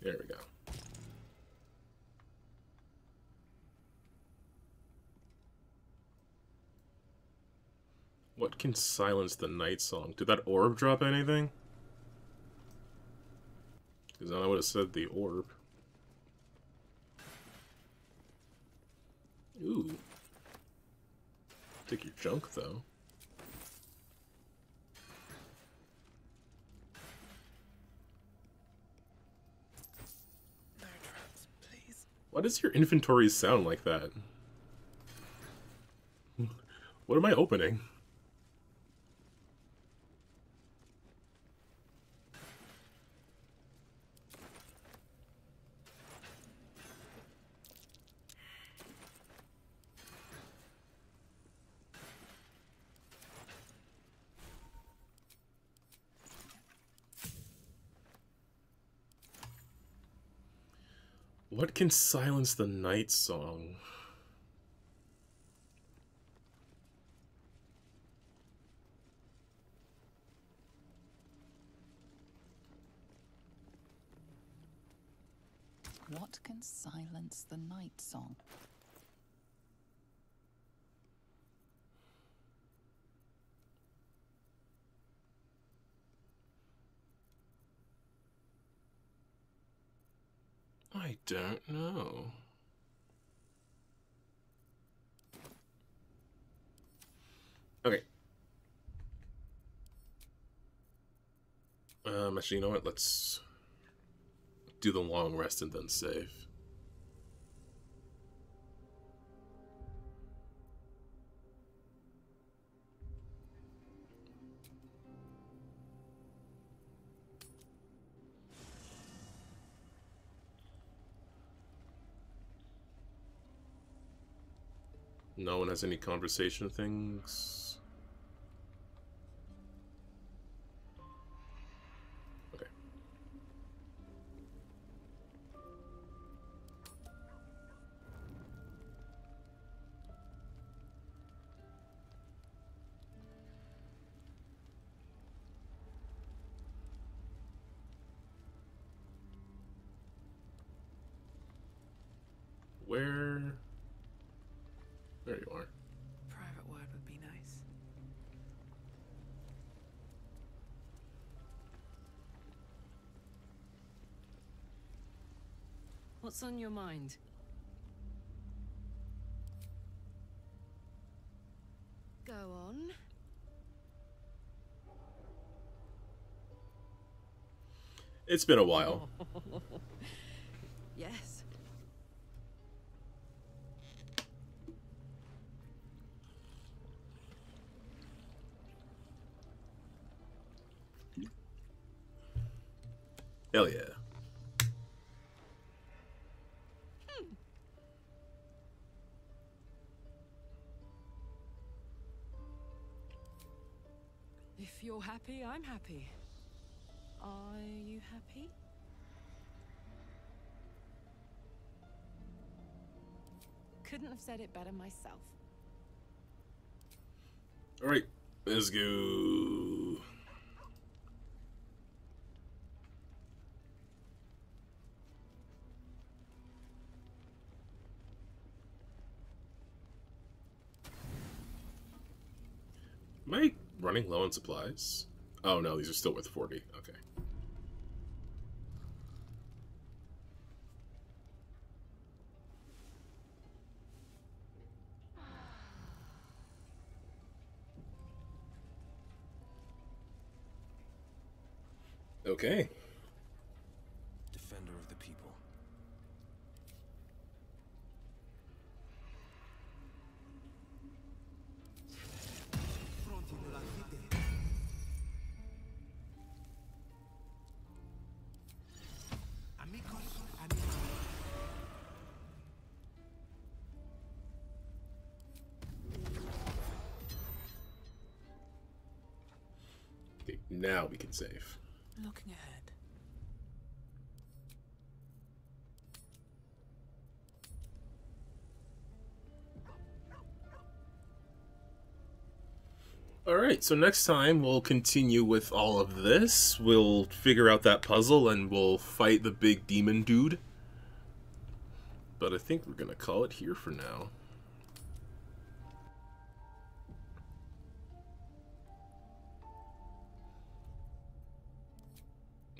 There we go. What can silence the Night Song? Did that orb drop anything? Because then I would have said the orb. Ooh. Take your junk, though. No traps, please. Why does your inventory sound like that? What am I opening? What can silence the Night Song? What can silence the Night Song? I don't know. Okay. Actually, you know what? Let's do the long rest and then save. No one has any conversation things. Okay. Where? There you are. Private word would be nice. What's on your mind? Go on. It's been a while. Yes. Hell yeah. If you're happy, I'm happy. Are you happy? Couldn't have said it better myself. All right, let's go. Am I running low on supplies? Oh no, these are still worth 40. Okay. Okay. Defender of the people. Now we can save. Looking ahead. Alright, so next time we'll continue with all of this. We'll figure out that puzzle and we'll fight the big demon dude. But I think we're gonna call it here for now.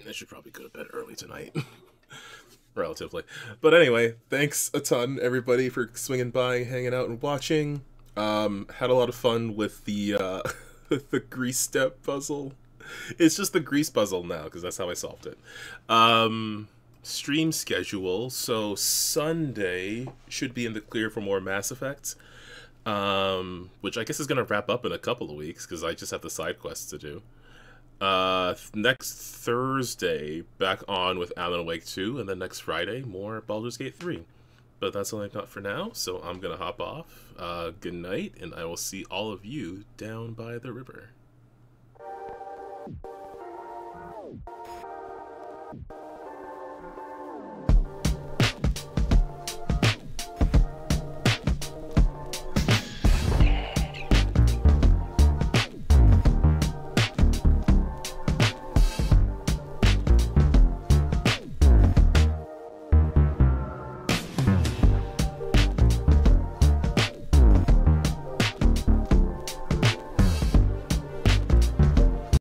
I should probably go to bed early tonight. Relatively. But anyway, thanks a ton, everybody, for swinging by, hanging out, and watching. Had a lot of fun with the the grease step puzzle. It's just the grease puzzle now because that's how I solved it. Stream schedule, so Sunday should be in the clear for more Mass Effect, which I guess is going to wrap up in a couple of weeks because I just have the side quests to do. Next Thursday, back on with Alan Wake 2, and then next Friday, more Baldur's Gate 3. But that's all I got for now, so I'm gonna hop off. Good night, and I will see all of you down by the river.